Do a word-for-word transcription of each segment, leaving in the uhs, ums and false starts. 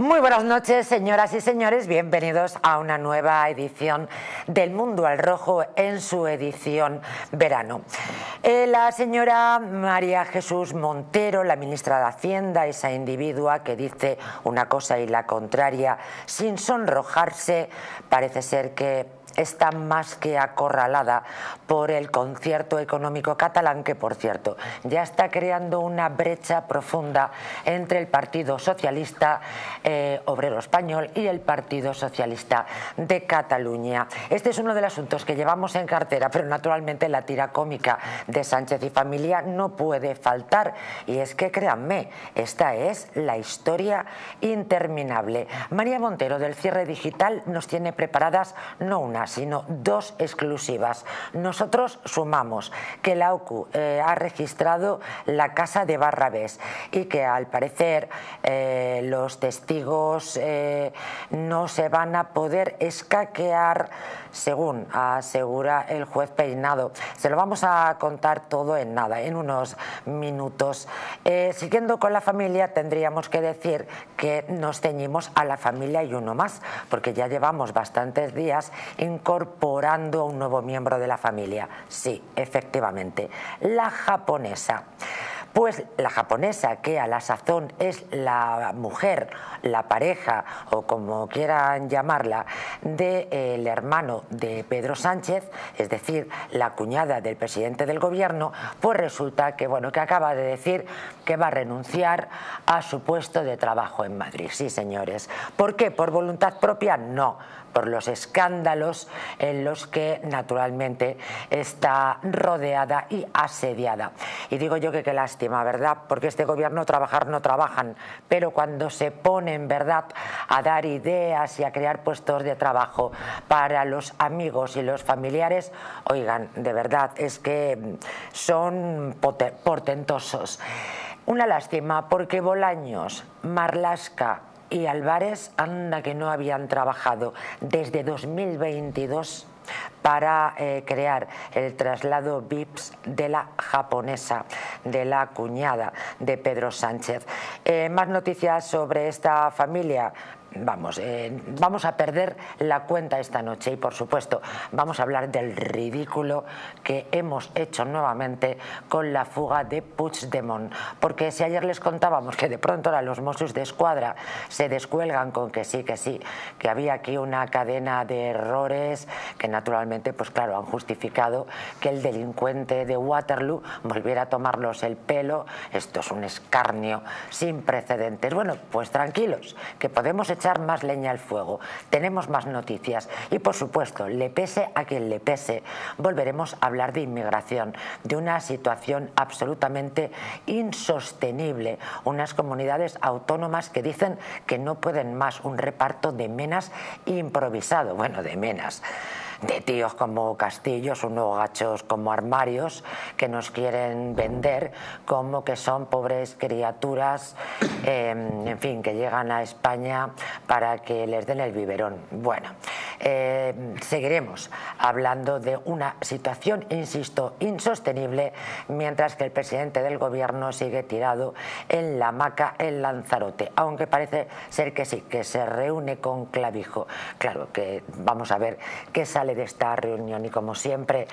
Muy buenas noches, señoras y señores, bienvenidos a una nueva edición del Mundo al Rojo en su edición verano. Eh, la señora María Jesús Montero, la ministra de Hacienda, esa individua que dice una cosa y la contraria sin sonrojarse, parece ser que está más que acorralada por el concierto económico catalán, que por cierto ya está creando una brecha profunda entre el Partido Socialista eh, Obrero Español y el Partido Socialista de Cataluña. Este es uno de los asuntos que llevamos en cartera, pero naturalmente la tira cómica de Sánchez y familia no puede faltar, y es que créanme, esta es la historia interminable. María Montero del Cierre Digital nos tiene preparadas no una sino dos exclusivas. Nosotros sumamos que la O C U eh, ha registrado la casa de Barrabés y que al parecer eh, los testigos eh, no se van a poder escaquear, según asegura el juez Peinado. Se lo vamos a contar todo en nada, en unos minutos. Eh, siguiendo con la familia, tendríamos que decir que nos ceñimos a la familia y uno más, porque ya llevamos bastantes días incorporando a un nuevo miembro de la familia. Sí, efectivamente, la japonesa. Pues la japonesa, que a la sazón es la mujer, la pareja o como quieran llamarla, del hermano de Pedro Sánchez, es decir, la cuñada del presidente del gobierno, pues resulta que, bueno, que acaba de decir que va a renunciar a su puesto de trabajo en Madrid. Sí, señores. ¿Por qué? ¿Por voluntad propia? No. Por los escándalos en los que naturalmente está rodeada y asediada. Y digo yo que qué lástima, ¿verdad? Porque este gobierno trabajar no trabajan, pero cuando se ponen, ¿verdad?, a dar ideas y a crear puestos de trabajo para los amigos y los familiares, oigan, de verdad, es que son portentosos. Una lástima, porque Bolaños, Marlaska y Álvarez, anda que no habían trabajado desde dos mil veintidós para eh, crear el traslado V I P S de la japonesa, de la cuñada de Pedro Sánchez. Eh, más noticias sobre esta familia. Vamos, eh, vamos a perder la cuenta esta noche y, por supuesto, vamos a hablar del ridículo que hemos hecho nuevamente con la fuga de Puigdemont. Porque si ayer les contábamos que de pronto ahora los Mossos de Escuadra se descuelgan con que sí, que sí, que había aquí una cadena de errores que naturalmente, pues claro, han justificado que el delincuente de Waterloo volviera a tomarlos el pelo. Esto es un escarnio sin precedentes. Bueno, pues tranquilos, que podemos echar echar más leña al fuego. Tenemos más noticias y, por supuesto, le pese a quien le pese, volveremos a hablar de inmigración, de una situación absolutamente insostenible, unas comunidades autónomas que dicen que no pueden más, un reparto de menas improvisado, bueno, de menas, de tíos como castillos, unos gachos como armarios, que nos quieren vender como que son pobres criaturas, eh, en fin, que llegan a España para que les den el biberón. Bueno, eh, seguiremos hablando de una situación, insisto, insostenible, mientras que el presidente del gobierno sigue tirado en la hamaca en Lanzarote, aunque parece ser que sí, que se reúne con Clavijo. Claro que vamos a ver qué sale de esta reunión. Y como siempre,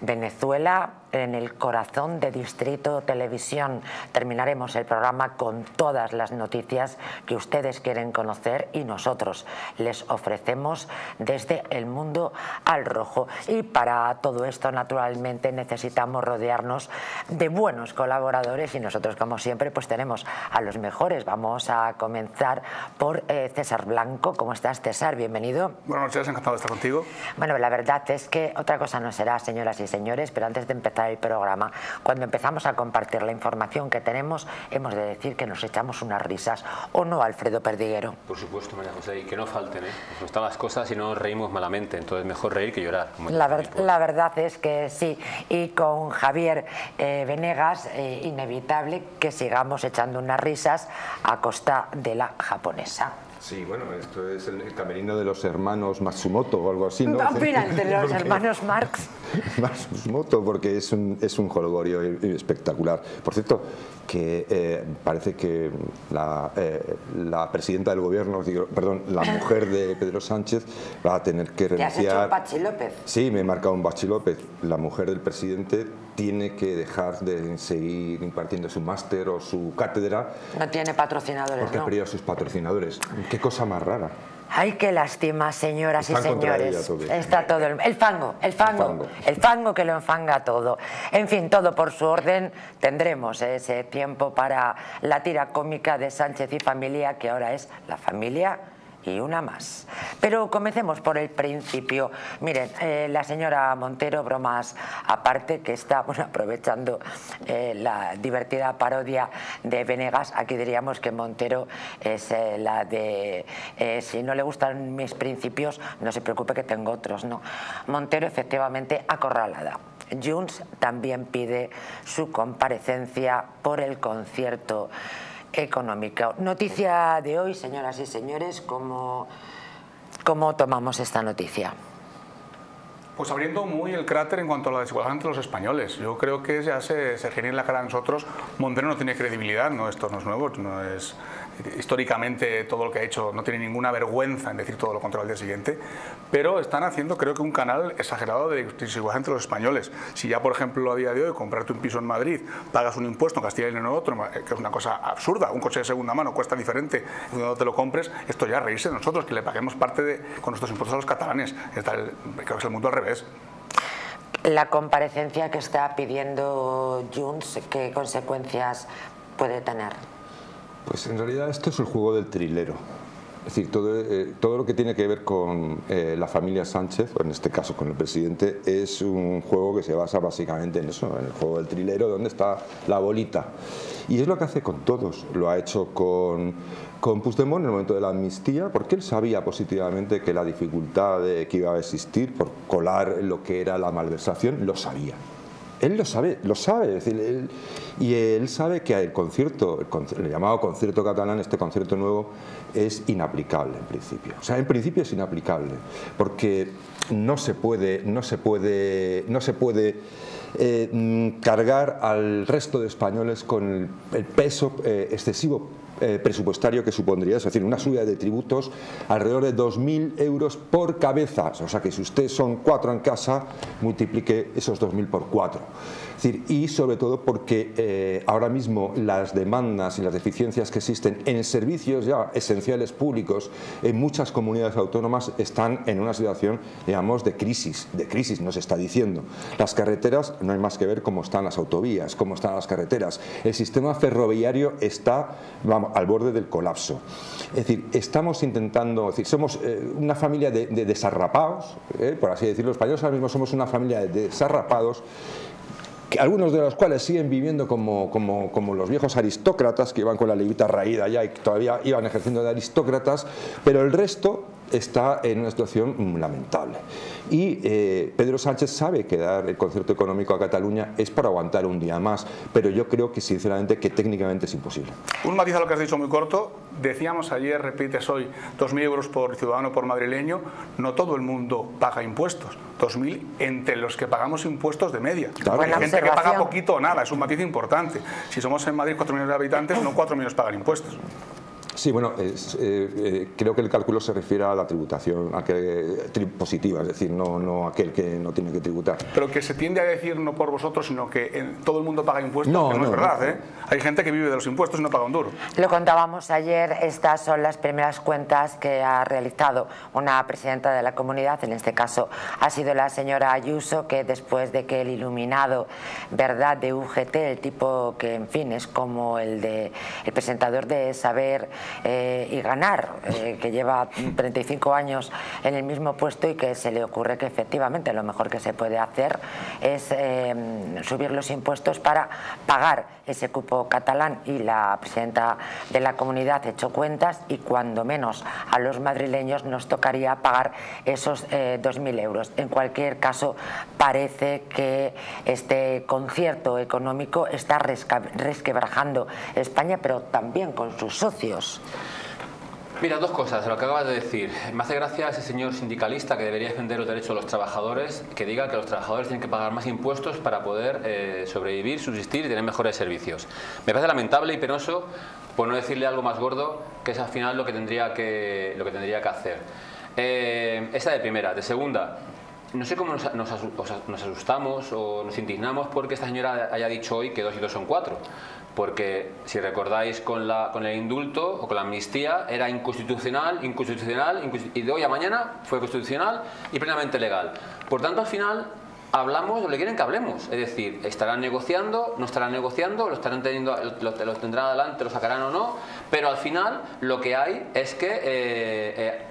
Venezuela en el corazón de Distrito Televisión. Terminaremos el programa con todas las noticias que ustedes quieren conocer y nosotros les ofrecemos desde el Mundo al Rojo. Y para todo esto, naturalmente, necesitamos rodearnos de buenos colaboradores y nosotros, como siempre, pues tenemos a los mejores. Vamos a comenzar por eh, César Blanco. ¿Cómo estás, César? Bienvenido. Buenas noches, encantado de estar contigo. Bueno, la verdad es que otra cosa no será, señoras y señores, pero antes de empezar el programa, cuando empezamos a compartir la información que tenemos, hemos de decir que nos echamos unas risas, ¿o no, Alfredo Perdiguero? Por supuesto, María José, y que no falten, ¿eh? Nos están las cosas y no reímos malamente, entonces mejor reír que llorar. La, ver la verdad es que sí, y con Javier eh, Venegas, eh, inevitable que sigamos echando unas risas a costa de la japonesa. Sí, bueno, esto es el camerino de los hermanos Matsumoto o algo así, ¿no? Al final, de los hermanos Marx. Matsumoto, porque es un, es un jolgorio espectacular. Por cierto, que eh, parece que la, eh, la presidenta del gobierno, digo, perdón, la mujer de Pedro Sánchez va a tener que renunciar. ¿Te has hecho un Pachi López? Sí, me he marcado un Pachi López. La mujer del presidente tiene que dejar de seguir impartiendo su máster o su cátedra. No tiene patrocinadores, porque no. Porque ha perdido a sus patrocinadores. Qué cosa más rara. Ay, qué lástima, señoras y señores. Ella, está todo el, el fango, el fango, el fango, el fango que lo enfanga todo. En fin, todo por su orden. Tendremos ese tiempo para la tira cómica de Sánchez y familia, que ahora es la familia y una más. Pero comencemos por el principio. Miren, eh, la señora Montero, bromas aparte, que está bueno, aprovechando eh, la divertida parodia de Venegas. Aquí diríamos que Montero es eh, la de eh, si no le gustan mis principios, no se preocupe que tengo otros, ¿no? Montero efectivamente acorralada. Junts también pide su comparecencia por el concierto económica. Noticia de hoy, señoras y señores, ¿cómo, cómo tomamos esta noticia? Pues abriendo muy el cráter en cuanto a la desigualdad entre los españoles. Yo creo que ya se, se genera en la cara a nosotros. Montero no tiene credibilidad, no, esto no es nuevo, no es... históricamente todo lo que ha hecho no tiene ninguna vergüenza en decir todo lo contrario al día siguiente, pero están haciendo creo que un canal exagerado de desigualdad entre los españoles. Si ya por ejemplo a día de hoy comprarte un piso en Madrid pagas un impuesto en Castilla y León o otro, que es una cosa absurda, un coche de segunda mano cuesta diferente cuando te lo compres, esto ya reírse de nosotros, que le paguemos parte de, con nuestros impuestos a los catalanes, está el, creo que es el mundo al revés. La comparecencia que está pidiendo Junts, ¿qué consecuencias puede tener? Pues en realidad esto es el juego del trilero. Es decir, todo, eh, todo lo que tiene que ver con eh, la familia Sánchez, o en este caso con el presidente, es un juego que se basa básicamente en eso, en el juego del trilero, donde está la bolita. Y es lo que hace con todos. Lo ha hecho con, con Puigdemont en el momento de la amnistía, porque él sabía positivamente que la dificultad de, que iba a existir por colar lo que era la malversación, lo sabía. Él lo sabe, lo sabe, es decir, él, y él sabe que el concierto, el, conci el llamado concierto catalán, este concierto nuevo, es inaplicable en principio. O sea, en principio es inaplicable, porque no se puede, no se puede, no se puede eh, cargar al resto de españoles con el, el peso eh, excesivo eh, presupuestario que supondría, es decir, una subida de tributos alrededor de dos mil euros por cabeza. O sea, que si usted son cuatro en casa, multiplique esos dos mil por cuatro. Es decir, y sobre todo porque eh, ahora mismo las demandas y las deficiencias que existen en servicios ya esenciales públicos en muchas comunidades autónomas están en una situación, digamos, de crisis, de crisis nos está diciendo. Las carreteras, no hay más que ver cómo están las autovías, cómo están las carreteras. El sistema ferroviario está, vamos, al borde del colapso. Es decir, estamos intentando, es decir, somos eh, una familia de, de desarrapados, eh, por así decirlo, los españoles ahora mismo somos una familia de desarrapados, algunos de los cuales siguen viviendo como, como, como los viejos aristócratas que iban con la levita raída ya y todavía iban ejerciendo de aristócratas, pero el resto está en una situación lamentable. Y eh, Pedro Sánchez sabe que dar el concierto económico a Cataluña es para aguantar un día más, pero yo creo que sinceramente que técnicamente es imposible. Un matiz a lo que has dicho muy corto, decíamos ayer, repites hoy, dos mil euros por ciudadano, por madrileño, no todo el mundo paga impuestos, dos mil entre los que pagamos impuestos de media. Claro. Hay gente que paga poquito o nada, es un matiz importante. Si somos en Madrid cuatro millones de habitantes, no cuatro millones pagan impuestos. Sí, bueno, es, eh, eh, creo que el cálculo se refiere a la tributación a que, tri, positiva, es decir, no, no aquel que no tiene que tributar. Pero que se tiende a decir no por vosotros, sino que en, todo el mundo paga impuestos, no, que no, no es verdad, no. ¿eh? Hay gente que vive de los impuestos y no paga un duro. Lo contábamos ayer, estas son las primeras cuentas que ha realizado una presidenta de la comunidad, en este caso ha sido la señora Ayuso, que después de que el iluminado, verdad, de U G T, el tipo que, en fin, es como el de el presentador de Saber Eh, y Ganar, eh, que lleva treinta y cinco años en el mismo puesto y que se le ocurre que efectivamente lo mejor que se puede hacer es eh, subir los impuestos para pagar ese cupo catalán, y la presidenta de la comunidad echó cuentas y cuando menos a los madrileños nos tocaría pagar esos eh, dos mil euros. En cualquier caso, parece que este concierto económico está resquebrajando España, pero también con sus socios. Mira, dos cosas, lo que acabas de decir. Me hace gracia ese señor sindicalista que debería defender los derechos de los trabajadores, que diga que los trabajadores tienen que pagar más impuestos para poder eh, sobrevivir, subsistir y tener mejores servicios. Me parece lamentable y penoso, por no decirle algo más gordo, que es al final lo que tendría que, lo que, tendría que hacer. Eh, esa de primera. De segunda, no sé cómo nos, nos, nos asustamos o nos indignamos porque esta señora haya dicho hoy que dos y dos son cuatro. Porque, si recordáis, con, la, con el indulto o con la amnistía era inconstitucional, inconstitucional, inconstitucional, y de hoy a mañana fue constitucional y plenamente legal. Por tanto, al final, hablamos de lo que quieren que hablemos. Es decir, estarán negociando, no estarán negociando, lo estarán teniendo, lo, lo tendrán adelante, lo sacarán o no, pero al final lo que hay es que... Eh, eh,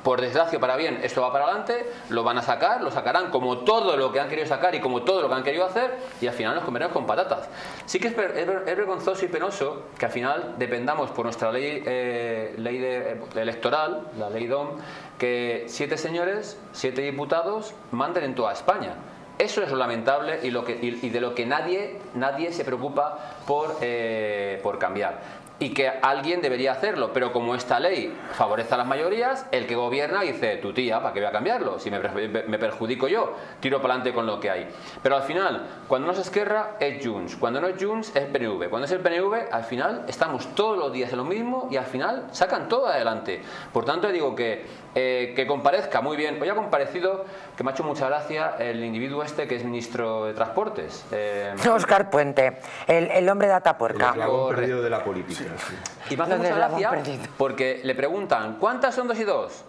por desgracia, para bien, esto va para adelante, lo van a sacar, lo sacarán como todo lo que han querido sacar y como todo lo que han querido hacer, y al final nos comeremos con patatas. Sí que es, es, es vergonzoso y penoso que al final dependamos por nuestra ley, eh, ley de, eh, electoral, la ley D O M, que siete señores, siete diputados manden en toda España. Eso es lo lamentable y, lo que, y, y de lo que nadie, nadie se preocupa por, eh, por cambiar. Y que alguien debería hacerlo, pero como esta ley favorece a las mayorías, el que gobierna dice, tu tía, ¿para qué voy a cambiarlo? Si me, me perjudico yo, tiro para adelante con lo que hay. Pero al final, cuando no es Esquerra, es Junts. Cuando no es Junts, es P N V. Cuando es el P N V, al final estamos todos los días en lo mismo y al final sacan todo adelante. Por tanto, digo que, eh, que comparezca muy bien. Hoy ha comparecido, que me ha hecho mucha gracia, el individuo este que es ministro de Transportes. Eh, Óscar Puente, el, el hombre de Atapuerca. El eslabón perdido de la política. Sí. Y me hace mucha gracia porque le preguntan ¿cuántas son dos y dos?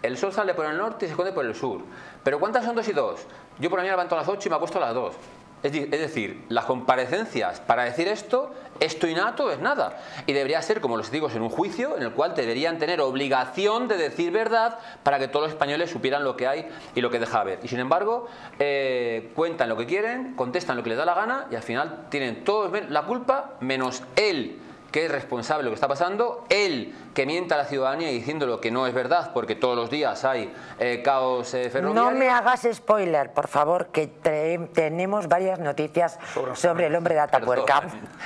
El sol sale por el norte y se esconde por el sur. ¿Pero cuántas son dos y dos? Yo por la mañana levanto a las ocho y me acuesto a las dos. Es decir, las comparecencias para decir esto, esto innato es nada. Y debería ser, como los digo, en un juicio en el cual deberían tener obligación de decir verdad para que todos los españoles supieran lo que hay y lo que deja haber. Y sin embargo, eh, cuentan lo que quieren, contestan lo que les da la gana y al final tienen todos la culpa menos él, que es responsable de lo que está pasando, él que mienta a la ciudadanía diciendo lo que no es verdad, porque todos los días hay eh, caos eh, ferroviario. No me hagas spoiler, por favor, que tenemos varias noticias sobre, sobre el hombre de Atapuerca.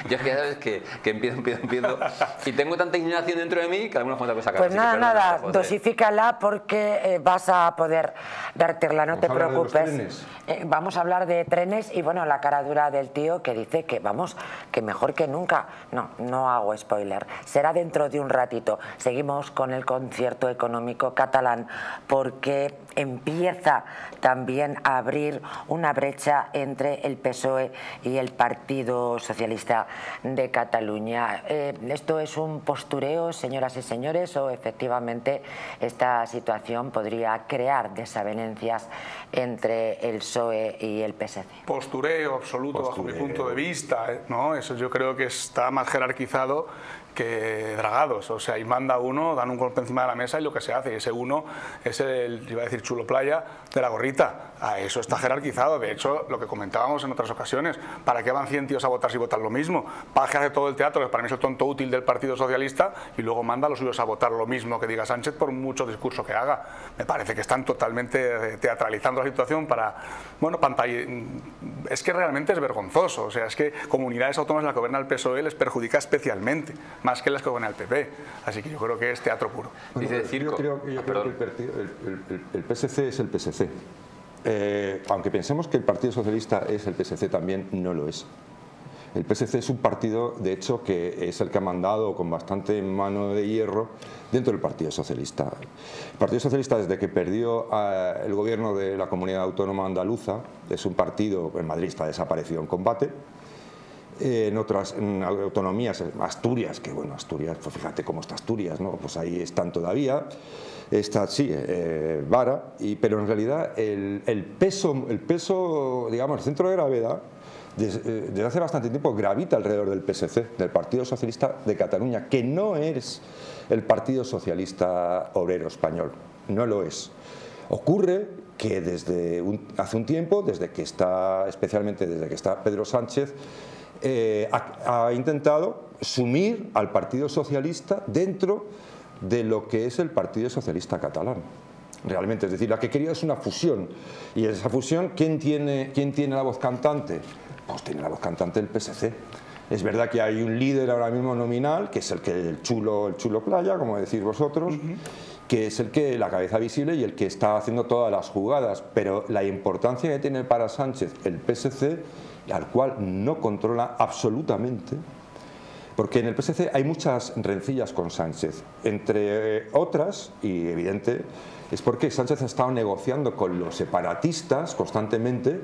Yo es que ya sabes que, que empiezo, empiezo, empiezo, y tengo tanta indignación dentro de mí que alguna cosa sacar. Pues nada, nada, no dosifícala porque eh, vas a poder dártela, no te preocupes. Eh, vamos a hablar de trenes y bueno, la cara dura del tío que dice que vamos, que mejor que nunca. No, no ha hago spoiler, será dentro de un ratito. Seguimos con el concierto económico catalán porque empieza también a abrir una brecha entre el P S O E y el Partido Socialista de Cataluña. Eh, ¿Esto es un postureo, señoras y señores, o efectivamente esta situación podría crear desavenencias entre el P S O E y el P S C? Postureo absoluto, postureo. Bajo mi punto de vista, ¿no? Eso yo creo que está más jerarquizado que dragados, o sea, y manda uno, dan un golpe encima de la mesa y lo que se hace, y ese uno es el, iba a decir chulo playa, de la gorrita. A eso está jerarquizado, de hecho, lo que comentábamos en otras ocasiones, ¿para qué van cien tíos a votar si votan lo mismo? Paje hace todo el teatro, que para mí es el tonto útil del Partido Socialista, y luego manda a los suyos a votar lo mismo que diga Sánchez por mucho discurso que haga. Me parece que están totalmente teatralizando la situación para, bueno, pantalla. Es que realmente es vergonzoso, o sea, es que comunidades autónomas en las que gobierna el P S O E les perjudica especialmente, más que las que van al P P, así que yo creo que es teatro puro. Bueno, dice circo. Yo creo, yo ah, creo que el, el, el, el P S C es el P S C. Eh, aunque pensemos que el Partido Socialista es el P S C también, no lo es. El P S C es un partido, de hecho, que es el que ha mandado con bastante mano de hierro dentro del Partido Socialista. El Partido Socialista, desde que perdió eh, el gobierno de la Comunidad Autónoma Andaluza, es un partido, en Madrid está desaparecido en combate. En otras en autonomías, Asturias, que bueno, Asturias, pues fíjate cómo está Asturias, ¿no? Pues ahí están todavía, está, sí, eh, vara, y, pero en realidad el, el, peso, el peso, digamos, el centro de gravedad, desde, desde hace bastante tiempo gravita alrededor del P S C, del Partido Socialista de Cataluña, que no es el Partido Socialista Obrero Español, no lo es. Ocurre que desde un, hace un tiempo, desde que está, especialmente desde que está Pedro Sánchez, Eh, ha, ha intentado sumir al Partido Socialista dentro de lo que es el Partido Socialista Catalán. Realmente, es decir, la que ha querido es una fusión. Y en esa fusión, ¿quién tiene, quién tiene la voz cantante? Pues tiene la voz cantante el P S C. Es verdad que hay un líder ahora mismo nominal, que es el que el chulo, el chulo playa, como decís vosotros, uh-huh. que es el que la cabeza visible y el que está haciendo todas las jugadas, pero la importancia que tiene para Sánchez el P S C, al cual no controla absolutamente, porque en el P S C hay muchas rencillas con Sánchez, entre otras, y evidente, es porque Sánchez ha estado negociando con los separatistas constantemente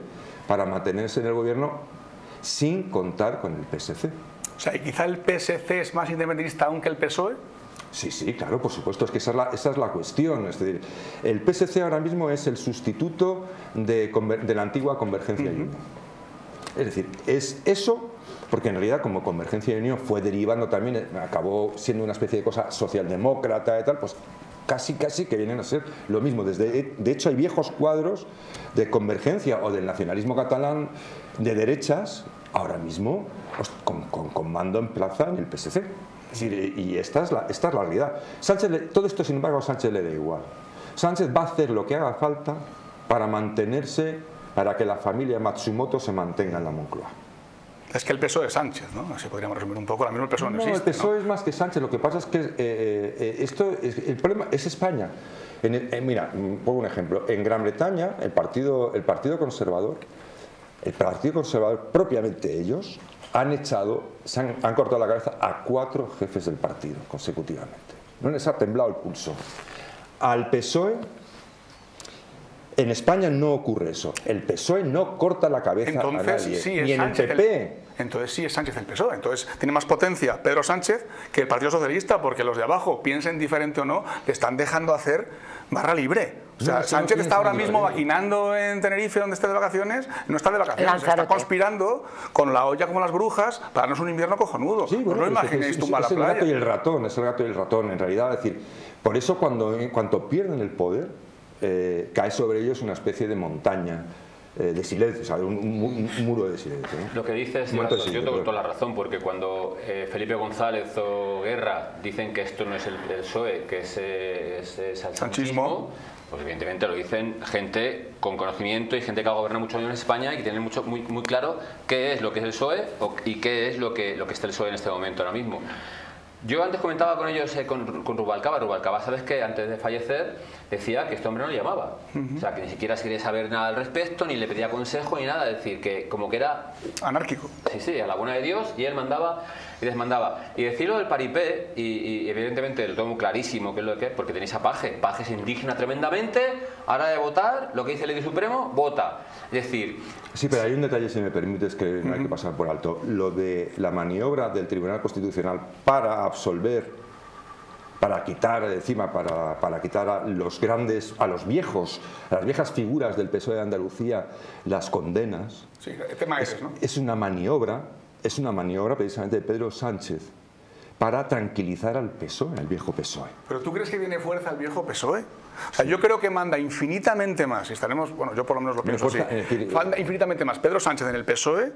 para mantenerse en el gobierno, sin contar con el P S C. O sea, ¿quizá el P S C es más independentista aún que el P S O E? Sí, sí, claro, por supuesto, es que esa es la, esa es la cuestión. Es decir, el P S C ahora mismo es el sustituto de, de la antigua Convergencia uh-huh. y Unión. Es decir, es eso, porque en realidad como Convergencia y Unión fue derivando también, acabó siendo una especie de cosa socialdemócrata y tal, pues casi casi que vienen a ser lo mismo. Desde, de hecho hay viejos cuadros de Convergencia o del nacionalismo catalán de derechas ahora mismo pues, con, con, con mando en plaza en el P S C. Es decir, y esta es la, esta es la realidad. Sánchez le, todo esto sin embargo a Sánchez le da igual. Sánchez va a hacer lo que haga falta para mantenerse, para que la familia Matsumoto se mantenga en la Moncloa. Es que el P S O E es Sánchez, ¿no? Así podríamos resumir un poco, la misma persona no, no existe, el P S O E ¿no? es más que Sánchez, lo que pasa es que eh, eh, esto es, el problema es España. En el, eh, mira, pongo un ejemplo. En Gran Bretaña, el partido, el partido conservador, el partido conservador propiamente ellos, han echado, se han, han cortado la cabeza a cuatro jefes del partido consecutivamente. No les ha temblado el pulso. Al P S O E... En España no ocurre eso. El P S O E no corta la cabeza entonces, a nadie. Sí, es ni en Sánchez, el P P. El, entonces sí es Sánchez el P S O E. Entonces tiene más potencia Pedro Sánchez que el Partido Socialista, porque los de abajo, piensen diferente o no, le están dejando hacer barra libre. O sea, no, Sánchez no está ahora mismo vaquinando en Tenerife, donde esté de vacaciones, no está de vacaciones, Lanzarote. Está conspirando con la olla como las brujas para darnos un invierno cojonudo. Sí, bueno, no lo imaginéis tumbar la playa. Es el gato y el ratón, es el gato y el ratón, en realidad. Es decir, por eso cuando, cuando pierden el poder... Eh, cae sobre ellos una especie de montaña eh, de silencio, o sea, un, un, un muro de silencio, ¿no? Lo que dices, yo tengo toda la razón, porque cuando eh, Felipe González o Guerra dicen que esto no es el, el P S O E, que es, eh, es, es el sanchismo, pues evidentemente lo dicen gente con conocimiento y gente que ha gobernado muchos años en España y que tiene mucho, muy, muy claro qué es lo que es el P S O E o, y qué es lo que, lo que está el P S O E en este momento ahora mismo. Yo antes comentaba con ellos, eh, con, con Rubalcaba, Rubalcaba, sabes que antes de fallecer decía que este hombre no le llamaba, uh-huh. o sea, que ni siquiera quería saber nada al respecto, ni le pedía consejo, ni nada, es decir, que como que era... Anárquico. Sí, sí, a la buena de Dios, y él mandaba y desmandaba. Y decirlo del paripé, y, y evidentemente lo tengo clarísimo, que es lo que es, porque tenéis a Paje, Paje se indigna tremendamente, a la hora de votar, lo que dice el líder supremo, vota, es decir... Sí, pero hay un detalle, si me permites, que no hay que pasar por alto, lo de la maniobra del Tribunal Constitucional para... absolver, para quitar encima, para, para quitar a los grandes, a los viejos, a las viejas figuras del P S O E de Andalucía, las condenas. Sí, el tema es, ¿no? es una maniobra, es una maniobra precisamente de Pedro Sánchez para tranquilizar al P S O E, al viejo P S O E. ¿Pero tú crees que viene fuerza al viejo P S O E? O sea, sí. Yo creo que manda infinitamente más, y estaremos, bueno, yo por lo menos lo pienso así, manda infinitamente más Pedro Sánchez en el P S O E,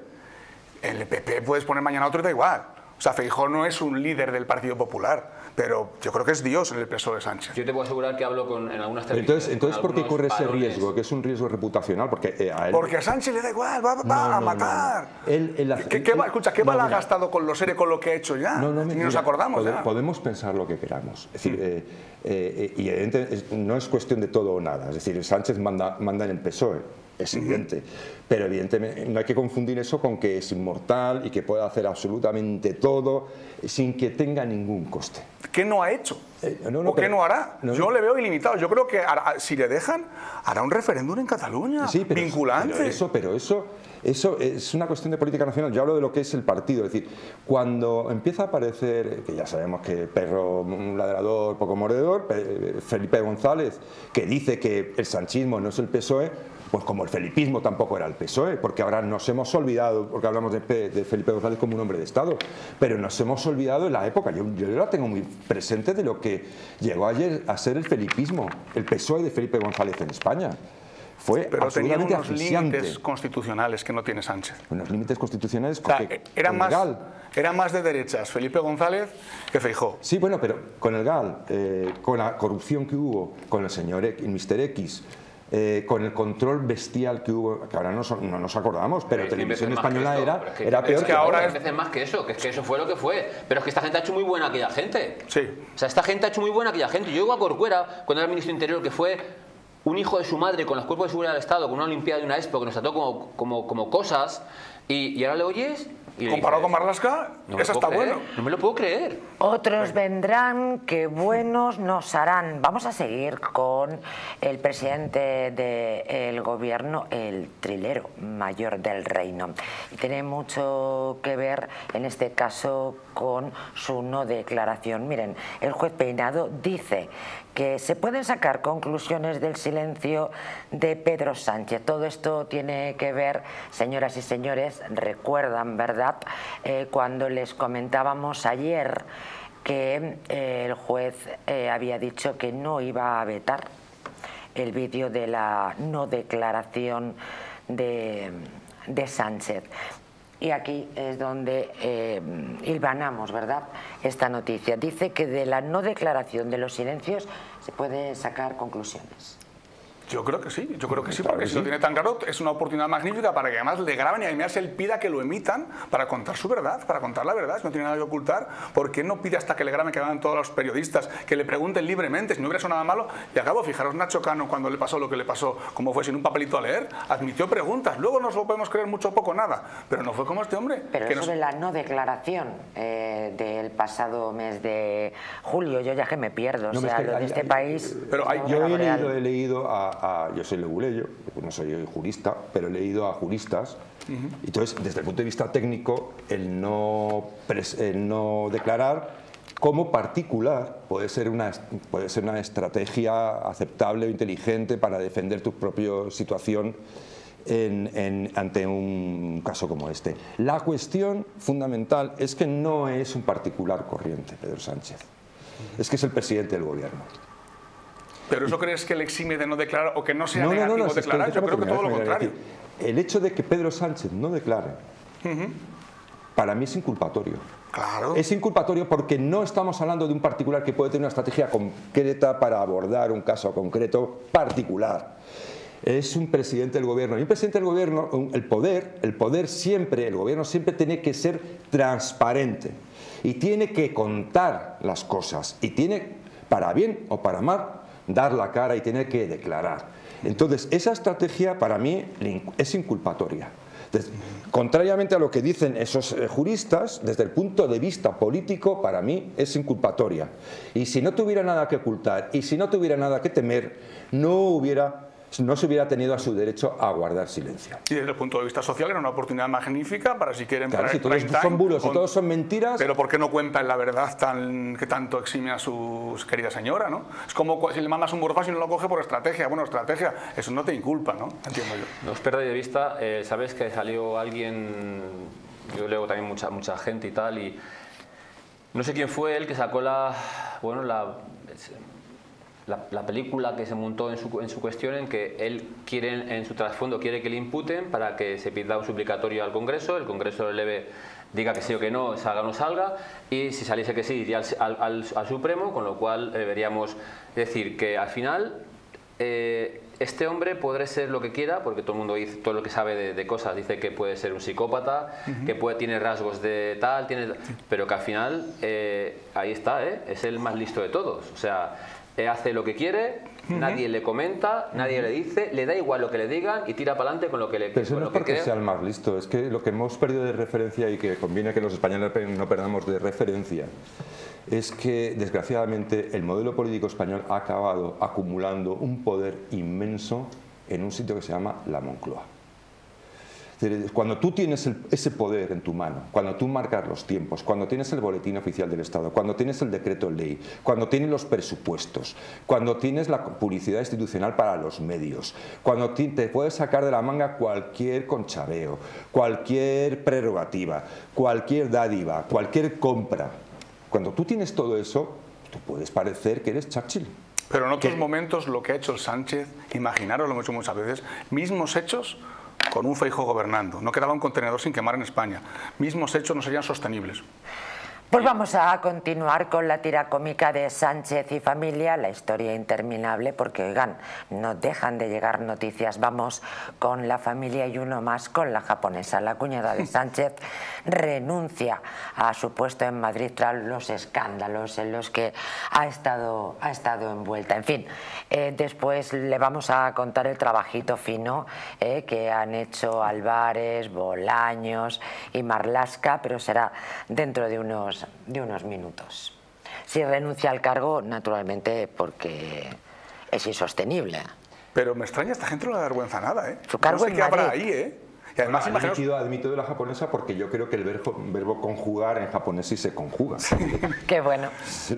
en el P P puedes poner mañana otro y da igual. O sea, Feijóo no es un líder del Partido Popular, pero yo creo que es Dios en el P S O E Sánchez. Yo te puedo asegurar que hablo con, en algunas... Entonces, entonces ¿por qué corre ese riesgo? Que es un riesgo reputacional, porque eh, a él... Porque a Sánchez le da igual, va, va no, no, a matar. No, no. Él, él, ¿Qué, él, qué él, va, escucha, ¿qué no, mal ha gastado con los E R E, con lo que ha hecho ya? No, no, Ni mira, nos acordamos pode, ya. Podemos pensar lo que queramos. Es decir, mm. eh, eh, y evidentemente no es cuestión de todo o nada. Es decir, Sánchez manda, manda en el P S O E. Es evidente, pero evidentemente no hay que confundir eso con que es inmortal y que puede hacer absolutamente todo sin que tenga ningún coste. ¿Qué no ha hecho? Eh, no, no, ¿O qué no hará? No, yo le veo ilimitado. Yo creo que hará, si le dejan, hará un referéndum en Cataluña, sí, pero, vinculante. Pero eso, pero eso, eso es una cuestión de política nacional. Yo hablo de lo que es el partido. Es decir, cuando empieza a aparecer, que ya sabemos que perro ladrador, poco mordedor, Felipe González, que dice que el sanchismo no es el P S O E, pues como el felipismo tampoco era el P S O E, porque ahora nos hemos olvidado, porque hablamos de, de Felipe González como un hombre de Estado, pero nos hemos olvidado de la época. Yo, yo la tengo muy presente de lo que llegó ayer a ser el felipismo, el P S O E de Felipe González en España. Fue pero tenían unos límites constitucionales que no tiene Sánchez. Unos límites constitucionales porque o sea, era, más, era más de derechas Felipe González que Feijóo. Sí, bueno, pero con el G A L, eh, con la corrupción que hubo, con el señor el mister X, Eh, con el control bestial que hubo, que ahora no, son, no nos acordamos, pero, pero Televisión Española era, es que, era peor. Es que, que ahora es veces más que eso, que es que eso fue lo que fue. Pero es que esta gente ha hecho muy buena a aquella gente. Sí. O sea, esta gente ha hecho muy buena a aquella gente. Yo iba a Corcuera, cuando era ministro interior, que fue un hijo de su madre con los cuerpos de seguridad del Estado, con una Olimpiada y una Expo, que nos trató como, como, como cosas, y, y ahora le oyes... Comparado con Marlaska, no eso está creer, bueno. No me lo puedo creer. Otros vendrán que buenos nos harán. Vamos a seguir con el presidente del gobierno, el trilero mayor del reino. Tiene mucho que ver, en este caso, con su no declaración. Miren, el juez Peinado dice que se pueden sacar conclusiones del silencio de Pedro Sánchez. Todo esto tiene que ver, señoras y señores, recuerdan, ¿verdad? Eh, cuando les comentábamos ayer que eh, el juez eh, había dicho que no iba a vetar el vídeo de la no declaración de, de Sánchez. Y aquí es donde eh, hilvanamos, ¿verdad?, esta noticia. Dice que de la no declaración de los silencios se puede sacar conclusiones. Yo creo que sí, yo creo que sí, porque si lo tiene tan claro es una oportunidad magnífica para que además le graben y además él pida que lo emitan para contar su verdad, para contar la verdad, si no tiene nada que ocultar, porque no pide hasta que le graben, que graben todos los periodistas, que le pregunten libremente, si no hubiera sonado malo, y acabo, fijaros, Nacho Cano cuando le pasó lo que le pasó, como fue sin un papelito a leer, admitió preguntas, luego nos lo podemos creer mucho o poco nada, pero no fue como este hombre. Pero que sobre nos... la no declaración eh, del pasado mes de julio, yo ya que me pierdo, no, o sea, es que lo de este hay, país... Pero hay, yo he leído, he leído a... A, yo soy leguleyo, no soy jurista, pero he leído a juristas. Uh-huh. Entonces, desde el punto de vista técnico, el no, el no declarar como particular puede ser, una, puede ser una estrategia aceptable o inteligente para defender tu propia situación en, en, ante un caso como este. La cuestión fundamental es que no es un particular corriente, Pedro Sánchez. Uh-huh. Es que es el presidente del gobierno. ¿Pero eso crees que le exime de no declarar o que no sea no, negativo no, no, no, declarar? Es que yo creo que todo lo contrario. El hecho de que Pedro Sánchez no declare, uh-huh, para mí es inculpatorio. Claro. Es inculpatorio porque no estamos hablando de un particular que puede tener una estrategia concreta para abordar un caso concreto particular. Es un presidente del gobierno. Y un presidente del gobierno, el poder, el poder siempre, el gobierno siempre tiene que ser transparente. Y tiene que contar las cosas. Y tiene, para bien o para mal, dar la cara y tener que declarar. Entonces, esa estrategia para mí es inculpatoria. Desde, contrariamente a lo que dicen esos eh, juristas, desde el punto de vista político, para mí es inculpatoria. Y si no tuviera nada que ocultar y si no tuviera nada que temer, no hubiera... no se hubiera tenido a su derecho a guardar silencio. Y desde el punto de vista social era una oportunidad magnífica para si quieren... Claro, si todos son bulos, si todos son mentiras... Pero ¿por qué no cuentan la verdad tan, que tanto exime a su querida señora, no? Es como si le mandas un borrazo y no lo coge por estrategia. Bueno, estrategia, eso no te inculpa, ¿no? Entiendo yo. No os perdáis de vista, eh, sabes que salió alguien... Yo leo también mucha, mucha gente y tal, y... No sé quién fue el que sacó la... Bueno, la... La, la película que se montó en su, en su cuestión, en que él quiere, en su trasfondo quiere que le imputen para que se pida un suplicatorio al Congreso, el Congreso eleve, diga que sí o que no, salga o no salga, y si saliese que sí iría al, al, al Supremo, con lo cual deberíamos decir que al final eh, este hombre podrá ser lo que quiera, porque todo el mundo dice, todo lo que sabe de, de cosas, dice que puede ser un psicópata, uh-huh, que puede, tiene rasgos de tal, tiene, pero que al final eh, ahí está, ¿eh? Es el más listo de todos, o sea... hace lo que quiere, uh-huh, nadie le comenta, nadie, uh-huh, le dice, le da igual lo que le digan y tira para adelante con lo que le... Pero eso no es porque sea el más listo, es que lo que hemos perdido de referencia y que conviene que los españoles no perdamos de referencia es que, desgraciadamente, el modelo político español ha acabado acumulando un poder inmenso en un sitio que se llama la Moncloa. Cuando tú tienes el, ese poder en tu mano, cuando tú marcas los tiempos, cuando tienes el boletín oficial del Estado, cuando tienes el decreto ley, cuando tienes los presupuestos, cuando tienes la publicidad institucional para los medios, cuando te, te puedes sacar de la manga cualquier conchaveo, cualquier prerrogativa, cualquier dádiva, cualquier compra, cuando tú tienes todo eso, tú puedes parecer que eres Churchill. Pero en otros ¿Qué? momentos lo que ha hecho el Sánchez, imaginaros, lo hemos hecho muchas veces, mismos hechos... con un Feijóo gobernando. No quedaba un contenedor sin quemar en España. Mismos hechos no serían sostenibles. Pues vamos a continuar con la tira cómica de Sánchez y familia, la historia interminable, porque oigan, no dejan de llegar noticias. Vamos con la familia y uno más con la japonesa. La cuñada de Sánchez renuncia a su puesto en Madrid tras los escándalos en los que ha estado, ha estado envuelta. En fin, eh, después le vamos a contar el trabajito fino eh, que han hecho Álvarez, Bolaños y Marlaska, pero será dentro de unos de unos minutos. Si renuncia al cargo, naturalmente, porque es insostenible. Pero me extraña, esta gente no le da vergüenza nada, ¿eh? Su cargo no sé qué habrá ahí, ¿eh? Y además, bueno, imagino... admitido, admitido la japonesa, porque yo creo que el verbo, verbo conjugar en japonés sí se conjuga. Sí. Qué bueno.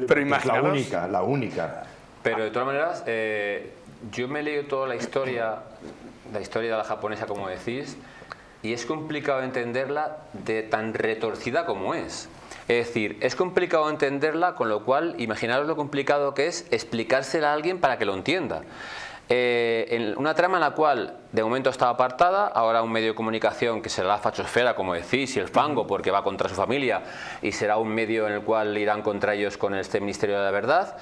Pero imaginaros... La única, la única. Pero de todas maneras, eh, yo me he leído toda la historia, la historia de la japonesa, como decís, y es complicado entenderla de tan retorcida como es. Es decir, es complicado entenderla, con lo cual imaginaros lo complicado que es explicársela a alguien para que lo entienda. Eh, en una trama en la cual de momento estaba apartada, ahora un medio de comunicación que será la fachosfera, como decís, y el fango, porque va contra su familia, y será un medio en el cual irán contra ellos con este Ministerio de la Verdad.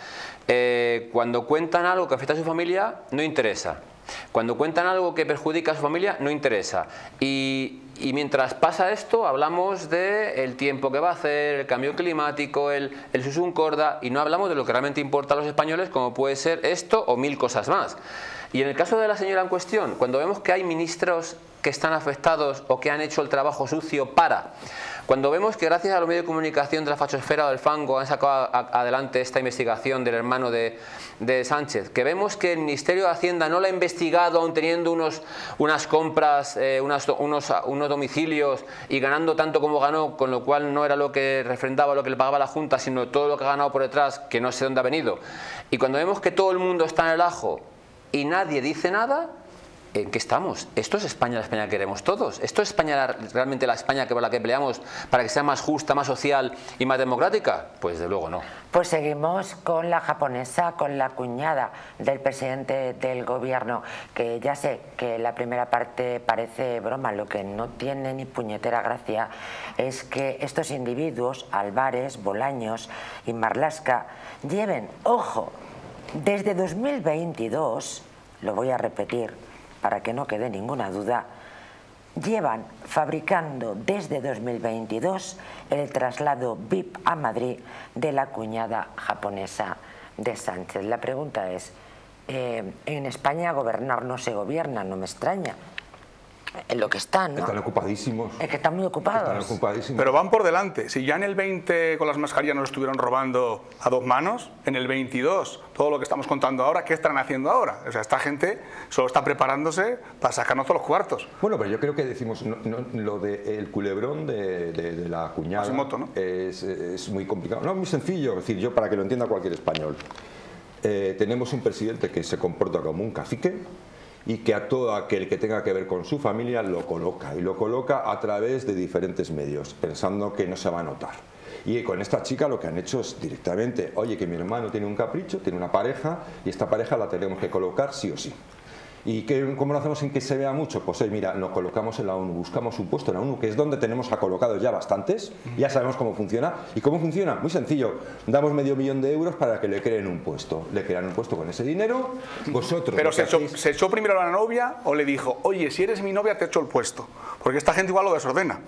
Eh, cuando cuentan algo que afecta a su familia, no interesa. Cuando cuentan algo que perjudica a su familia, no interesa. Y, y mientras pasa esto, hablamos del tiempo que va a hacer, el cambio climático, el, el susuncorda, y no hablamos de lo que realmente importa a los españoles, como puede ser esto o mil cosas más. Y en el caso de la señora en cuestión, cuando vemos que hay ministros que están afectados o que han hecho el trabajo sucio para... Cuando vemos que gracias a los medios de comunicación de la fachosfera o del fango han sacado adelante esta investigación del hermano de, de Sánchez, que vemos que el Ministerio de Hacienda no la ha investigado aún teniendo unos, unas compras, eh, unas, unos, unos domicilios y ganando tanto como ganó, con lo cual no era lo que refrendaba, lo que le pagaba la Junta, sino todo lo que ha ganado por detrás, que no sé dónde ha venido. Y cuando vemos que todo el mundo está en el ajo y nadie dice nada... ¿En qué estamos? Esto es España, la España que queremos todos. Esto es España, realmente la España por la que peleamos, para que sea más justa, más social y más democrática. Pues de luego no. Pues seguimos con la japonesa, con la cuñada del presidente del gobierno, que ya sé que la primera parte parece broma, lo que no tiene ni puñetera gracia es que estos individuos, Álvarez, Bolaños y Marlaska, lleven, ojo, desde dos mil veintidós, lo voy a repetir, para que no quede ninguna duda, llevan fabricando desde dos mil veintidós el traslado V I P a Madrid de la cuñada japonesa de Sánchez. La pregunta es, eh, en España gobernar no se gobierna, no me extraña. En lo que están, ¿no? Están ocupadísimos. Es que están muy ocupados. Están ocupadísimos. Pero van por delante. Si ya en el veinte con las mascarillas nos estuvieron robando a dos manos, en el veintidós, todo lo que estamos contando ahora, ¿qué están haciendo ahora? O sea, esta gente solo está preparándose para sacarnos todos los cuartos. Bueno, pero yo creo que decimos, no, no, lo del de, culebrón de, de, de la cuñada Matsumoto, ¿no? es, es muy complicado. No, es muy sencillo. Es decir, yo, para que lo entienda cualquier español, eh, tenemos un presidente que se comporta como un cacique, y que a todo aquel que tenga que ver con su familia lo coloca, y lo coloca a través de diferentes medios, pensando que no se va a notar. Y con esta chica lo que han hecho es directamente, oye, que mi hermano tiene un capricho, tiene una pareja, y esta pareja la tenemos que colocar sí o sí. ¿Y qué, cómo lo hacemos sin que se vea mucho? Pues oye, mira, nos colocamos en la ONU, buscamos un puesto en la ONU, que es donde tenemos a colocados ya bastantes, ya sabemos cómo funciona. ¿Y cómo funciona? Muy sencillo, damos medio millón de euros para que le creen un puesto. Le crean un puesto con ese dinero, vosotros... Pero se, hacéis... echó, ¿se echó primero a la novia o le dijo, oye, si eres mi novia te echo el puesto? Porque esta gente igual lo desordena.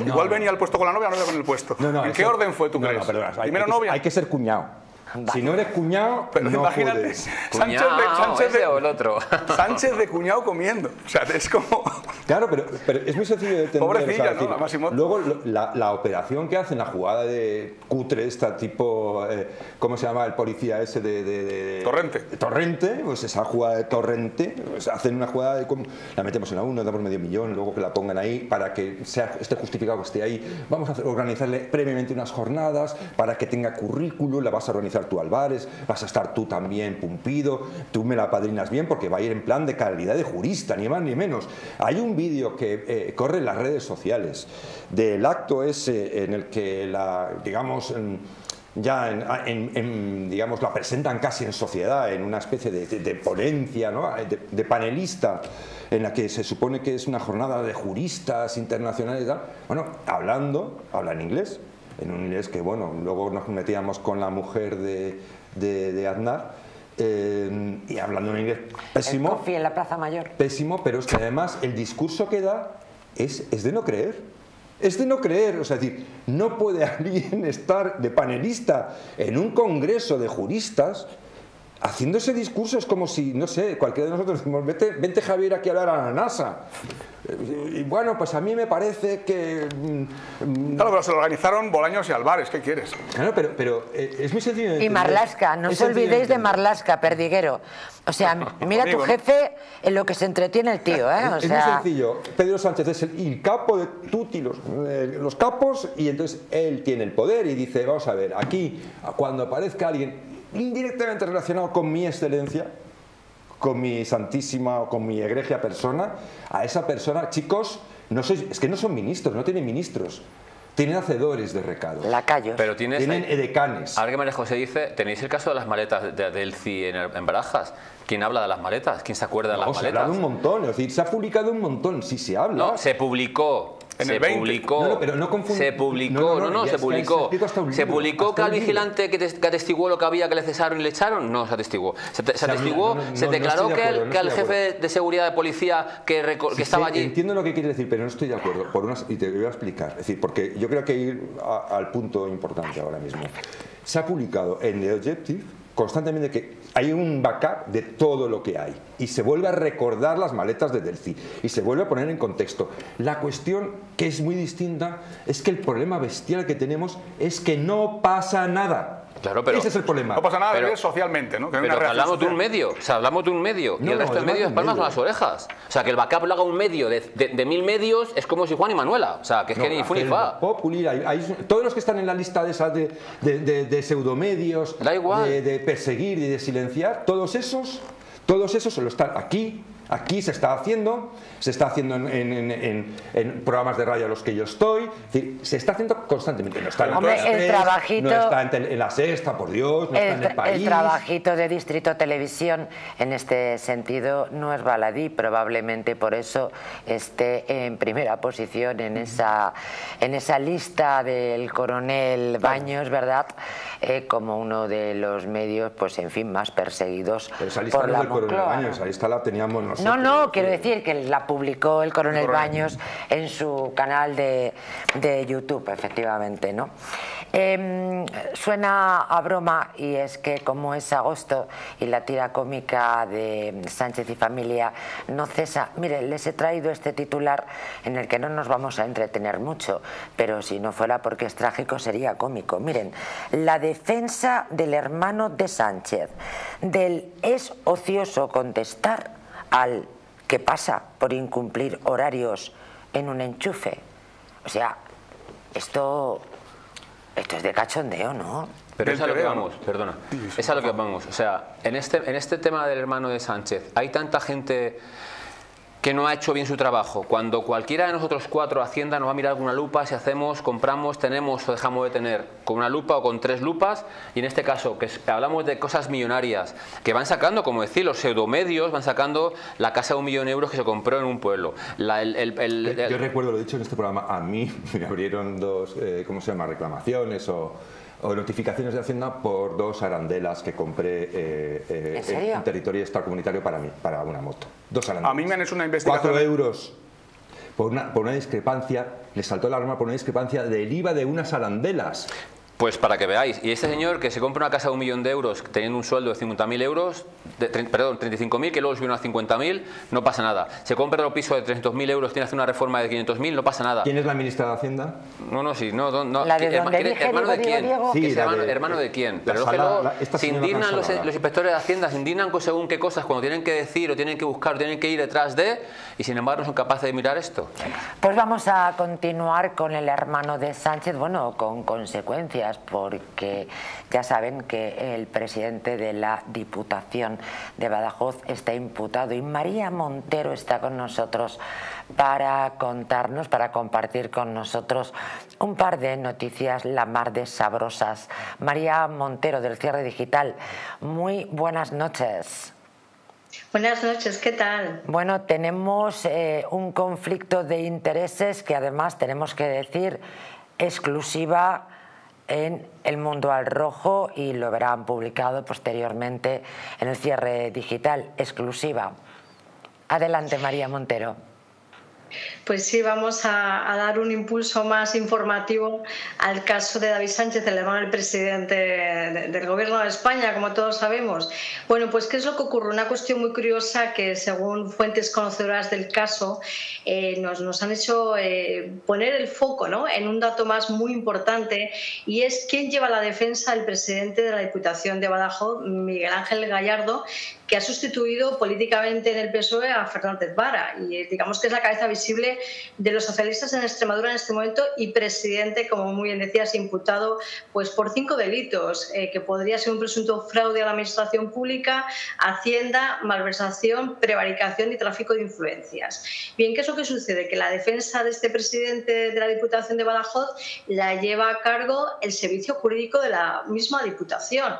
No, igual no, venía no. al puesto con la novia, ahora con el puesto. No, no, ¿En eso... qué orden fue, tú no, crees? No, perdona, hay, primero hay que, novia. Hay que ser cuñado. Si no eres cuñado, pero no imagínate, puedes. Sánchez de, Sánchez, de, el otro. Sánchez de cuñado comiendo. O sea, es como... Claro, pero, pero es muy sencillo de entender. Pobrecilla, o sea, ¿no? Decir, luego, la, la operación que hacen, la jugada de cutre, esta tipo... Eh, ¿Cómo se llama el policía ese de, de, de...? Torrente. Torrente, pues esa jugada de Torrente. Pues hacen una jugada de... La metemos en la una, damos medio millón, luego que la pongan ahí para que sea, esté justificado que esté ahí. Vamos a organizarle previamente unas jornadas para que tenga currículum, la vas a organizar tú, Álvarez, vas a estar tú también, Pumpido, tú me la padrinas bien, porque va a ir en plan de calidad de jurista, ni más ni menos. Hay un vídeo que eh, corre en las redes sociales del acto ese en el que la, digamos, ya en, en, en, digamos, la presentan casi en sociedad, en una especie de, de, de ponencia, ¿no? de, de panelista, en la que se supone que es una jornada de juristas internacionales y tal. Bueno, hablando, habla en inglés. en un inglés que, bueno, luego nos metíamos con la mujer de, de, de Aznar, eh, y hablando un inglés pésimo. El coffee en la Plaza Mayor. Pésimo, pero es que además el discurso que da es, es de no creer. Es de no creer, o sea, es decir, no puede alguien estar de panelista en un congreso de juristas haciendo ese discurso. Es como si, no sé, cualquiera de nosotros decimos, vente, vente Javier aquí a hablar a la NASA. Y bueno, pues a mí me parece que... Claro, pero se lo organizaron Bolaños y Álvarez, ¿qué quieres? Claro, pero, pero es muy sencillo de entender. Y Marlaska, no os olvidéis de Marlaska, Perdiguero. O sea, mira tu jefe en lo que se entretiene el tío, ¿eh? O es sea... muy sencillo. Pedro Sánchez es el, el capo de tutti, los, eh, los capos, y entonces él tiene el poder y dice, vamos a ver, aquí, cuando aparezca alguien indirectamente relacionado con mi excelencia, con mi santísima o con mi egregia persona, a esa persona, chicos, no sois, es que no son ministros, no tienen ministros, tienen hacedores de recado. Lacayos. Pero tienes, tienen edecanes. Ahora que María José dice, tenéis el caso de las maletas de Delci en, en Barajas. ¿Quién habla de las maletas? ¿Quién se acuerda de no, las maletas? Se ha hablado un montón, es decir, se ha publicado un montón, sí se habla. No, se publicó. Se publicó, no, no, pero no se publicó, no, no, no, no, no se publicó, se, se publicó que al vigilante que, te, que atestiguó lo que había, que le cesaron y le echaron, no se atestiguó, se, te, se, se atestiguó, no, no, se no, declaró no de acuerdo, que, el, no que al jefe de, de seguridad de policía que, reco sí, que estaba sí, allí. Entiendo lo que quieres decir, pero no estoy de acuerdo, por unas, y te voy a explicar, es decir, porque yo creo que ir a, al punto importante ahora mismo. Se ha publicado en The Objective constantemente que hay un backup de todo lo que hay y se vuelve a recordar las maletas de Delci y se vuelve a poner en contexto. La cuestión, que es muy distinta, es que el problema bestial que tenemos es que no pasa nada. Claro, pero ese es el problema. No pasa nada pero, socialmente, ¿no? Que pero hablamos social. de un medio, o sea, hablamos de un medio no, y el resto no, del medio es palmas medio. a las orejas. O sea, que el backup lo haga un medio de, de, de mil medios es como si Juan y Manuela. O sea, que es no, que ni fu ni fa. Populi, hay, hay, todos los que están en la lista de esas de, de, de, de pseudomedios, da igual. De, de perseguir y de silenciar, todos esos, todos esos lo están aquí. Aquí se está haciendo, se está haciendo en, en, en, en programas de radio a los que yo estoy, es decir, se está haciendo constantemente. No está en Hombre, el tres, trabajito, no está en, en La Sexta, por Dios, no el, está en El País. El trabajito de Distrito Televisión, en este sentido, no es baladí, probablemente por eso esté en primera posición en esa, en esa lista del coronel Baños, ¿verdad? Eh, como uno de los medios, pues en fin, más perseguidos Pero esa lista por no la Moncloa. Coronel Baños, esa lista la teníamos nosotros. No, no, quiero decir que la publicó el coronel, el coronel. Baños en su canal de, de YouTube, efectivamente, ¿no? Eh, suena a broma, y es que como es agosto y la tira cómica de Sánchez y familia no cesa. Mire, les he traído este titular en el que no nos vamos a entretener mucho, pero si no fuera porque es trágico sería cómico. Miren, la defensa del hermano de Sánchez, del es ocioso contestar al que pasa por incumplir horarios en un enchufe. O sea, esto, esto es de cachondeo, ¿no? Pero es a lo que vamos, perdona, es a lo que vamos. O sea, en este, en este tema del hermano de Sánchez, hay tanta gente que no ha hecho bien su trabajo. Cuando cualquiera de nosotros cuatro, Hacienda, nos va a mirar con una lupa, si hacemos, compramos, tenemos o dejamos de tener, con una lupa o con tres lupas, y en este caso, que hablamos de cosas millonarias, que van sacando, como decir, los pseudomedios, van sacando la casa de un millón de euros que se compró en un pueblo. La, el, el, el, el, Yo recuerdo, lo dicho en este programa, a mí me abrieron dos, eh, ¿cómo se llama?, reclamaciones o... o notificaciones de Hacienda por dos arandelas que compré eh, eh, ¿En, en territorio extracomunitario para mí, para una moto. Dos arandelas. A mí me han hecho una investigación. Cuatro euros por una, por una discrepancia, le saltó la alarma por una discrepancia del I V A de unas arandelas. Pues para que veáis, y este señor que se compra una casa de un millón de euros teniendo un sueldo de cincuenta mil euros, de, perdón, treinta y cinco mil, que luego subió a cincuenta mil, no pasa nada. Se compra otro piso de trescientos mil euros, tiene que hacer una reforma de quinientos mil, no pasa nada. ¿Quién es la ministra de Hacienda? No, no, sí, no, no. ¿La de herma, dije, ¿Hermano Diego, de quién? Diego, Diego. Sí, de, hermano, hermano de quién. Pero sala, luego, la, se indignan los, los inspectores de Hacienda, se indignan con según qué cosas, cuando tienen que decir o tienen que buscar, o tienen que ir detrás de, y sin embargo no son capaces de mirar esto. Pues vamos a continuar con el hermano de Sánchez, bueno, con consecuencias, porque ya saben que el presidente de la Diputación de Badajoz está imputado, y María Montero está con nosotros para contarnos, para compartir con nosotros un par de noticias la mar de sabrosas. María Montero, del Cierre Digital, muy buenas noches. Buenas noches, ¿qué tal? Bueno, tenemos eh, un conflicto de intereses que además tenemos que decir exclusiva en El Mundo al Rojo y lo verán publicado posteriormente en el Cierre Digital, exclusiva. Adelante, María Montero. Pues sí, vamos a, a dar un impulso más informativo al caso de David Sánchez, el hermano del presidente de, del Gobierno de España, como todos sabemos. Bueno, pues ¿qué es lo que ocurre? Una cuestión muy curiosa que, según fuentes conocedoras del caso, eh, nos, nos han hecho eh, poner el foco, ¿no?, en un dato más muy importante, y es quién lleva la defensa del presidente de la Diputación de Badajoz, Miguel Ángel Gallardo, que ha sustituido políticamente en el P S O E a Fernández Vara, y digamos que es la cabeza visible de los socialistas en Extremadura en este momento y presidente, como muy bien decías, imputado pues por cinco delitos, eh, que podría ser un presunto fraude a la administración pública, hacienda, malversación, prevaricación y tráfico de influencias. Bien, ¿qué es lo que sucede? Que la defensa de este presidente de la Diputación de Badajoz la lleva a cargo el servicio jurídico de la misma Diputación.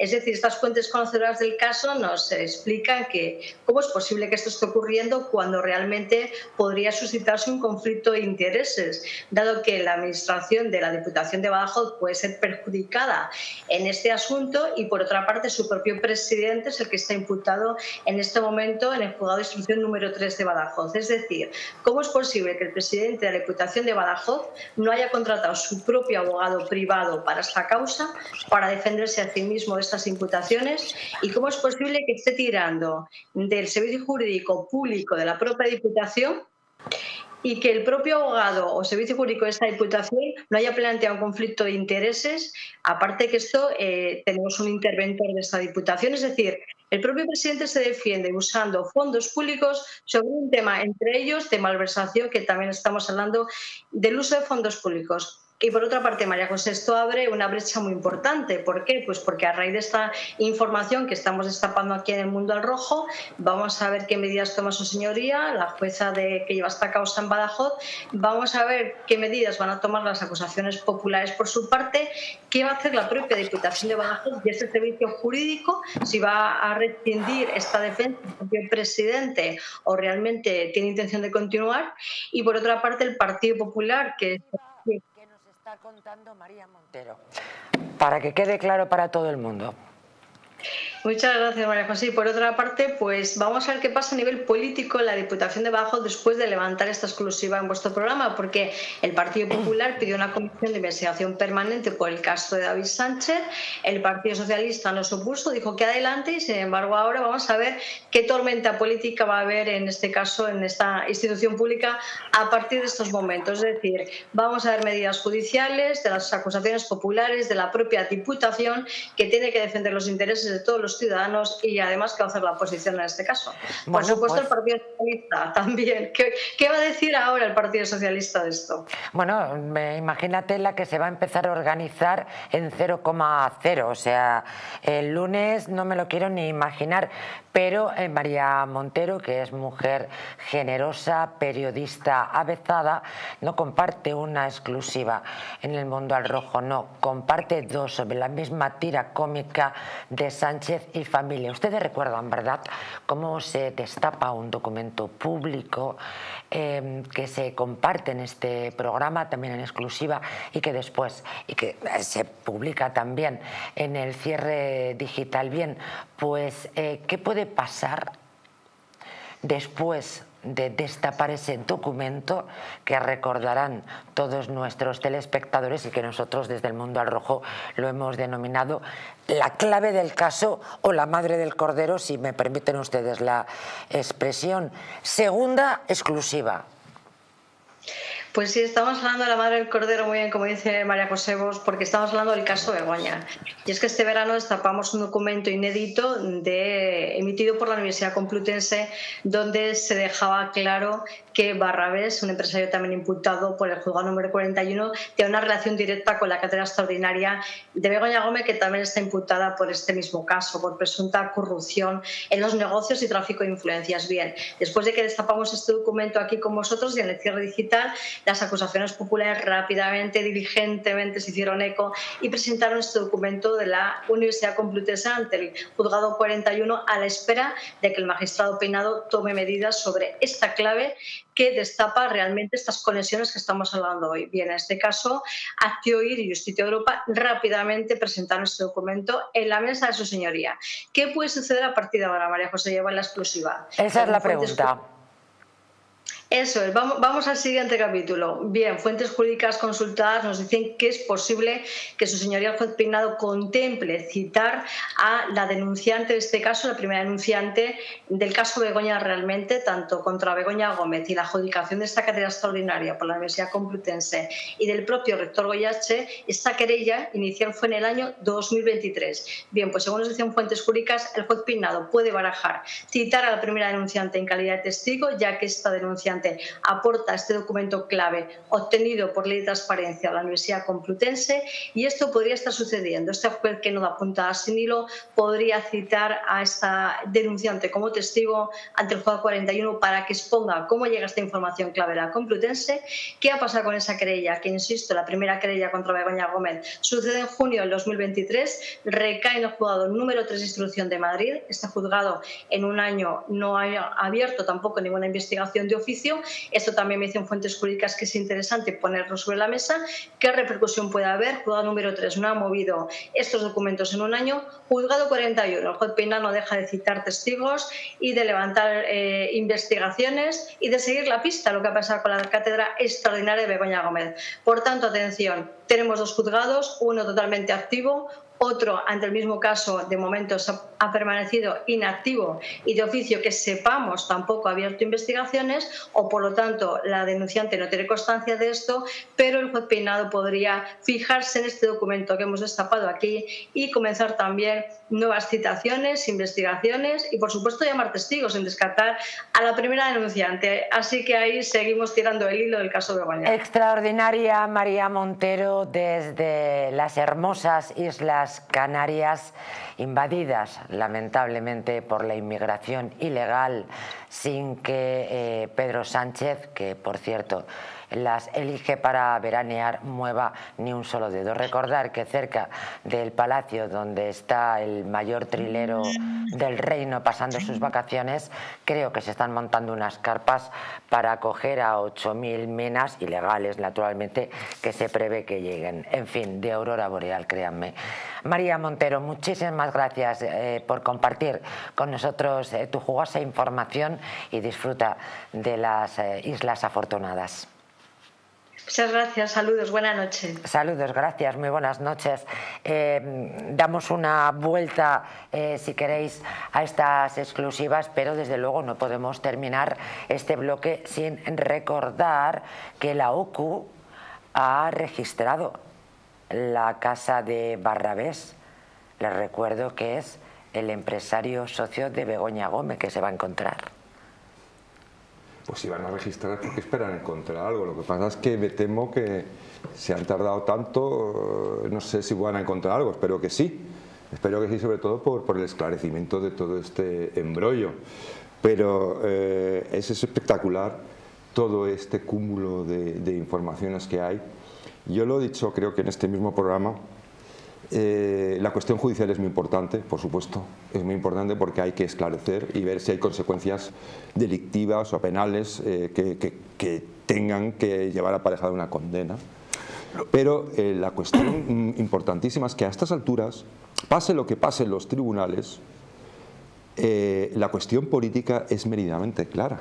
Es decir, estas fuentes conocedoras del caso nos explican que cómo es posible que esto esté ocurriendo cuando realmente podría suscitarse un conflicto de intereses, dado que la administración de la Diputación de Badajoz puede ser perjudicada en este asunto y, por otra parte, su propio presidente es el que está imputado en este momento en el juzgado de instrucción número tres de Badajoz. Es decir, ¿cómo es posible que el presidente de la Diputación de Badajoz no haya contratado su propio abogado privado para esta causa, para defenderse a sí mismo de estas imputaciones? ¿Y cómo es posible que esté tirando del servicio jurídico público de la propia Diputación y que el propio abogado o servicio jurídico de esta Diputación no haya planteado un conflicto de intereses? Aparte que esto, eh, tenemos un interventor de esta Diputación, es decir, el propio presidente se defiende usando fondos públicos sobre un tema, entre ellos, de malversación, que también estamos hablando del uso de fondos públicos. Y por otra parte, María José, esto abre una brecha muy importante. ¿Por qué? Pues porque a raíz de esta información que estamos destapando aquí en El Mundo al Rojo, vamos a ver qué medidas toma su señoría, la jueza de, que lleva esta causa en Badajoz. Vamos a ver qué medidas van a tomar las acusaciones populares por su parte, qué va a hacer la propia Diputación de Badajoz y ese servicio jurídico, si va a rescindir esta defensa del presidente o realmente tiene intención de continuar. Y por otra parte, el Partido Popular, que... está contando María Montero, para que quede claro para todo el mundo. Muchas gracias, María José. Y por otra parte, pues vamos a ver qué pasa a nivel político en la Diputación de Badajoz después de levantar esta exclusiva en vuestro programa, porque el Partido Popular pidió una comisión de investigación permanente por el caso de David Sánchez, el Partido Socialista nos opuso, dijo que adelante, y sin embargo ahora vamos a ver qué tormenta política va a haber en este caso, en esta institución pública, a partir de estos momentos. Es decir, vamos a ver medidas judiciales, de las acusaciones populares, de la propia Diputación, que tiene que defender los intereses de todos los ciudadanos y además causar la oposición en este caso. Por bueno, supuesto, pues... el Partido Socialista también. ¿Qué, ¿Qué va a decir ahora el Partido Socialista de esto? Bueno, me, imagínate la que se va a empezar a organizar en cero coma cero. O sea, el lunes no me lo quiero ni imaginar. Pero eh, María Montero, que es mujer generosa, periodista avezada, no comparte una exclusiva en El Mundo al Rojo, no. Comparte dos sobre la misma tira cómica de Sánchez y familia. Ustedes recuerdan, ¿verdad?, cómo se destapa un documento público eh, que se comparte en este programa, también en exclusiva, y que después y que se publica también en el Cierre Digital. Bien, pues, eh, ¿qué puede pasar después de destapar ese documento que recordarán todos nuestros telespectadores y que nosotros desde El Mundo al Rojo lo hemos denominado la clave del caso o la madre del cordero, si me permiten ustedes la expresión? Segunda exclusiva. Pues sí, estamos hablando de la madre del cordero, muy bien, como dice María José Bos, porque estamos hablando del caso Begoña. Y es que este verano destapamos un documento inédito de, emitido por la Universidad Complutense, donde se dejaba claro que Barrabés, un empresario también imputado por el juzgado número cuarenta y uno, tiene una relación directa con la cátedra extraordinaria de Begoña Gómez, que también está imputada por este mismo caso, por presunta corrupción en los negocios y tráfico de influencias. Bien, después de que destapamos este documento aquí con vosotros y en el Cierre Digital, las acusaciones populares rápidamente, diligentemente se hicieron eco y presentaron este documento de la Universidad Complutense ante el juzgado cuarenta y uno, a la espera de que el magistrado Peinado tome medidas sobre esta clave que destapa realmente estas conexiones que estamos hablando hoy. Bien, en este caso, Actioir y Justicia Europa rápidamente presentaron este documento en la mesa de su señoría. ¿Qué puede suceder a partir de ahora, María José? Lleva la exclusiva. Esa es la pregunta. Eso es, vamos, vamos al siguiente capítulo. Bien, fuentes jurídicas consultadas nos dicen que es posible que su señoría el juez Peinado contemple citar a la denunciante, en este caso, la primera denunciante del caso Begoña realmente, tanto contra Begoña Gómez y la adjudicación de esta carrera extraordinaria por la Universidad Complutense y del propio rector Goyache. Esta querella inicial fue en el año dos mil veintitrés. Bien, pues según nos dicen fuentes jurídicas, el juez Peinado puede barajar citar a la primera denunciante en calidad de testigo, ya que esta denunciante aporta este documento clave obtenido por ley de transparencia de la Universidad Complutense, y esto podría estar sucediendo. Este juez que no da puntada sin hilo podría citar a esta denunciante como testigo ante el juzgado cuarenta y uno para que exponga cómo llega esta información clave a la Complutense, qué ha pasado con esa querella, que insisto, la primera querella contra Begoña Gómez sucede en junio del dos mil veintitrés, recae en el juzgado número tres de instrucción de Madrid. Este juzgado en un año no ha abierto tampoco ninguna investigación de oficio. Esto también me dicen fuentes jurídicas que es interesante ponerlo sobre la mesa. ¿Qué repercusión puede haber? Juzgado número tres no ha movido estos documentos en un año. Juzgado cuarenta y uno, el juez Peinado no deja de citar testigos y de levantar eh, investigaciones y de seguir la pista, lo que ha pasado con la cátedra extraordinaria de Begoña Gómez. Por tanto, atención, tenemos dos juzgados, uno totalmente activo, otro, ante el mismo caso, de momento ha permanecido inactivo y de oficio que sepamos tampoco ha abierto investigaciones, o por lo tanto la denunciante no tiene constancia de esto, pero el juez Peinado podría fijarse en este documento que hemos destapado aquí y comenzar también nuevas citaciones, investigaciones y, por supuesto, llamar testigos sin descartar a la primera denunciante. Así que ahí seguimos tirando el hilo del caso de Begoña. Extraordinaria María Montero desde las hermosas Islas Canarias, invadidas lamentablemente por la inmigración ilegal, sin que eh, Pedro Sánchez, que por cierto las elige para veranear, mueva ni un solo dedo. Recordar que cerca del palacio donde está el mayor trilero del reino pasando sus vacaciones, creo que se están montando unas carpas para acoger a ocho mil menas ilegales, naturalmente, que se prevé que lleguen. En fin, de aurora boreal, créanme. María Montero, muchísimas gracias eh, por compartir con nosotros eh, tu jugosa información, y disfruta de las eh, Islas Afortunadas. Muchas gracias, saludos, buenas noches. Saludos, gracias, muy buenas noches. Eh, damos una vuelta, eh, si queréis, a estas exclusivas, pero desde luego no podemos terminar este bloque sin recordar que la O C U ha registrado la casa de Barrabés. Les recuerdo que es el empresario socio de Begoña Gómez que se va a encontrar. Pues si van a registrar, porque esperan encontrar algo. Lo que pasa es que me temo que se han tardado tanto, no sé si van a encontrar algo, espero que sí. Espero que sí, sobre todo por, por el esclarecimiento de todo este embrollo. Pero eh, es espectacular todo este cúmulo de, de informaciones que hay. Yo lo he dicho, creo que en este mismo programa, eh, la cuestión judicial es muy importante, por supuesto. Es muy importante porque hay que esclarecer y ver si hay consecuencias delictivas o penales eh, que, que, que tengan que llevar aparejada una condena. Pero eh, la cuestión importantísima es que a estas alturas, pase lo que pase en los tribunales, eh, la cuestión política es meridianamente clara.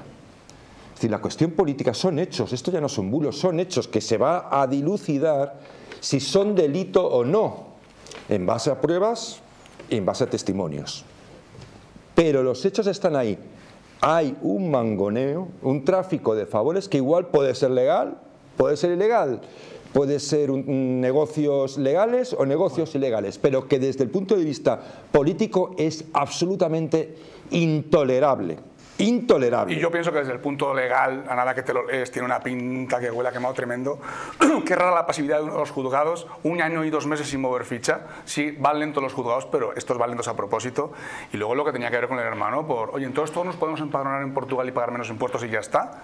Es decir, la cuestión política son hechos, esto ya no son bulos, son hechos que se va a dilucidar si son delito o no, en base a pruebas, en base a testimonios. Pero los hechos están ahí. Hay un mangoneo, un tráfico de favores que igual puede ser legal, puede ser ilegal, puede ser un, negocios legales o negocios ilegales, pero que desde el punto de vista político es absolutamente intolerable. Intolerable. Y yo pienso que desde el punto legal, a nada que te lo lees, tiene una pinta que huele a quemado tremendo. Qué rara la pasividad de los juzgados, un año y dos meses sin mover ficha. Sí, van lentos los juzgados, pero estos van lentos a propósito. Y luego lo que tenía que ver con el hermano, por, oye, entonces todos nos podemos empadronar en Portugal y pagar menos impuestos y ya está.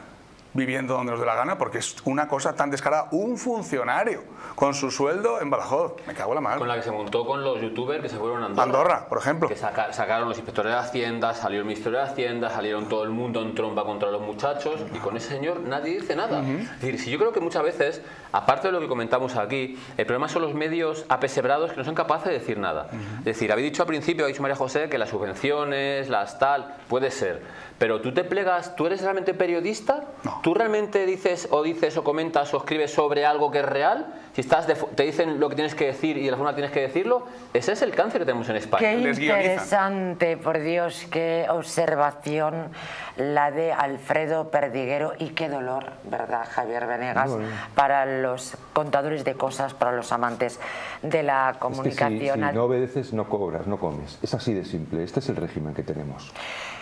viviendo donde nos dé la gana, porque es una cosa tan descarada. Un funcionario con su sueldo en Badajoz, me cago en la madre. Con la que se montó con los youtubers que se fueron a Andorra. Andorra, por ejemplo. Que saca, sacaron los inspectores de Hacienda, salió el ministerio de Hacienda, salieron todo el mundo en trompa contra los muchachos, y con ese señor nadie dice nada. Uh-huh. Es decir, si yo creo que muchas veces, aparte de lo que comentamos aquí, el problema son los medios apesebrados que no son capaces de decir nada. Uh-huh. Es decir, habéis dicho al principio, habéis dicho María José, que las subvenciones, las tal, puede ser, pero tú te plegas, ¿tú eres realmente periodista? No. ¿Tú realmente dices o dices o comentas o escribes sobre algo que es real? Si estás de, te dicen lo que tienes que decir y de la forma que tienes que decirlo. Ese es el cáncer que tenemos en España. Qué interesante, por Dios, qué observación la de Alfredo Perdiguero, y qué dolor, ¿verdad, Javier Venegas? Bueno. Para los contadores de cosas, para los amantes de la comunicación. Es que si, si no obedeces, no cobras, no comes. Es así de simple. Este es el régimen que tenemos.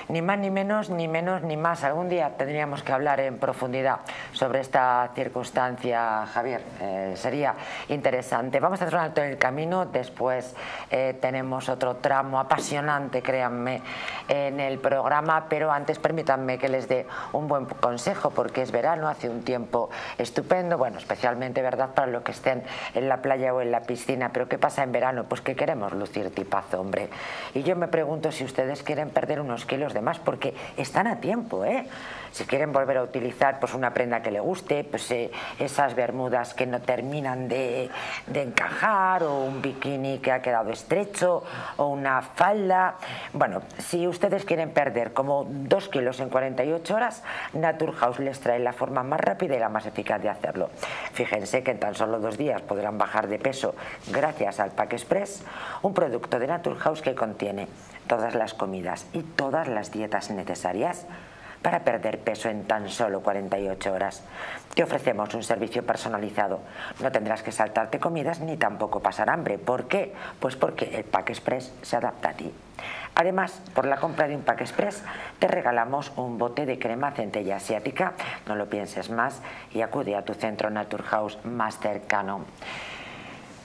Ni más, ni menos, ni menos, ni más. Algún día tendríamos que hablar en profundidad sobre esta circunstancia, Javier. Eh, sería interesante. Vamos a hacer un alto en el camino. Después eh, tenemos otro tramo apasionante, créanme, en el programa. Pero antes permítanme que les dé un buen consejo, porque es verano, hace un tiempo estupendo. Bueno, especialmente, ¿verdad?, para los que estén en la playa o en la piscina. Pero ¿qué pasa en verano? Pues que queremos lucir tipazo, hombre. Y yo me pregunto si ustedes quieren perder unos kilos demás, porque están a tiempo, ¿eh? Si quieren volver a utilizar pues una prenda que le guste, pues eh, esas bermudas que no terminan de, de encajar, o un bikini que ha quedado estrecho, o una falda. Bueno, si ustedes quieren perder como dos kilos en cuarenta y ocho horas, Naturhaus les trae la forma más rápida y la más eficaz de hacerlo. Fíjense que en tan solo dos días podrán bajar de peso gracias al Pack Express, un producto de Naturhaus que contiene todas las comidas y todas las dietas necesarias para perder peso en tan solo cuarenta y ocho horas. Te ofrecemos un servicio personalizado. No tendrás que saltarte comidas ni tampoco pasar hambre. ¿Por qué? Pues porque el Pack Express se adapta a ti. Además, por la compra de un Pack Express te regalamos un bote de crema centella asiática. No lo pienses más y acude a tu centro Naturhaus más cercano.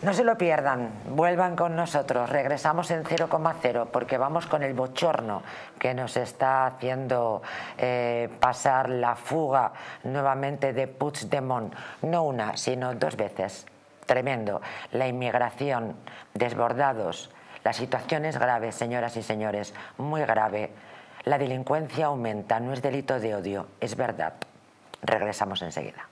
No se lo pierdan, vuelvan con nosotros, regresamos en cero coma cero, porque vamos con el bochorno que nos está haciendo eh, pasar la fuga nuevamente de Puigdemont, no una, sino dos veces. Tremendo, la inmigración, desbordados, la situación es grave, señoras y señores, muy grave. La delincuencia aumenta, no es delito de odio, es verdad. Regresamos enseguida.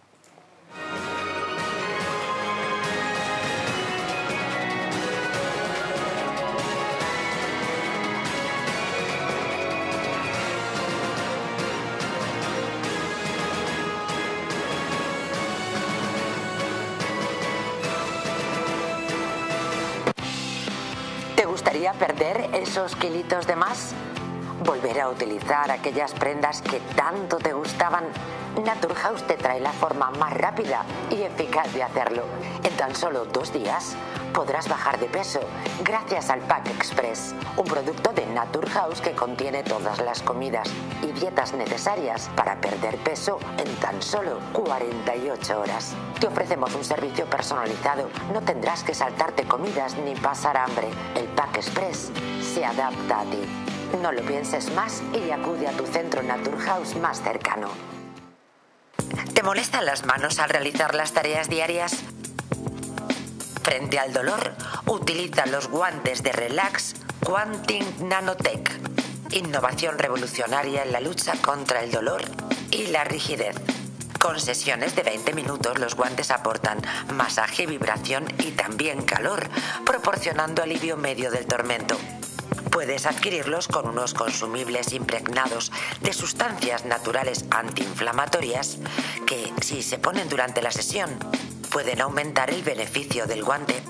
¿Perder esos kilitos de más? ¿Volver a utilizar aquellas prendas que tanto te gustaban? Naturhaus te trae la forma más rápida y eficaz de hacerlo. En tan solo dos días podrás bajar de peso gracias al Pack Express, un producto de Naturhaus que contiene todas las comidas y dietas necesarias para perder peso en tan solo cuarenta y ocho horas. Te ofrecemos un servicio personalizado. No tendrás que saltarte comidas ni pasar hambre. El Pack Express se adapta a ti. No lo pienses más y acude a tu centro Naturhaus más cercano. ¿Te molestan las manos al realizar las tareas diarias? Frente al dolor, utiliza los guantes de Relax Quantum Nanotech. Innovación revolucionaria en la lucha contra el dolor y la rigidez. Con sesiones de veinte minutos, los guantes aportan masaje, vibración y también calor, proporcionando alivio medio del tormento. Puedes adquirirlos con unos consumibles impregnados de sustancias naturales antiinflamatorias que, si se ponen durante la sesión, pueden aumentar el beneficio del guante.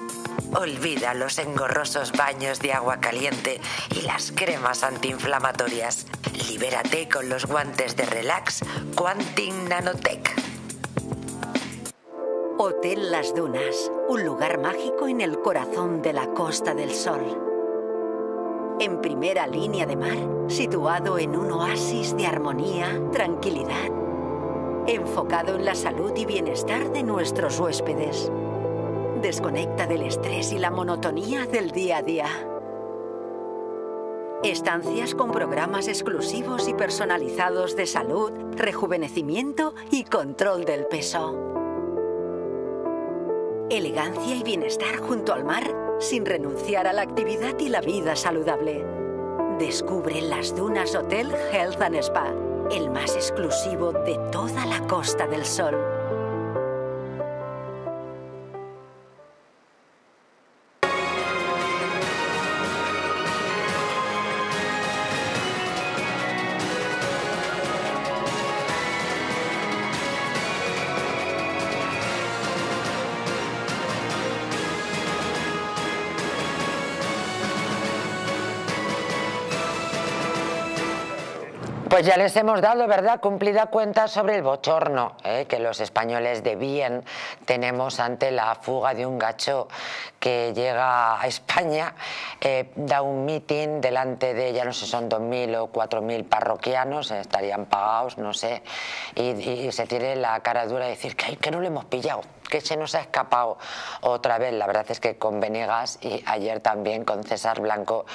Olvida los engorrosos baños de agua caliente y las cremas antiinflamatorias. Libérate con los guantes de Relax Quantum Nanotech. Hotel Las Dunas, un lugar mágico en el corazón de la Costa del Sol. En primera línea de mar, situado en un oasis de armonía, tranquilidad, enfocado en la salud y bienestar de nuestros huéspedes. Desconecta del estrés y la monotonía del día a día. Estancias con programas exclusivos y personalizados de salud, rejuvenecimiento y control del peso. Elegancia y bienestar junto al mar, sin renunciar a la actividad y la vida saludable. Descubre las dunas Hotel Health and Spa, el más exclusivo de toda la Costa del Sol. Pues ya les hemos dado, ¿verdad?, cumplida cuenta sobre el bochorno ¿eh? que los españoles de bien tenemos ante la fuga de un gacho que llega a España, eh, da un mitin delante de, ya no sé, son dos mil o cuatro mil parroquianos, estarían pagados, no sé, y, y se tiene la cara dura de decir que, ay, que no lo hemos pillado, que se nos ha escapado otra vez. La verdad es que con Venegas y ayer también con César Blanco,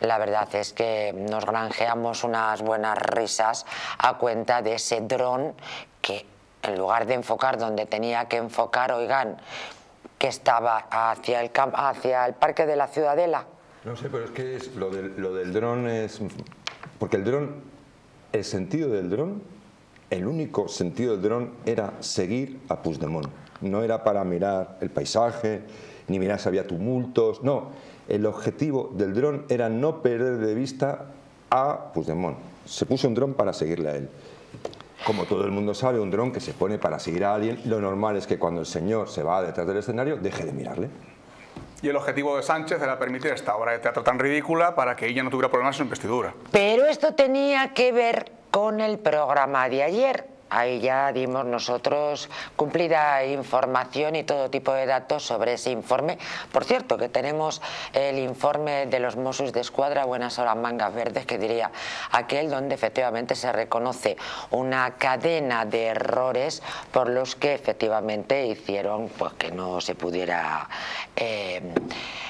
la verdad es que nos granjeamos unas buenas risas a cuenta de ese dron que, en lugar de enfocar donde tenía que enfocar, oigan, que estaba hacia el, camp hacia el parque de la Ciudadela. No sé, pero es que es, lo, del, lo del dron es... Porque el dron, el sentido del dron, el único sentido del dron era seguir a Puigdemont. No era para mirar el paisaje, ni mirar si había tumultos, no. El objetivo del dron era no perder de vista a Puigdemont. Se puso un dron para seguirle a él. Como todo el mundo sabe, un dron que se pone para seguir a alguien, lo normal es que cuando el señor se va detrás del escenario, deje de mirarle. Y el objetivo de Sánchez era permitir esta obra de teatro tan ridícula para que ella no tuviera problemas en su investidura. Pero esto tenía que ver con el programa de ayer. Ahí ya dimos nosotros cumplida información y todo tipo de datos sobre ese informe. Por cierto, que tenemos el informe de los Mossos de Escuadra, buenas horas mangas verdes, que diría aquel, donde efectivamente se reconoce una cadena de errores por los que efectivamente hicieron pues que no se pudiera eh,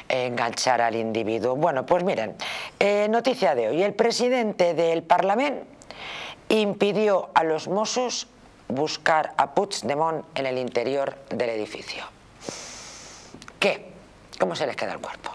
enganchar al individuo. Bueno, pues miren, eh, noticia de hoy. El presidente del Parlamento impidió a los Mossos buscar a Puigdemont en el interior del edificio. ¿Qué? ¿Cómo se les queda el cuerpo?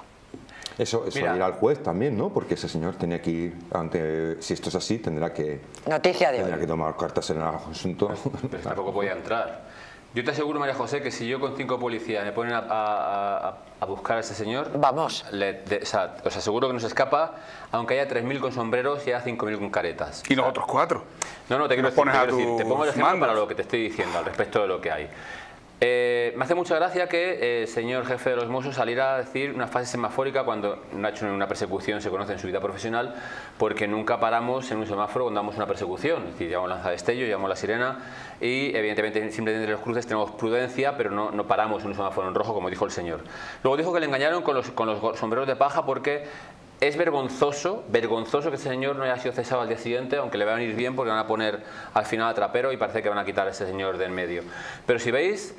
Eso, eso irá al juez también, ¿no? Porque ese señor tenía que ir ante... Si esto es así, tendrá que... Noticia de hoy. Tendrá que tomar cartas en el asunto. Pero tampoco podía entrar. Yo te aseguro, María José, que si yo con cinco policías me ponen a, a, a, a buscar a ese señor... Vamos. Le, de, o sea, os aseguro que no se escapa, aunque haya tres mil con sombreros y haya cinco mil con caretas. ¿Y los otros cuatro? No, no, te quiero decir, te, quiero decir, te pongo el ejemplo para lo que te estoy diciendo al respecto de lo que hay. Eh, me hace mucha gracia que el eh, señor jefe de los Mossos saliera a decir una frase semafórica cuando no ha hecho una persecución, se conoce en su vida profesional, porque nunca paramos en un semáforo cuando damos una persecución. Es decir, llevamos lanzadestello, llevamos la sirena y evidentemente simplemente entre los cruces tenemos prudencia, pero no, no paramos en un semáforo en rojo, como dijo el señor. Luego dijo que le engañaron con los, con los sombreros de paja porque... Es vergonzoso, vergonzoso que ese señor no haya sido cesado al día siguiente, aunque le van a ir bien porque van a poner al final a trapero y parece que van a quitar a ese señor de en medio. Pero si veis...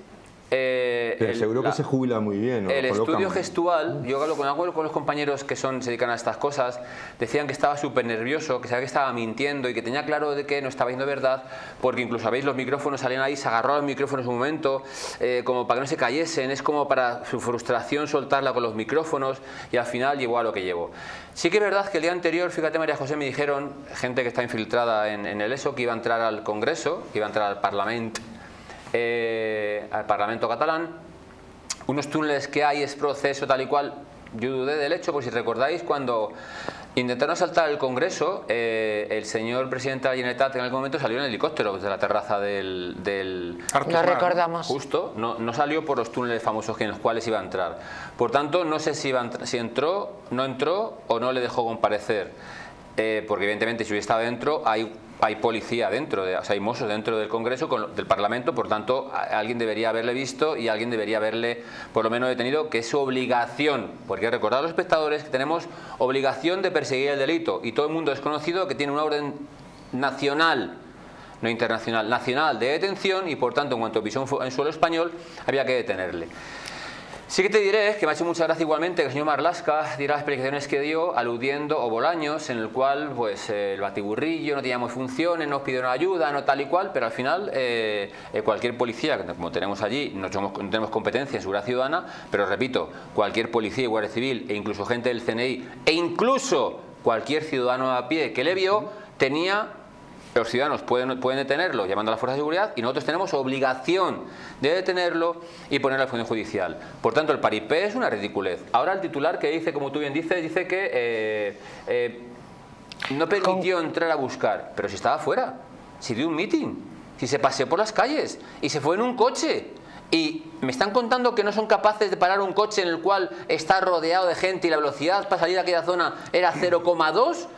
Eh, Pero el, seguro la, que se jubila muy bien, ¿no? El estudio gestual, yo hablo con, con los compañeros que son, se dedican a estas cosas, decían que estaba súper nervioso, que sabía que estaba mintiendo y que tenía claro de que no estaba diciendo verdad, porque incluso veis los micrófonos salían ahí, se agarró a los micrófonos un momento, eh, como para que no se cayesen, es como para su frustración soltarla con los micrófonos y al final llegó a lo que llevó. Sí que es verdad que el día anterior, fíjate María José, me dijeron, gente que está infiltrada en, en el E S O, que iba a entrar al Congreso, que iba a entrar al Parlamento, Eh, al Parlamento catalán, unos túneles que hay, es proceso tal y cual. Yo dudé del hecho, pues si recordáis cuando intentaron asaltar el Congreso, eh, el señor presidente de la Generalitat en algún momento salió en helicóptero desde la terraza del... del no recordamos. Justo, no, no salió por los túneles famosos que en los cuales iba a entrar. Por tanto, no sé si, iba si entró, no entró o no le dejó comparecer. Eh, porque evidentemente si hubiera estado dentro hay... Hay policía dentro, de, o sea, hay Mossos dentro del Congreso, con, del Parlamento, por tanto, a, alguien debería haberle visto y alguien debería haberle, por lo menos, detenido, que es su obligación, porque recordad a los espectadores que tenemos obligación de perseguir el delito y todo el mundo es conocido que tiene una orden nacional, no internacional, nacional de detención y, por tanto, en cuanto pisó en suelo español, había que detenerle. Sí que te diré que me ha hecho mucha gracia igualmente que el señor Marlaska diera las explicaciones que dio aludiendo a Bolaños, en el cual pues el batiburrillo, no teníamos funciones, nos pidieron ayuda, no tal y cual, pero al final eh, cualquier policía, como tenemos allí, no, somos, no tenemos competencia en seguridad ciudadana, pero repito, cualquier policía y guardia civil e incluso gente del C N I e incluso cualquier ciudadano a pie que le vio, tenía... Los ciudadanos pueden, pueden detenerlo llamando a las fuerzas de seguridad y nosotros tenemos obligación de detenerlo y ponerlo en función judicial. Por tanto, el paripé es una ridiculez. Ahora el titular que dice, como tú bien dices, dice que eh, eh, no permitió entrar a buscar, pero si estaba fuera, si dio un meeting, si se paseó por las calles y se fue en un coche. Y me están contando que no son capaces de parar un coche en el cual está rodeado de gente y la velocidad para salir de aquella zona era cero coma dos.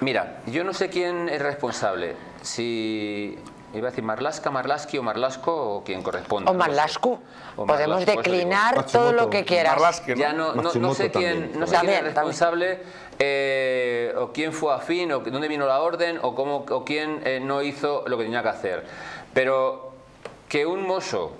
Mira, yo no sé quién es responsable, si iba a decir Marlaska, Marlaski o Marlasco o quien corresponda. O Marlasco, no sé. Podemos Marlasco, declinar todo Matsumoto, lo que quieras. Marlaska, ¿no? Ya no, no, no sé quién, también, no sé también, quién es responsable, eh, o quién fue afín, o dónde vino la orden, o, cómo, o quién eh, no hizo lo que tenía que hacer. Pero que un mozo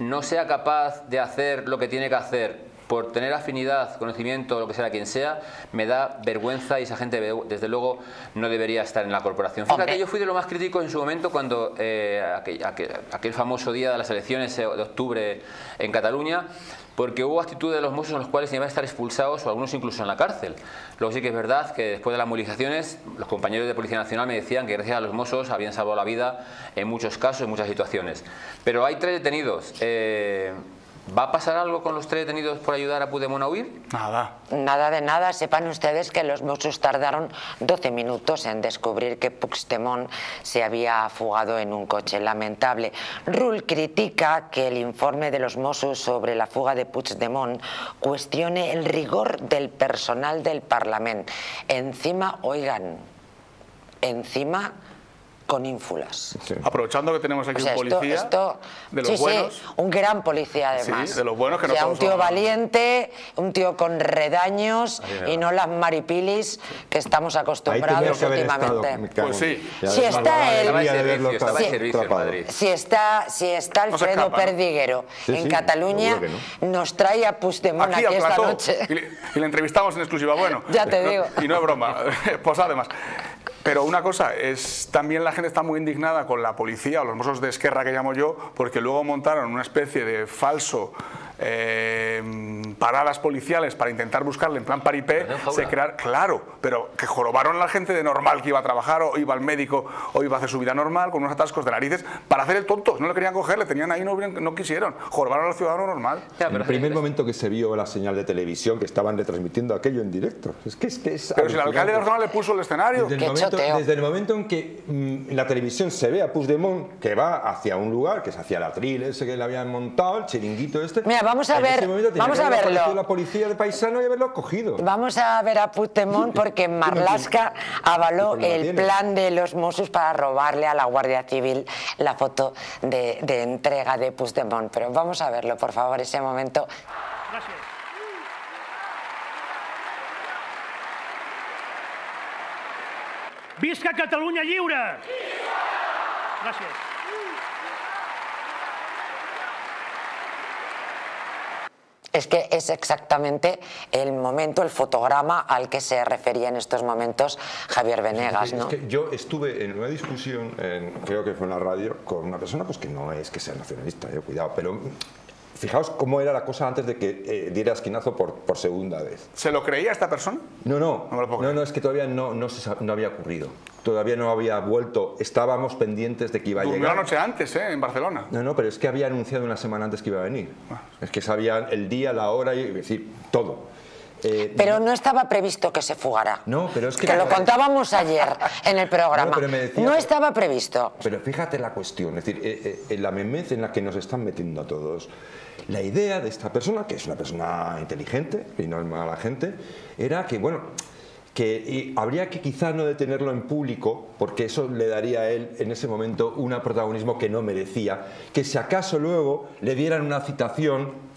no sea capaz de hacer lo que tiene que hacer, por tener afinidad, conocimiento, lo que sea, quien sea, me da vergüenza y esa gente, desde luego, no debería estar en la corporación. Fíjate, okay. Yo fui de lo más crítico en su momento cuando eh, aquel, aquel, aquel famoso día de las elecciones de octubre en Cataluña, porque hubo actitudes de los mozos en los cuales iban a estar expulsados o algunos incluso en la cárcel. Luego sí que es verdad que después de las movilizaciones, los compañeros de Policía Nacional me decían que gracias a los mozos habían salvado la vida en muchos casos, en muchas situaciones. Pero hay tres detenidos. Eh, ¿Va a pasar algo con los tres detenidos por ayudar a Puigdemont a huir? Nada. Nada de nada. Sepan ustedes que los mozos tardaron doce minutos en descubrir que Puigdemont se había fugado en un coche. Lamentable. Rull critica que el informe de los mozos sobre la fuga de Puigdemont cuestione el rigor del personal del Parlamento. Encima, oigan, encima... con ínfulas. Sí. Aprovechando que tenemos aquí o sea, un policía esto, esto, de los sí, buenos. Sí, un gran policía además. Sí, de los buenos que o sea, no un tío hablar. Valiente, un tío con redaños y no las maripilis sí. que estamos acostumbrados últimamente. Pues sí. Si está él, si está, si está Alfredo no escapa, Perdiguero sí, en sí, Cataluña, no. nos trae a Puigdemont aquí, aquí esta plató, noche. Y le, y le entrevistamos en exclusiva. Bueno, ya te no, digo. Y no es broma. Pues además. Pero una cosa, es también la gente está muy indignada con la policía o los mozos de Esquerra que llamo yo, porque luego montaron una especie de falso eh, paradas policiales para intentar buscarle en plan paripé, se crearon, claro, pero que jorobaron a la gente de normal que iba a trabajar o iba al médico o iba a hacer su vida normal con unos atascos de narices para hacer el tonto, no le querían coger, le tenían ahí, no, no quisieron, jorobaron al ciudadano normal. En el primer momento que se vio la señal de televisión que estaban retransmitiendo aquello en directo, es que es... Que es pero si el alcalde de la zona le puso el escenario... Desde el momento en que mmm, la televisión se ve a Puigdemont que va hacia un lugar, que es hacia el atril ese que le habían montado, el chiringuito este... Mira, vamos a ver, vamos a verlo. La policía de paisano y haberlo cogido. Vamos a ver a Puigdemont porque Marlaska avaló el plan de los Mossos para robarle a la Guardia Civil la foto de, de entrega de Puigdemont. Pero vamos a verlo, por favor, ese momento. Gracias. Visca Catalunya lliure! Visca! Gràcies. Es que es exactamente el momento, el fotograma al que se refería en estos momentos Javier Venegas, ¿no? Es que yo estuve en una discusión, en, creo que fue en la radio, con una persona pues que no es que sea nacionalista, yo cuidado, pero... Fijaos cómo era la cosa antes de que eh, diera esquinazo por, por segunda vez. ¿Se lo creía esta persona? No, no, no, no, no es que todavía no, no, se, no había ocurrido. Todavía no había vuelto. Estábamos pendientes de que iba a llegar. Una noche antes, ¿eh? En Barcelona. No, no, pero es que había anunciado una semana antes que iba a venir. Ah. Es que sabían el día, la hora y es decir, todo. Eh, pero no estaba previsto que se fugara. No, pero es que... Que lo contábamos ayer en el programa. No, pero me decía, no estaba previsto. Pero fíjate la cuestión, es decir, eh, eh, la memez en la que nos están metiendo a todos. La idea de esta persona, que es una persona inteligente y no es mala gente, era que, bueno, que habría que quizá no detenerlo en público, porque eso le daría a él en ese momento un protagonismo que no merecía, que si acaso luego le dieran una citación...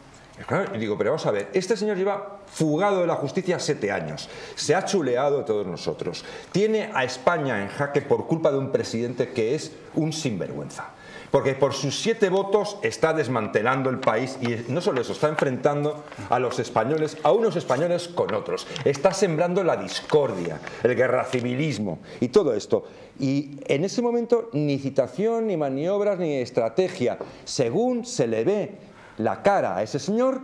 Claro, y digo, pero vamos a ver, este señor lleva fugado de la justicia siete años, se ha chuleado a todos nosotros, tiene a España en jaque por culpa de un presidente que es un sinvergüenza. porque por sus siete votos está desmantelando el país, y no solo eso, está enfrentando a los españoles, a unos españoles con otros, está sembrando la discordia, el guerracivilismo y todo esto. Y en ese momento ni citación, ni maniobras, ni estrategia. Según se le ve la cara a ese señor,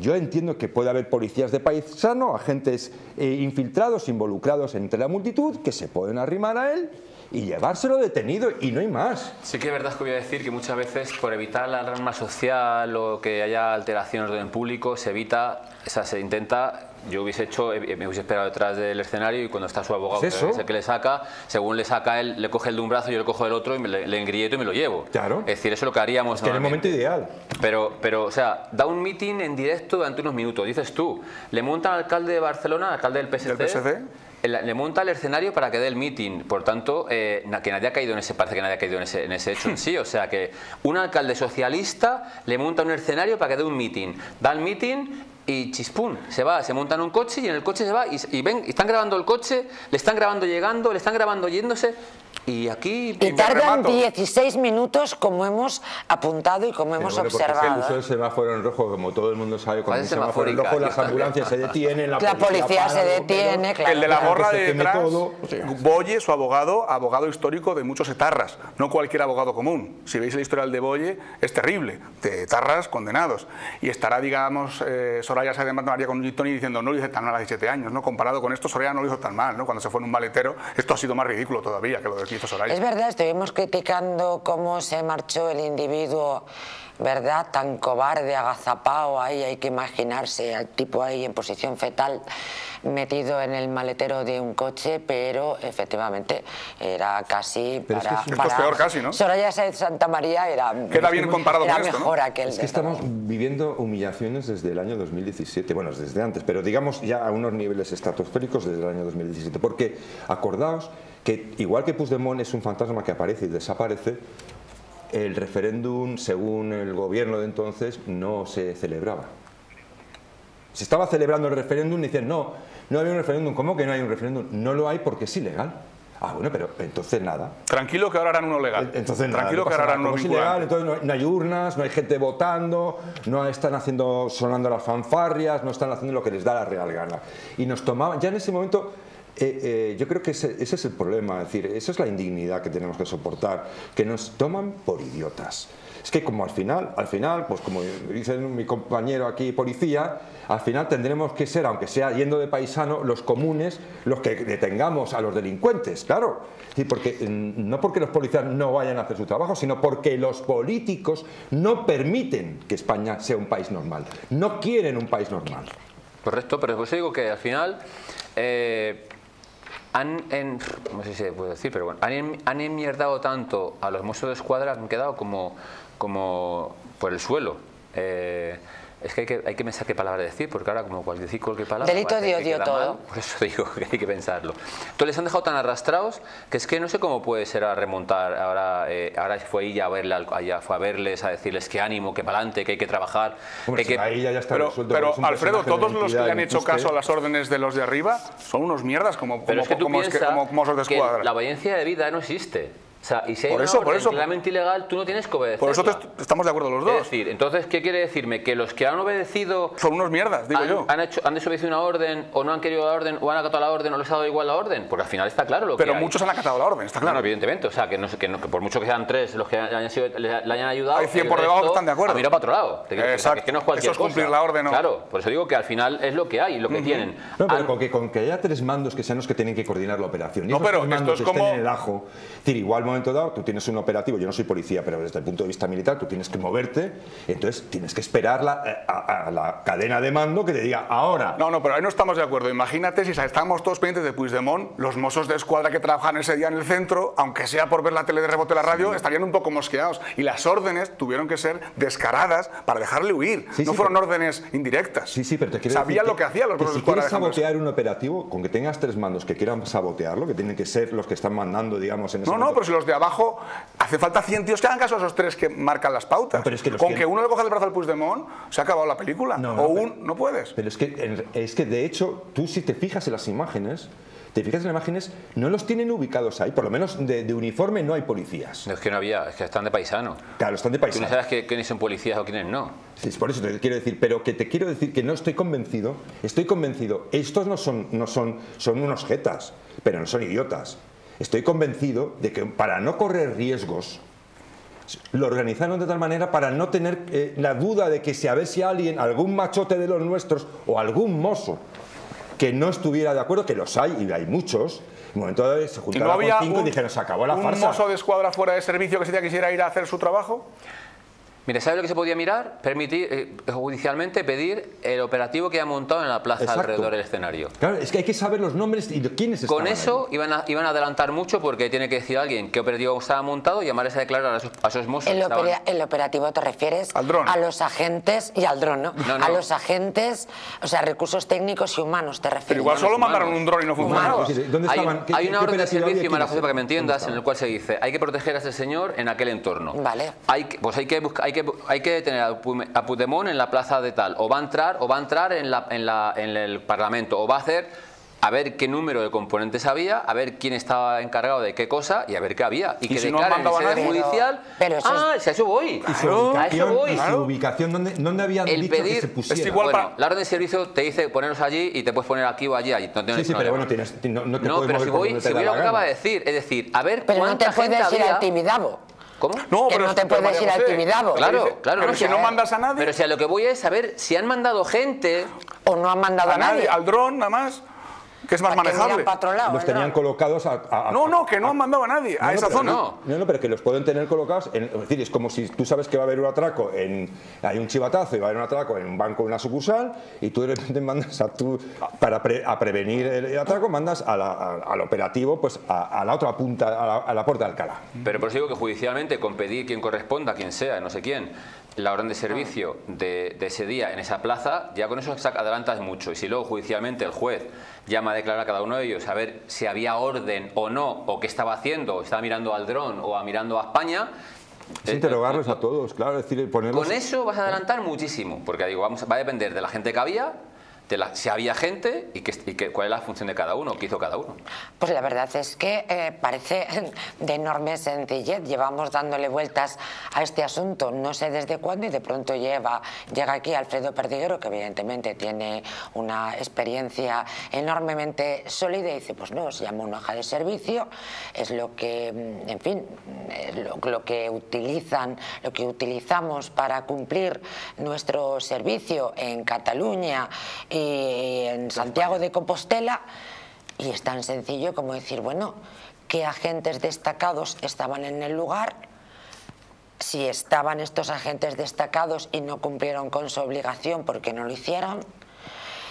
yo entiendo que puede haber policías de paisano, agentes eh, infiltrados, involucrados entre la multitud, que se pueden arrimar a él y llevárselo detenido, y no hay más. Sí que es verdad que voy a decir que muchas veces, por evitar la alarma social o que haya alteraciones del orden público, se evita, o sea, se intenta... Yo hubiese hecho, me hubiese esperado detrás del escenario, y cuando está su abogado, ¿es que, es el que le saca, según le saca él, le coge el de un brazo, yo le cojo del otro y me, le, le engrieto y me lo llevo. Claro. Es decir, eso es lo que haríamos. Es que en el momento ideal. Pero, pero, o sea, da un meeting en directo durante unos minutos, dices tú, le monta al alcalde de Barcelona, al alcalde del P S C. ¿Del P S C? Le monta el escenario para que dé el meeting. Por tanto, eh, que nadie ha caído en ese, parece que nadie ha caído en ese, en ese hecho en sí. O sea, que un alcalde socialista le monta un escenario para que dé un meeting. Da el meeting y chispum, se va, se monta en un coche, y en el coche se va, y, y ven, están grabando el coche, le están grabando llegando, le están grabando yéndose. Y aquí... Y tardan dieciséis minutos, como hemos apuntado y como hemos bueno, observado. El uso del semáforo en rojo, como todo el mundo sabe, cuando el semáforo en rojo las ambulancias se detienen, la, la policía para, se detiene, claro. El de la gorra de detrás, Boye, su abogado, abogado histórico de muchos etarras, no cualquier abogado común. Si veis el historial de Boye, es terrible, de etarras condenados. Y estará, digamos, eh, Soraya Sáenz de María con Tony diciendo, no lo hice tan mal a diecisiete años, ¿no? Comparado con esto, Soraya no lo hizo tan mal, ¿no? Cuando se fue en un maletero, esto ha sido más ridículo todavía que lo de... Es verdad, estuvimos criticando cómo se marchó el individuo, ¿verdad? Tan cobarde, agazapado, ahí hay que imaginarse al tipo ahí en posición fetal, metido en el maletero de un coche, pero efectivamente era casi para... Es que es para esto es peor casi, ¿no? Soraya Sáenz Santamaría era... Queda bien comparado era con esto, mejor, ¿no? Aquel es que estamos todo. Viviendo humillaciones desde el año dos mil diecisiete, bueno, desde antes, pero digamos ya a unos niveles estratosféricos desde el año dos mil diecisiete, porque acordaos que igual que Puigdemont es un fantasma que aparece y desaparece, el referéndum, según el gobierno de entonces, no se celebraba. Se estaba celebrando el referéndum y dicen, no, no hay un referéndum. ¿Cómo que no hay un referéndum? No lo hay porque es ilegal. Ah, bueno, pero entonces nada. Tranquilo que ahora harán uno legal. Entonces nada, tranquilo no que ahora harán uno legal. Entonces no hay, no hay urnas, no hay gente votando, no están haciendo sonando las fanfarrias, no están haciendo lo que les da la real gana. Y nos tomaban, ya en ese momento... Eh, eh, yo creo que ese, ese es el problema, es decir, esa es la indignidad que tenemos que soportar, que nos toman por idiotas. Es que como al final, al final, pues como dice mi compañero aquí policía, al final tendremos que ser, aunque sea yendo de paisano, los comunes, los que detengamos a los delincuentes, claro. Sí, porque, no porque los policías no vayan a hacer su trabajo, sino porque los políticos no permiten que España sea un país normal. No quieren un país normal. Correcto, pero os digo que al final... Eh... Han, en, no sé si se puede decir, pero bueno, han, han enmierdado tanto a los Mossos de Escuadra que han quedado como, como por el suelo. Eh, es que hay, que hay que pensar qué palabra decir, porque ahora como cualquier, cualquier palabra... Delito de odio todo. Mal, por eso digo que hay que pensarlo. Entonces les han dejado tan arrastrados que es que no sé cómo puede ser a remontar. Ahora, eh, ahora fue ahí ya a, verle, allá fue a verles, a decirles que ánimo, que para adelante, que hay que trabajar. Hombre, hay que... Ahí ya está pero, resuelto, pero, pero Alfredo, todos los que le han hecho caso a las órdenes de los de arriba son unos mierdas como, como, es que como, es que, como Mossos de Escuadra. La violencia de vida no existe. O sea, y si hay por eso, una orden claramente ilegal, tú no tienes que obedecer. Por eso te, estamos de acuerdo los dos. Es decir, entonces, ¿qué quiere decirme? Que los que han obedecido... Son unos mierdas, digo han, yo. Han, hecho, han desobedecido una orden, o no han querido la orden, o han acatado la orden, o les ha dado igual la orden. Porque al final está claro lo Pero que Pero muchos hay. Han acatado la orden, está claro. No, no, evidentemente. O sea, que, no, que, no, que por mucho que sean tres los que hayan sido, le, le hayan ayudado... Hay cien por debajo que están de acuerdo. A mirar para otro lado. Te quiero, exacto. O sea, que no es cualquier eso es cumplir cosa. La orden. ¿No? Claro, por eso digo que al final es lo que hay, lo que uh-huh. tienen. No, pero han... con, que, con que haya tres mandos que sean los que tienen que coordinar la operación. Y no, pero esto es como... el ajo. Igual momento dado, tú tienes un operativo, yo no soy policía, pero desde el punto de vista militar tú tienes que moverte, entonces tienes que esperar la, a, a la cadena de mando que te diga ahora. No, no, pero ahí no estamos de acuerdo. Imagínate si estábamos todos pendientes de Puigdemont, los Mossos de Escuadra que trabajan ese día en el centro, aunque sea por ver la tele de rebote de la radio, sí. Estarían un poco mosqueados. Y las órdenes tuvieron que ser descaradas para dejarle huir. Sí, no sí, fueron pero, órdenes indirectas. Sí, sí, pero te quiero sabían decir lo que, que hacían los Mossos de Escuadra. Si quieres sabotear eso. Un operativo, con que tengas tres mandos que quieran sabotearlo, que tienen que ser los que están mandando, digamos, en ese no, no, pero si los de abajo, hace falta cien tíos que hagan caso a esos tres que marcan las pautas. No, pero es que los con cien... que uno le coja el brazo al Puigdemont, se ha acabado la película. No, no, o un, pero, no puedes. Pero es que, es que, de hecho, tú si te fijas en las imágenes, te fijas en las imágenes, no los tienen ubicados ahí, por lo menos de, de uniforme no hay policías. No, es que no había, es que están de paisano. Claro, están de paisano. Tú no sabes que, quiénes son policías o quiénes no. Sí, por eso te quiero decir, pero que te quiero decir que no estoy convencido, estoy convencido, estos no son, no son, son unos jetas, pero no son idiotas. Estoy convencido de que para no correr riesgos, lo organizaron de tal manera para no tener eh, la duda de que si a ver si alguien, algún machote de los nuestros o algún mozo que no estuviera de acuerdo, que los hay y hay muchos, en un momento dado se juntaron con cinco y dijeron se acabó la farsa. ¿Un mozo de escuadra fuera de servicio que si ya quisiera ir a hacer su trabajo? Mire, ¿sabes lo que se podía mirar? Permitir, eh, judicialmente pedir el operativo que han montado en la plaza. Exacto. Alrededor del escenario. Claro, es que hay que saber los nombres y quiénes estaban. Con eso iban a, iban a adelantar mucho porque tiene que decir a alguien qué operativo estaba montado y llamarles a declarar a esos, a esos mozos. El, estaban... ¿El operativo te refieres? Al dron. A los agentes y al dron, ¿no? No, ¿no? A los agentes, o sea, recursos técnicos y humanos te refieres. Pero igual solo humanos, mandaron un dron y no funcionó. ¿Dónde estaban? Hay, ¿Qué, hay una orden de servicio, María José, para que me entiendas, en el cual se dice hay que proteger a ese señor en aquel entorno. Vale. Hay que, pues hay que buscar... Hay Que, hay que detener a Puigdemont en la plaza de tal, o va a entrar, o va a entrar en, la, en, la, en el Parlamento, o va a hacer, a ver qué número de componentes había, a ver quién estaba encargado de qué cosa y a ver qué había. Y, ¿Y que si declaren no en sede judicial, pero, pero eso ah, es... a eso voy, claro, a eso voy. ¿Y su ubicación dónde, dónde habían el dicho pedir, que se pusiera? Es igual bueno, para... la orden de servicio te dice poneros allí y te puedes poner aquí o allí. allí. No tienes, sí, sí, no, pero bueno, tienes, no, no te no, puedes pero mover si voy, si voy lo que acaba de decir, es decir, a ver pero cuánta gente había... Pero no te puedes ir a Tibidabo. ¿Cómo? No, pero que no te puedes María ir José. Al Tibidabo. Claro, claro. Pero no, si no mandas a nadie. Pero si a lo que voy es saber si han mandado gente o no han mandado a, a nadie. nadie. Al dron, nada más. Que es más manejable. Los tenían colocados a, a, a... No, no, que no han mandado a nadie no, a no, esa zona. No. no, no, pero que los pueden tener colocados... En, es decir, es como si tú sabes que va a haber un atraco en... Hay un chivatazo y va a haber un atraco en un banco, en una sucursal, y tú de repente mandas a tú... Para pre, a prevenir el atraco, mandas a la, a, al operativo, pues a, a la otra punta, a la, a la puerta de Alcalá. Pero por eso digo que judicialmente, con pedir quien corresponda, quien sea, no sé quién, la orden de servicio de, de ese día en esa plaza, ya con eso adelantas mucho. Y si luego judicialmente el juez llama a declarar a cada uno de ellos a ver si había orden o no, o qué estaba haciendo, estaba mirando al dron o a mirando a España... Es interrogarlos eh, a todos, claro, es decir, ponerlos... Con eso vas a adelantar muchísimo, porque digo, vamos, va a depender de la gente que había... De la, si había gente y, que, y que, cuál es la función de cada uno, qué hizo cada uno. Pues la verdad es que eh, parece de enorme sencillez. Llevamos dándole vueltas a este asunto no sé desde cuándo y de pronto lleva, llega aquí Alfredo Perdiguero, que evidentemente tiene una experiencia enormemente sólida y dice, pues no, se llama una hoja de servicio, es lo que, en fin, lo, lo que utilizan, lo que utilizamos para cumplir nuestro servicio en Cataluña y en Santiago de Compostela, y es tan sencillo como decir, bueno, qué agentes destacados estaban en el lugar, si estaban estos agentes destacados y no cumplieron con su obligación porque no lo hicieron,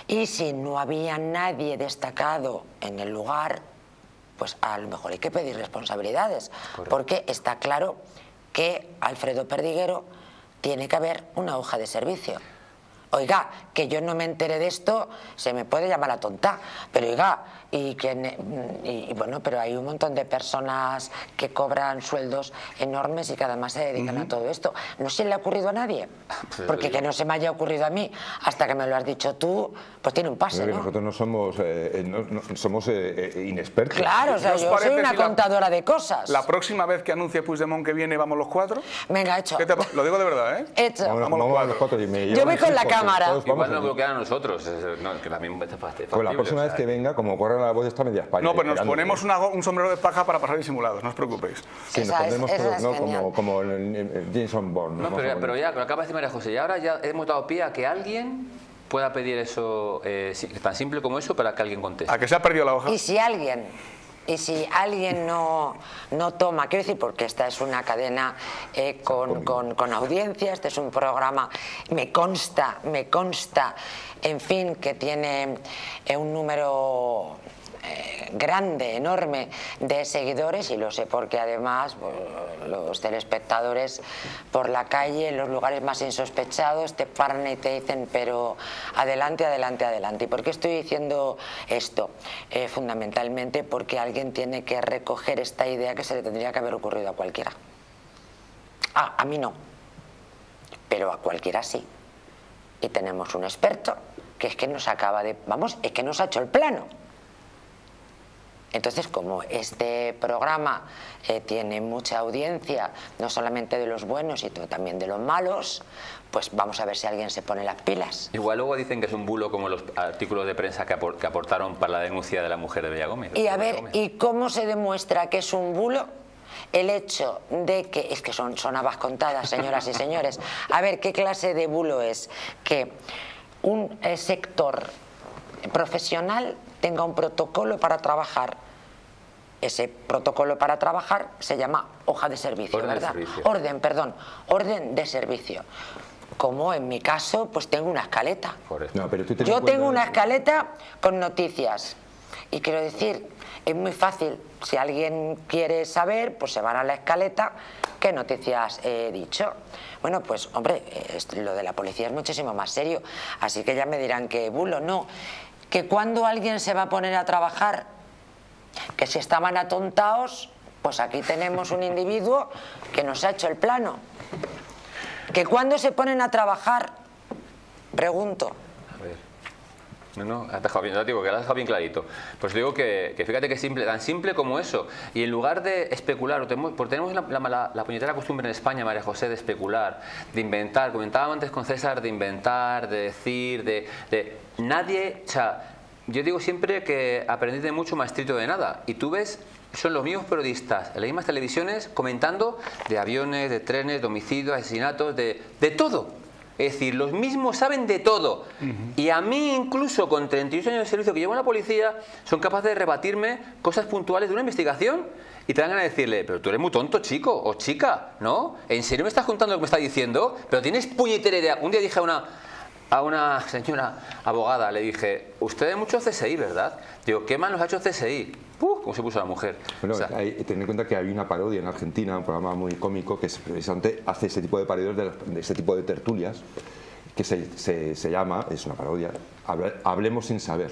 y si no había nadie destacado en el lugar, pues a lo mejor hay que pedir responsabilidades. Correcto. Porque está claro que Alfredo Perdiguero tiene que haber una hoja de servicio. Oiga, que yo no me enteré de esto, se me puede llamar la tonta, pero oiga, y, que, y, y bueno, pero hay un montón de personas que cobran sueldos enormes y que además se dedican uh-huh. a todo esto. No se le ha ocurrido a nadie, porque que no se me haya ocurrido a mí, hasta que me lo has dicho tú, pues tiene un pase, ¿no? Que nosotros no somos, eh, no, no, somos eh, inexpertos. Claro, o sea, yo soy una si contadora la, de cosas. La próxima vez que anuncie Puigdemont que viene, ¿vamos los cuatro? Venga, hecho. Te, lo digo de verdad, ¿eh? Hecho. Vamos, vamos, vamos a los cuatro. Y me yo voy con la cámara. Igual nos bloquean a nosotros, no, que también es factible, pues la próxima o sea, vez que venga, como corre la voz, está media España. No, pero nos ponemos una, un sombrero de paja para pasar disimulados, no os preocupéis. Sí, esa nos ponemos es, pero, no, como, como Jameson Bourne. No, no pero, pero ya, lo acaba de decir María José, y ahora ya hemos dado pie a que alguien pueda pedir eso, eh, tan simple como eso, para que alguien conteste. A que se ha perdido la hoja. Y si alguien... Y si alguien no, no toma, quiero decir, porque esta es una cadena eh, con, con, con audiencia, este es un programa, me consta, me consta, en fin, que tiene eh, un número eh, grande, enorme de seguidores, y lo sé porque además pues, los telespectadores por la calle, en los lugares más insospechados, te paran y te dicen, pero adelante, adelante, adelante. ¿Y por qué estoy diciendo esto? Eh, fundamentalmente porque alguien tiene que recoger esta idea que se le tendría que haber ocurrido a cualquiera. Ah, a mí no, pero a cualquiera sí. Y tenemos un experto que es que nos acaba de, vamos, es que nos ha hecho el plano. Entonces, como este programa eh, tiene mucha audiencia, no solamente de los buenos, sino también de los malos, pues vamos a ver si alguien se pone las pilas. Igual luego dicen que es un bulo como los artículos de prensa que aportaron para la denuncia de la mujer de Begoña Gómez. Y a ver, ¿y cómo se demuestra que es un bulo? El hecho de que, es que son, son habas contadas, señoras y señores, a ver, ¿qué clase de bulo es que un eh, sector profesional tenga un protocolo para trabajar? Ese protocolo para trabajar se llama hoja de servicio, orden, ¿verdad? De servicio. Orden, perdón, orden de servicio. Como en mi caso, pues tengo una escaleta. No, pero tú te Yo tengo una escaleta con noticias. Y quiero decir, es muy fácil. Si alguien quiere saber, pues se van a la escaleta. ¿Qué noticias he dicho? Bueno, pues hombre, lo de la policía es muchísimo más serio. Así que ya me dirán que bulo. No, que cuando alguien se va a poner a trabajar, que si estaban atontados, pues aquí tenemos un individuo que nos ha hecho el plano. Que cuando se ponen a trabajar, pregunto. A ver. No, no, has dejado bien, no, digo, que lo has dejado bien clarito. Pues digo que, que fíjate que simple, tan simple como eso. Y en lugar de especular, porque tenemos la, la, la puñetera costumbre en España, María José, de especular, de inventar. Comentábamos antes con César de inventar, de decir, de... de nadie... O sea, yo digo siempre que aprendí de mucho, maestrito de nada. Y tú ves... son los mismos periodistas en las mismas televisiones comentando de aviones, de trenes, de homicidios, asesinatos, de, de todo. Es decir, los mismos saben de todo. Uh-huh. Y a mí incluso con treinta y ocho años de servicio que llevo en la policía son capaces de rebatirme cosas puntuales de una investigación y te dan ganas de decirle, pero tú eres muy tonto, chico o chica, ¿no? ¿En serio me estás contando lo que me estás diciendo? Pero tienes puñetera idea. Un día dije a una... a una señora abogada, le dije, usted es mucho C S I, ¿verdad? Digo, ¿qué mal nos ha hecho C S I? ¡Puf! ¿Cómo se puso la mujer? Bueno, o sea, hay, tener en cuenta que hay una parodia en Argentina, un programa muy cómico que es, precisamente hace ese tipo de parodias, de, de ese tipo de tertulias, que se, se, se llama, es una parodia, Hable, Hablemos sin saber.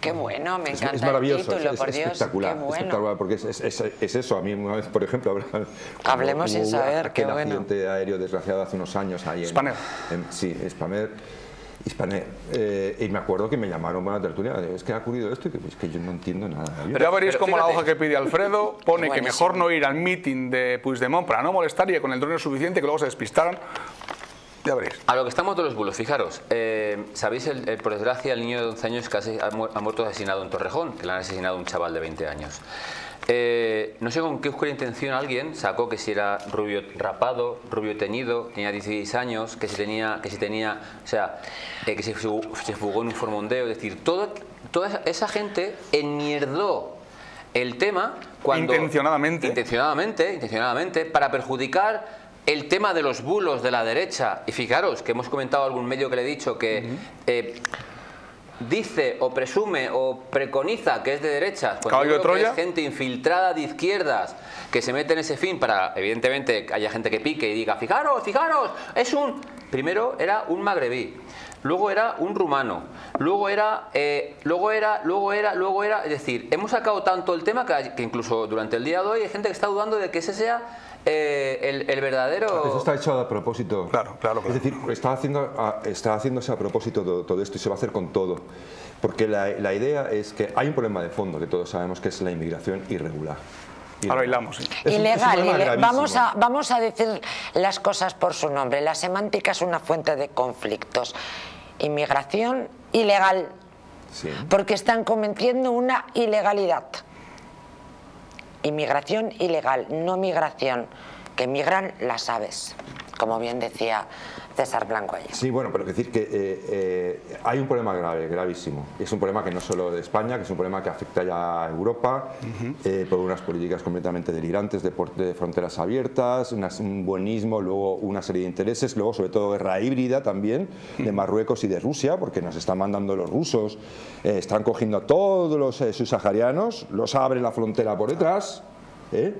Qué bueno, me encanta. Es, es maravilloso, el título, es, por es Dios, espectacular, qué bueno. Espectacular, porque es, es, es, es eso. A mí una vez, por ejemplo, hablaba, Hablemos sin saber, qué bueno. Un accidente aéreo desgraciado hace unos años ahí en Spanair. En, sí, Spanair. Hispané. Eh, y me acuerdo que me llamaron para la tertulia. Es que ha ocurrido esto y que, pues, que yo no entiendo nada. Pero ya veréis como la hoja que pide Alfredo pone que mejor no ir al meeting de Puigdemont para no molestar y con el drone suficiente que luego se despistaron. Ya veréis. A lo que estamos todos los bulos, fijaros. Eh, Sabéis, el, el, por desgracia, el niño de once años casi ha, mu ha muerto asesinado en Torrejón, que le han asesinado a un chaval de veinte años. Eh, no sé con qué oscura intención alguien sacó que si era rubio rapado, rubio teñido, tenía dieciséis años, que si tenía, que si tenía, o sea, eh, que se, se fugó en un formondeo. Es decir, todo, toda esa gente enmierdó el tema cuando, intencionadamente, intencionadamente, intencionadamente, para perjudicar el tema de los bulos de la derecha. Y fijaros que hemos comentado algún medio que le he dicho que uh-huh. eh, dice o presume o preconiza que es de derechas, cuando creo que es gente infiltrada de izquierdas que se mete en ese fin para, evidentemente, haya gente que pique y diga, fijaros, fijaros, es un... Primero era un magrebí, luego era un rumano, luego era, eh, luego era, luego era, luego era... Es decir, hemos sacado tanto el tema que, que incluso durante el día de hoy hay gente que está dudando de que ese sea eh, el, el verdadero... Eso está hecho a propósito. Claro, claro, claro. Es decir, está, haciendo, está haciéndose a propósito todo, todo esto y se va a hacer con todo. Porque la, la idea es que hay un problema de fondo que todos sabemos, que es la inmigración irregular. Ahora hilamos. Sí. Ilegal. Ilegal. Vamos, a, vamos a decir las cosas por su nombre. La semántica es una fuente de conflictos. Inmigración ilegal. Sí. Porque están cometiendo una ilegalidad. Inmigración ilegal, no migración. Que migran las aves, como bien decía César Blanco ayer. Sí, bueno, pero decir que eh, eh, hay un problema grave, gravísimo. Es un problema que no solo de España, que es un problema que afecta ya a Europa, uh-huh. eh, por unas políticas completamente delirantes de, de fronteras abiertas, unas, un buenismo, luego una serie de intereses, luego sobre todo guerra híbrida también, uh-huh. de Marruecos y de Rusia, porque nos están mandando los rusos, eh, están cogiendo a todos los eh, subsaharianos, los abren la frontera por detrás, ¿eh?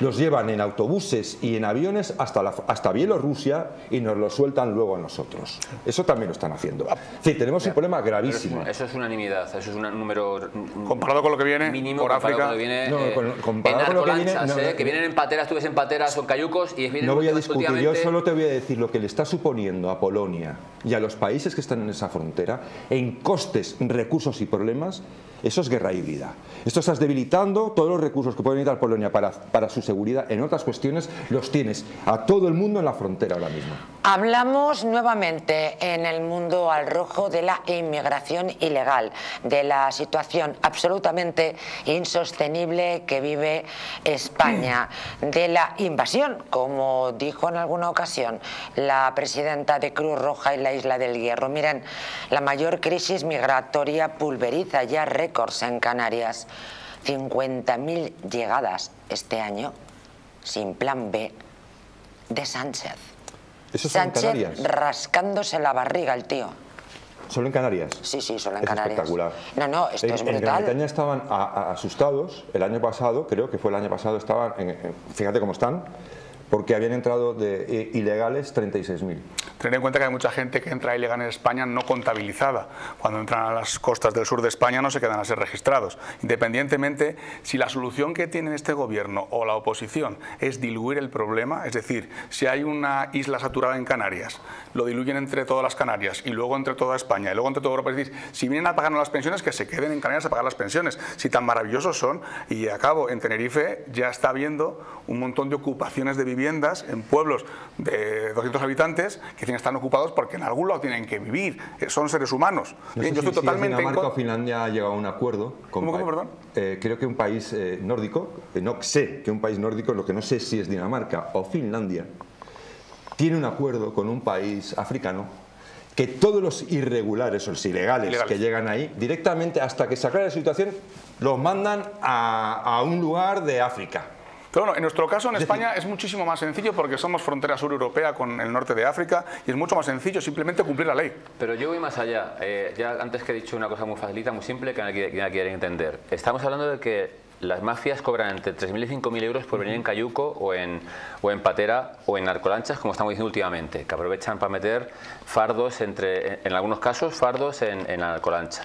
Los llevan en autobuses y en aviones hasta, la, hasta Bielorrusia y nos los sueltan luego a nosotros. Eso también lo están haciendo. Sí, tenemos ya, un problema gravísimo. Eso es, eso es unanimidad, eso es un número... Comparado con lo que viene mínimo, por África. Comparado con lo que viene... Que vienen en pateras, tú ves en pateras, son cayucos y... No voy a discutir, yo solo te voy a decir lo que le está suponiendo a Polonia y a los países que están en esa frontera en costes, recursos y problemas Eso es guerra híbrida. Esto estás debilitando todos los recursos que puede necesitar Polonia para, para su seguridad. En otras cuestiones los tienes a todo el mundo en la frontera ahora mismo. Hablamos nuevamente en El Mundo al Rojo de la inmigración ilegal, de la situación absolutamente insostenible que vive España, de la invasión, como dijo en alguna ocasión la presidenta de Cruz Roja y la Isla del Hierro. Miren, la mayor crisis migratoria pulveriza ya récords en Canarias. cincuenta mil llegadas este año sin plan B de Sánchez. ¿Eso Sánchez rascándose la barriga el tío? ¿Solo en Canarias? Sí, sí, solo en es Canarias. Espectacular. No, no, esto en, es brutal. En Gran Bretaña estaban a, a, asustados el año pasado, creo que fue el año pasado, estaban, en, en, fíjate cómo están, porque habían entrado de eh, ilegales treinta y seis mil. Tened en cuenta que hay mucha gente que entra ilegal en España no contabilizada. Cuando entran a las costas del sur de España no se quedan a ser registrados. Independientemente, si la solución que tiene este gobierno o la oposición es diluir el problema, es decir, si hay una isla saturada en Canarias, lo diluyen entre todas las Canarias y luego entre toda España y luego entre toda Europa, es decir, si vienen a pagarnos las pensiones, que se queden en Canarias a pagar las pensiones, si tan maravillosos son. Y acabo, en Tenerife ya está habiendo un montón de ocupaciones de viviendas en pueblos de doscientos habitantes que están ocupados porque en algún lado tienen que vivir, son seres humanos. No sé Yo estoy si, totalmente si Dinamarca o Finlandia ha llegado a un acuerdo con ¿Cómo, cómo, perdón? Eh, creo que un país eh, nórdico, eh, no sé que un país nórdico, lo que no sé si es Dinamarca o Finlandia, tiene un acuerdo con un país africano que todos los irregulares o los ilegales, ilegales. que llegan ahí, directamente hasta que se aclare la situación, los mandan a, a un lugar de África. Pero bueno, en nuestro caso en España es muchísimo más sencillo porque somos frontera sur europea con el norte de África y es mucho más sencillo simplemente cumplir la ley. Pero yo voy más allá. Eh, ya antes que he dicho una cosa muy facilita, muy simple que nadie quiere entender. Estamos hablando de que las mafias cobran entre tres mil y cinco mil euros por venir en cayuco o en, o en patera o en narcolanchas, como estamos diciendo últimamente, que aprovechan para meter fardos, entre, en, en algunos casos, fardos en, en la narcolancha.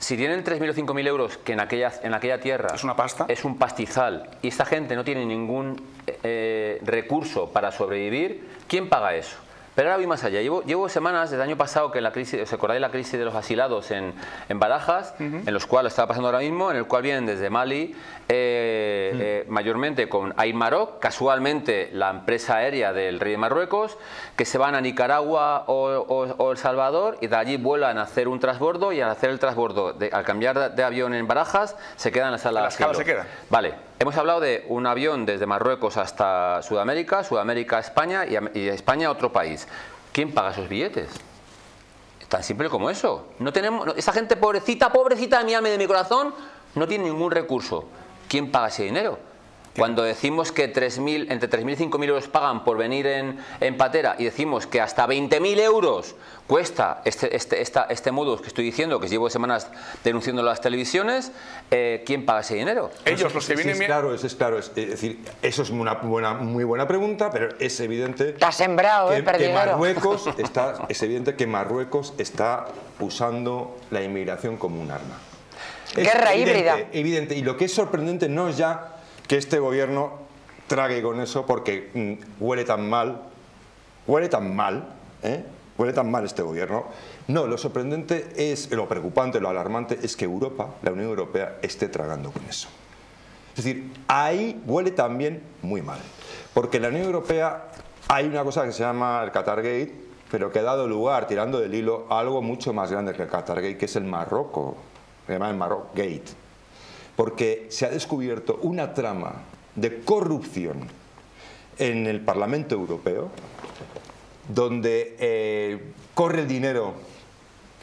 Si tienen tres mil o cinco mil euros, que en aquella, en aquella tierra ¿Es, una pasta? es un pastizal, y esta gente no tiene ningún eh, recurso para sobrevivir, ¿quién paga eso? Pero ahora voy más allá. Llevo, llevo semanas desde el año pasado que la crisis, ¿os acordáis la crisis de los asilados en, en Badajoz? Uh -huh. En los cuales estaba pasando ahora mismo, en el cual vienen desde Mali, eh, uh -huh. eh, mayormente con Airmaroc, casualmente la empresa aérea del rey de Marruecos, que se van a Nicaragua o, o, o El Salvador y de allí vuelan a hacer un transbordo y al hacer el transbordo, de, al cambiar de avión en Badajoz, se quedan en la sala de asilo. se quedan. Vale. Hemos hablado de un avión desde Marruecos hasta Sudamérica, Sudamérica a España y de España a otro país. ¿Quién paga esos billetes? Tan simple como eso. No tenemos, no, esa gente pobrecita, pobrecita de mi alma y de mi corazón, no tiene ningún recurso. ¿Quién paga ese dinero? ¿Qué? Cuando decimos que tres mil, entre tres mil y cinco mil euros pagan por venir en, en patera y decimos que hasta veinte mil euros cuesta este, este, esta, este modus que estoy diciendo, que llevo semanas denunciando las televisiones, eh, ¿quién paga ese dinero? Ellos, los que vienen... Sí, es claro, eso es claro. Es, es decir, eso es una buena, muy buena pregunta, pero es evidente... Te has sembrado, que, eh, que Marruecos está, Es evidente que Marruecos está usando la inmigración como un arma. Guerra híbrida. Evidente, y lo que es sorprendente no es ya... que este gobierno trague con eso porque huele tan mal, huele tan mal, ¿eh? huele tan mal este gobierno. No, lo sorprendente es, lo preocupante, lo alarmante es que Europa, la Unión Europea, esté tragando con eso. Es decir, ahí huele también muy mal. Porque en la Unión Europea hay una cosa que se llama el Qatargate, pero que ha dado lugar, tirando del hilo, a algo mucho más grande que el Qatargate, que es el Marruecos, se llama el Marruecos Gate. Porque se ha descubierto una trama de corrupción en el Parlamento Europeo, donde eh, corre el dinero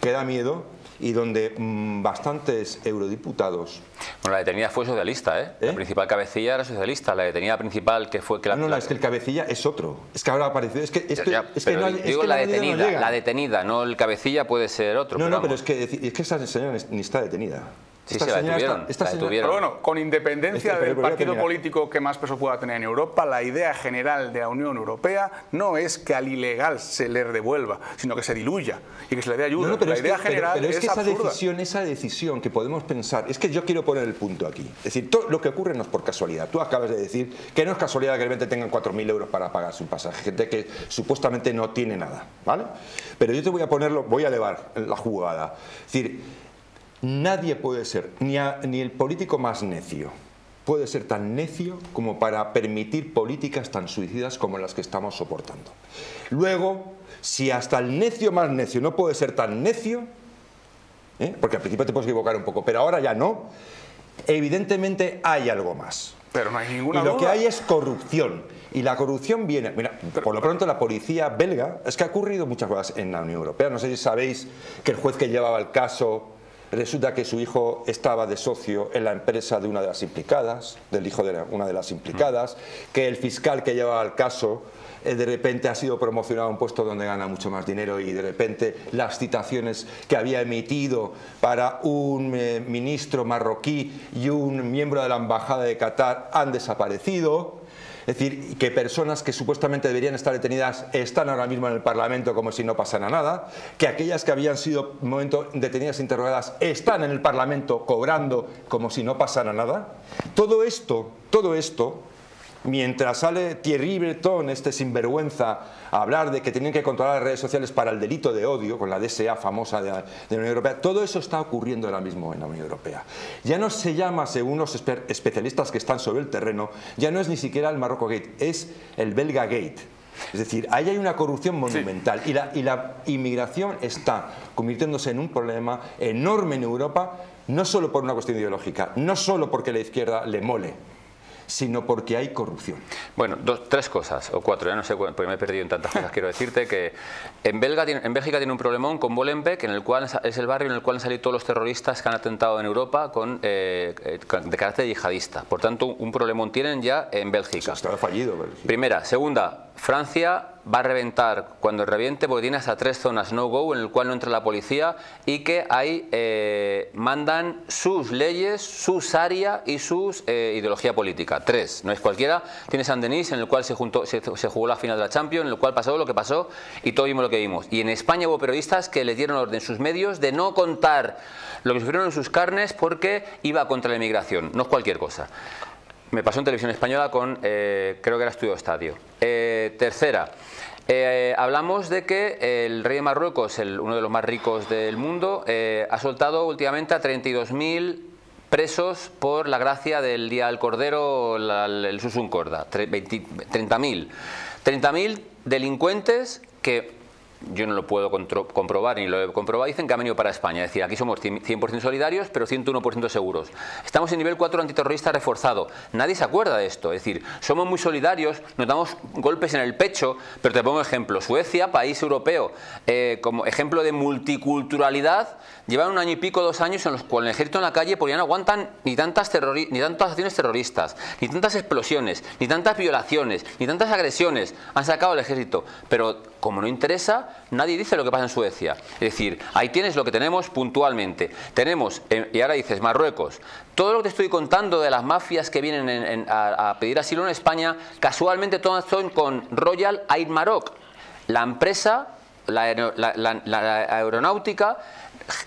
que da miedo y donde mmm, bastantes eurodiputados... Bueno, la detenida fue socialista, ¿eh? ¿Eh? La principal cabecilla era socialista, la detenida principal que fue... Que la, no, no, la, es que el cabecilla es otro, es que ahora ha aparecido... Es que, es que, ya, es que no, digo es que la, la detenida, no llega. La detenida, no el cabecilla puede ser otro. No, pero no, vamos. pero es que, es que esa señora ni está detenida. Sí, se la detuvieron, esta, esta la detuvieron. Pero bueno, con independencia este, del partido político que más peso pueda tener en Europa, la idea general de la Unión Europea no es que al ilegal se le devuelva, sino que se diluya y que se le dé ayuda. No, no, pero la idea que, general pero, pero es, es que esa decisión, esa decisión que podemos pensar, es que yo quiero poner el punto aquí. Es decir, todo lo que ocurre no es por casualidad. Tú acabas de decir que no es casualidad que de repente tengan cuatro mil euros para pagar su pasaje, gente que supuestamente no tiene nada, ¿vale? Pero yo te voy a ponerlo, voy a elevar la jugada. Es decir, Nadie puede ser, ni, a, ni el político más necio, puede ser tan necio como para permitir políticas tan suicidas como las que estamos soportando. Luego, si hasta el necio más necio no puede ser tan necio, ¿eh? Porque al principio te puedes equivocar un poco, pero ahora ya no, evidentemente hay algo más. Pero no hay ninguna duda. Y lo que hay es corrupción. Y la corrupción viene... Mira, por lo pronto la policía belga... Es que ha ocurrido muchas cosas en la Unión Europea. No sé si sabéis que el juez que llevaba el caso... Resulta que su hijo estaba de socio en la empresa de una de las implicadas, del hijo de la, una de las implicadas, que el fiscal que llevaba el caso eh, de repente ha sido promocionado a un puesto donde gana mucho más dinero y de repente las citaciones que había emitido para un eh, ministro marroquí y un miembro de la embajada de Qatar han desaparecido. Es decir, que personas que supuestamente deberían estar detenidas están ahora mismo en el Parlamento como si no pasara nada, que aquellas que habían sido en un momento detenidas e interrogadas están en el Parlamento cobrando como si no pasara nada. Todo esto, todo esto, mientras sale Thierry Breton, este sinvergüenza, a hablar de que tienen que controlar las redes sociales para el delito de odio, con la D S A famosa de la, de la Unión Europea, todo eso está ocurriendo ahora mismo en la Unión Europea. Ya no se llama, según los espe- especialistas que están sobre el terreno, ya no es ni siquiera el Marruecos Gate, es el Belga Gate. Es decir, ahí hay una corrupción monumental, sí. y, la, y la inmigración está convirtiéndose en un problema enorme en Europa, no solo por una cuestión ideológica, no solo porque la izquierda le mole, sino porque hay corrupción. Bueno, dos, tres cosas, o cuatro, ya no sé, porque me he perdido en tantas cosas. Quiero decirte que en, Belga, en Bélgica tiene un problemón con Molenbeek, en el cual es el barrio en el cual han salido todos los terroristas que han atentado en Europa con, eh, de carácter yihadista. Por tanto, un problemón tienen ya en Bélgica. Está fallido Bélgica. Primera. Segunda, Francia va a reventar cuando reviente, porque tiene hasta tres zonas no-go en el cual no entra la policía y que ahí eh, mandan sus leyes, sus áreas y sus eh, ideología política. Tres, no es cualquiera. Tiene San Denis, en el cual se, juntó, se, se jugó la final de la Champions, en el cual pasó lo que pasó y todo vimos lo que vimos. Y en España hubo periodistas que le dieron orden en sus medios de no contar lo que sufrieron en sus carnes porque iba contra la inmigración. No es cualquier cosa. Me pasó en Televisión Española con, eh, creo que era Estudio Estadio. Eh, tercera, eh, hablamos de que el rey de Marruecos, el, uno de los más ricos del mundo, eh, ha soltado últimamente a treinta y dos mil presos por la gracia del Día del Cordero, la, el Susun Corda, treinta mil. treinta mil delincuentes que... yo no lo puedo comprobar ni lo he comprobado, dicen que han venido para España. Es decir, aquí somos cien por ciento solidarios, pero ciento uno por ciento seguros. Estamos en nivel cuatro antiterrorista reforzado. Nadie se acuerda de esto. Es decir, somos muy solidarios, nos damos golpes en el pecho, pero te pongo ejemplo. Suecia, país europeo, eh, como ejemplo de multiculturalidad, llevan un año y pico, dos años en los, con el ejército en la calle porque ya no aguantan ni tantas, terrori ni tantas acciones terroristas, ni tantas explosiones, ni tantas violaciones, ni tantas agresiones. Han sacado el ejército, pero como no interesa, nadie dice lo que pasa en Suecia. Es decir, ahí tienes lo que tenemos puntualmente. Tenemos, eh, y ahora dices, Marruecos. Todo lo que te estoy contando de las mafias que vienen en, en, a, a pedir asilo en España, casualmente todas son con Royal Air Maroc, la empresa, la, la, la, la aeronáutica,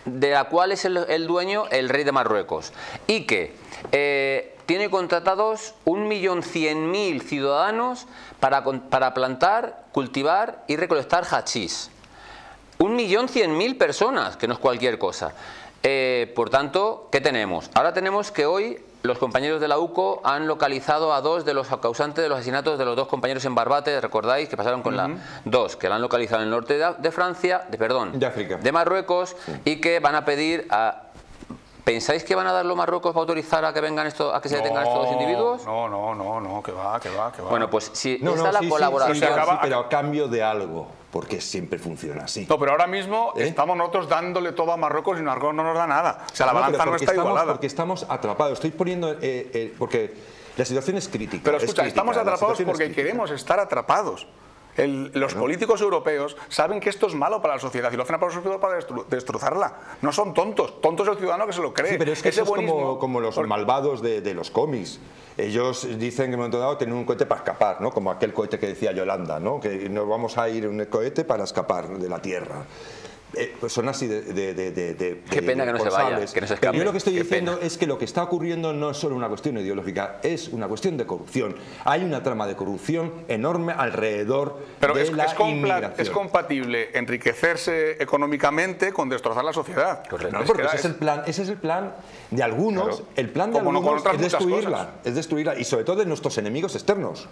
de la cual es el, el dueño el rey de Marruecos. Y que... Eh, tiene contratados un millón cien mil ciudadanos para, para plantar, cultivar y recolectar hachís. un millón cien mil personas, que no es cualquier cosa. Eh, por tanto, ¿qué tenemos? Ahora tenemos que hoy los compañeros de la U C O han localizado a dos de los causantes de los asesinatos de los dos compañeros en Barbate, recordáis, que pasaron con uh-huh. la dos, que la han localizado en el norte de, de Francia, de, perdón, de, África. de Marruecos, sí. Y que van a pedir a... ¿Pensáis que van a dar los Marruecos para autorizar a que vengan estos, a que se detengan no, estos dos individuos? No, no, no, no, que va, que va, que va. Bueno, pues si no, está no, la sí, colaboración... Sí, sí, acaba, sí, pero a cambio de algo, porque siempre funciona así. No, pero ahora mismo ¿Eh? estamos nosotros dándole todo a Marruecos y Marruecos no nos da nada. O sea, la no, balanza no está estamos, igualada. Porque estamos atrapados. Estoy poniendo... Eh, eh, porque la situación es crítica. Pero escucha, es crítica, estamos atrapados porque es queremos estar atrapados. El, los bueno. políticos europeos saben que esto es malo para la sociedad y lo hacen para, la para destru, destrozarla. No son tontos, tonto es el ciudadano que se lo cree. Sí, pero es que Ese eso es como, como los malvados de, de los cómics. Ellos dicen que en un momento dado tienen un cohete para escapar, ¿no? Como aquel cohete que decía Yolanda, ¿no? Que nos vamos a ir en un cohete para escapar de la Tierra. Eh, pues son así de, de, de, de, de qué pena que no se vaya, que no se escape. Yo lo que estoy diciendo es que lo que está ocurriendo no es solo una cuestión ideológica, es una cuestión de corrupción. Hay una trama de corrupción enorme alrededor pero de es, la es inmigración. Es compatible enriquecerse económicamente con destrozar la sociedad. Correcto. No, porque es que ese, es... Es el plan, ese es el plan de algunos. Claro. El plan de Como algunos no es, destruirla, cosas. es destruirla. Y sobre todo de nuestros enemigos externos.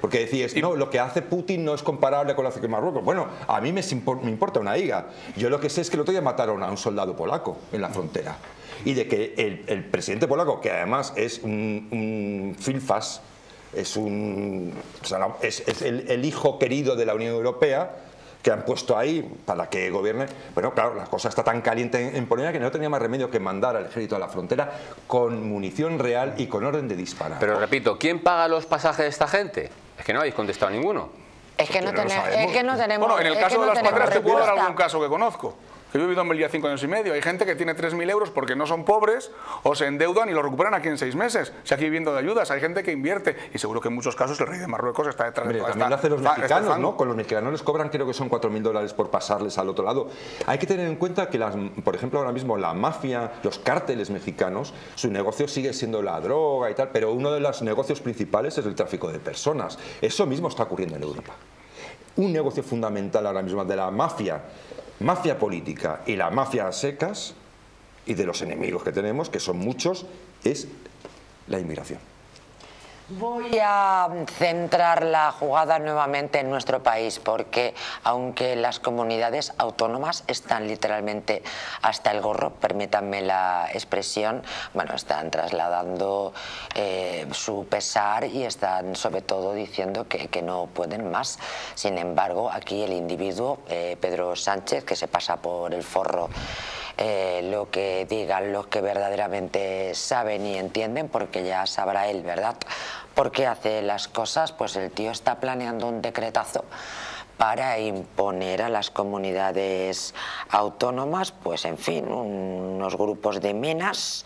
Porque decís, y... no, lo que hace Putin no es comparable con lo que hace Marruecos. Bueno, a mí me, me importa una higa. Yo lo que sé es que el otro día mataron a un soldado polaco en la frontera y de que el, el presidente polaco, que además es un, un filfas, es, un, o sea, es, es el, el hijo querido de la Unión Europea, que han puesto ahí para que gobierne. Bueno, claro, la cosa está tan caliente en, en Polonia que no tenía más remedio que mandar al ejército a la frontera con munición real y con orden de disparar. Pero repito, ¿quién paga los pasajes de esta gente? Es que no habéis contestado ninguno. Es que, no no tenemos, es que no tenemos. Bueno, en el caso de las cuadras te puedo dar algún caso que conozco. Yo he vivido en Belgique cinco años y medio. Hay gente que tiene tres mil euros porque no son pobres o se endeudan y lo recuperan aquí en seis meses. Se aquí viviendo de ayudas. Hay gente que invierte. Y seguro que en muchos casos el rey de Marruecos está detrás Mire, de todo. También lo hacen los mexicanos, ¿no? Con los mexicanos les cobran, creo que son cuatro mil dólares por pasarles al otro lado. Hay que tener en cuenta que, las, por ejemplo, ahora mismo la mafia, los cárteles mexicanos, su negocio sigue siendo la droga y tal, pero uno de los negocios principales es el tráfico de personas. Eso mismo está ocurriendo en Europa. Un negocio fundamental ahora mismo de la mafia, mafia política y la mafia a secas, y de los enemigos que tenemos, que son muchos, es la inmigración. Voy a centrar la jugada nuevamente en nuestro país, porque aunque las comunidades autónomas están literalmente hasta el gorro, permítanme la expresión, bueno, están trasladando eh, su pesar y están sobre todo diciendo que, que no pueden más. Sin embargo, aquí el individuo, eh, Pedro Sánchez, que se pasa por el forro Eh, lo que digan los que verdaderamente saben y entienden, porque ya sabrá él, ¿verdad?, por qué hace las cosas. Pues el tío está planeando un decretazo para imponer a las comunidades autónomas, pues en fin, un, unos grupos de minas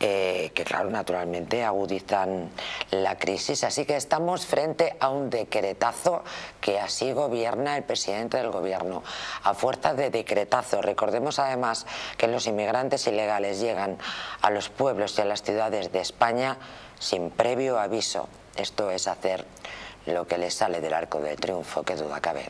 eh, que, claro, naturalmente agudizan la crisis. Así que estamos frente a un decretazo que así gobierna el presidente del gobierno, a fuerza de decretazo. Recordemos además que los inmigrantes ilegales llegan a los pueblos y a las ciudades de España sin previo aviso. Esto es hacer lo que le sale del arco del triunfo, que duda cabe.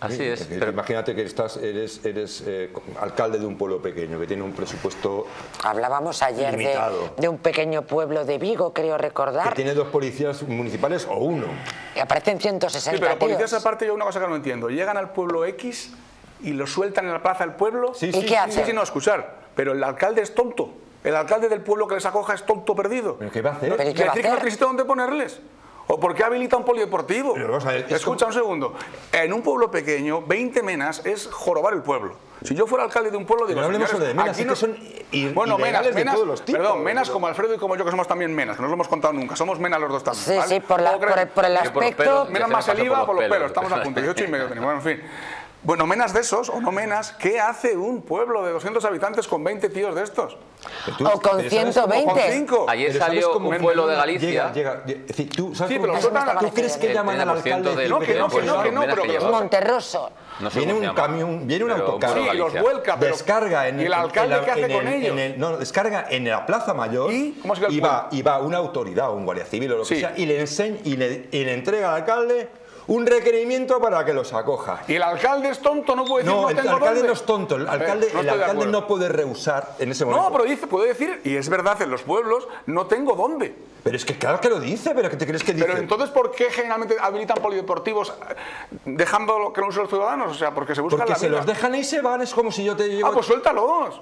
Así es. Pero imagínate que estás, eres, eres eh, alcalde de un pueblo pequeño que tiene un presupuesto Hablábamos ayer de, de un pequeño pueblo de Vigo, creo recordar. Que tiene dos policías municipales o uno. Y aparecen ciento sesenta. Sí, pero policías aparte, yo una cosa que no entiendo. Llegan al pueblo X y lo sueltan en la plaza del pueblo. Sí, ¿Y sí, qué sí, hacen? Sí, no, escuchar. Pero el alcalde es tonto. El alcalde del pueblo que les acoja es tonto perdido. ¿Pero qué va a hacer? ¿Pero qué va a hacer? ¿Qué no necesita dónde ponerles? ¿O por qué habilita un polideportivo? Pero vamos a ver, escucha como... un segundo. En un pueblo pequeño, veinte menas es jorobar el pueblo. Si yo fuera alcalde de un pueblo, digo, no hablemos de menas, aquí no... que son bueno, menas, de menas, todos los tipos. Perdón, menas como Alfredo y como yo, que somos también menas, que no os lo hemos contado nunca. Somos menas los dos también. Sí, ¿vale? sí, por, la, por, el, por el aspecto... Menas más saliva por los pelos, estamos a punto. dieciocho y medio tenemos, bueno, en fin. Bueno, menas de esos, o no menas, ¿qué hace un pueblo de doscientos habitantes con veinte tíos de estos? Tú, o con ciento veinte. Como, ayer salió un pueblo de Galicia. Llega, llega, llega. Es decir, tú, ¿sabes sí, pero ¿tú, ¿tú crees que llaman al alcalde? Del, no, que no, que no, que no, pero... pero Monterroso. No sé viene un llama, camión, viene un autocar. Sí, los vuelca, pero... Descarga en el... ¿Y el alcalde qué hace con ellos? No, descarga en la Plaza Mayor y va una autoridad, un guardia civil o lo que sea, y le entrega al alcalde un requerimiento para que los acoja. ¿Y el alcalde es tonto? No puede decir no, no el tengo alcalde dónde. No es tonto. El alcalde, ver, no, el alcalde no puede rehusar en ese momento. No, pero dice, puede decir, y es verdad, en los pueblos, no tengo dónde. Pero es que claro que lo dice, pero ¿qué te crees que dice? Pero entonces, ¿por qué generalmente habilitan polideportivos dejando que no usen los ciudadanos? O sea, porque se buscan porque la Porque se vida. los dejan y se van, es como si yo te llevo... Ah, pues suéltalos.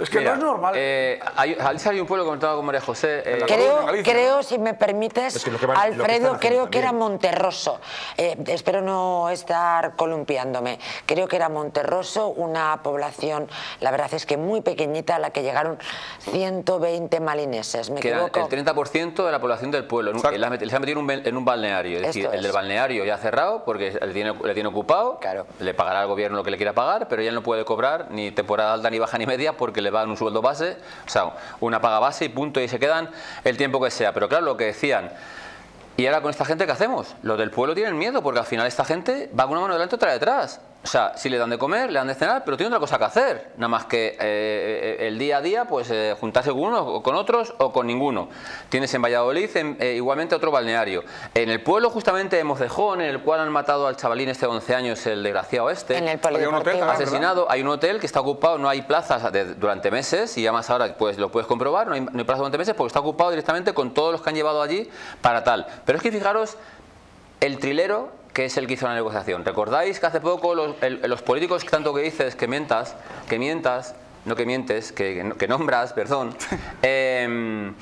Es que Mira, no es normal. Eh, hay, hay un pueblo comentado con María José. Eh, creo, creo, si me permites, es que que van, Alfredo, creo que también. era Monterroso. Eh, espero no estar columpiándome. Creo que era Monterroso, una población, la verdad es que muy pequeñita, a la que llegaron ciento veinte malineses. Me equivoco. El treinta por ciento de la población del pueblo. Les han metido un, en un balneario. Es Esto decir, es. el del balneario ya ha cerrado porque le tiene, le tiene ocupado. Claro. Le pagará al gobierno lo que le quiera pagar, pero ya no puede cobrar ni temporada alta, ni baja, ni media, porque le dan un sueldo base, o sea, una paga base y punto, y se quedan el tiempo que sea. Pero claro, lo que decían, ¿y ahora con esta gente qué hacemos? Los del pueblo tienen miedo porque al final esta gente va con una mano delante y otra detrás. O sea, sí le dan de comer, le dan de cenar, pero tiene otra cosa que hacer. Nada más que eh, el día a día, pues eh, juntarse con unos o con otros o con ninguno. Tienes en Valladolid en, eh, igualmente otro balneario. En el pueblo justamente de Mocejón, en el cual han matado al chavalín este de once años, el desgraciado este. En el polideportivo. Asesinado. Hay un hotel que está ocupado, no hay plazas de, durante meses, y además ahora pues lo puedes comprobar, no hay, no hay plazas durante meses porque está ocupado directamente con todos los que han llevado allí para tal. Pero es que fijaros, el trilero, que es el que hizo la negociación. ¿Recordáis que hace poco los, el, los políticos, tanto que dices que mientas, que mientas, no que mientes, que, que nombras, perdón, eh,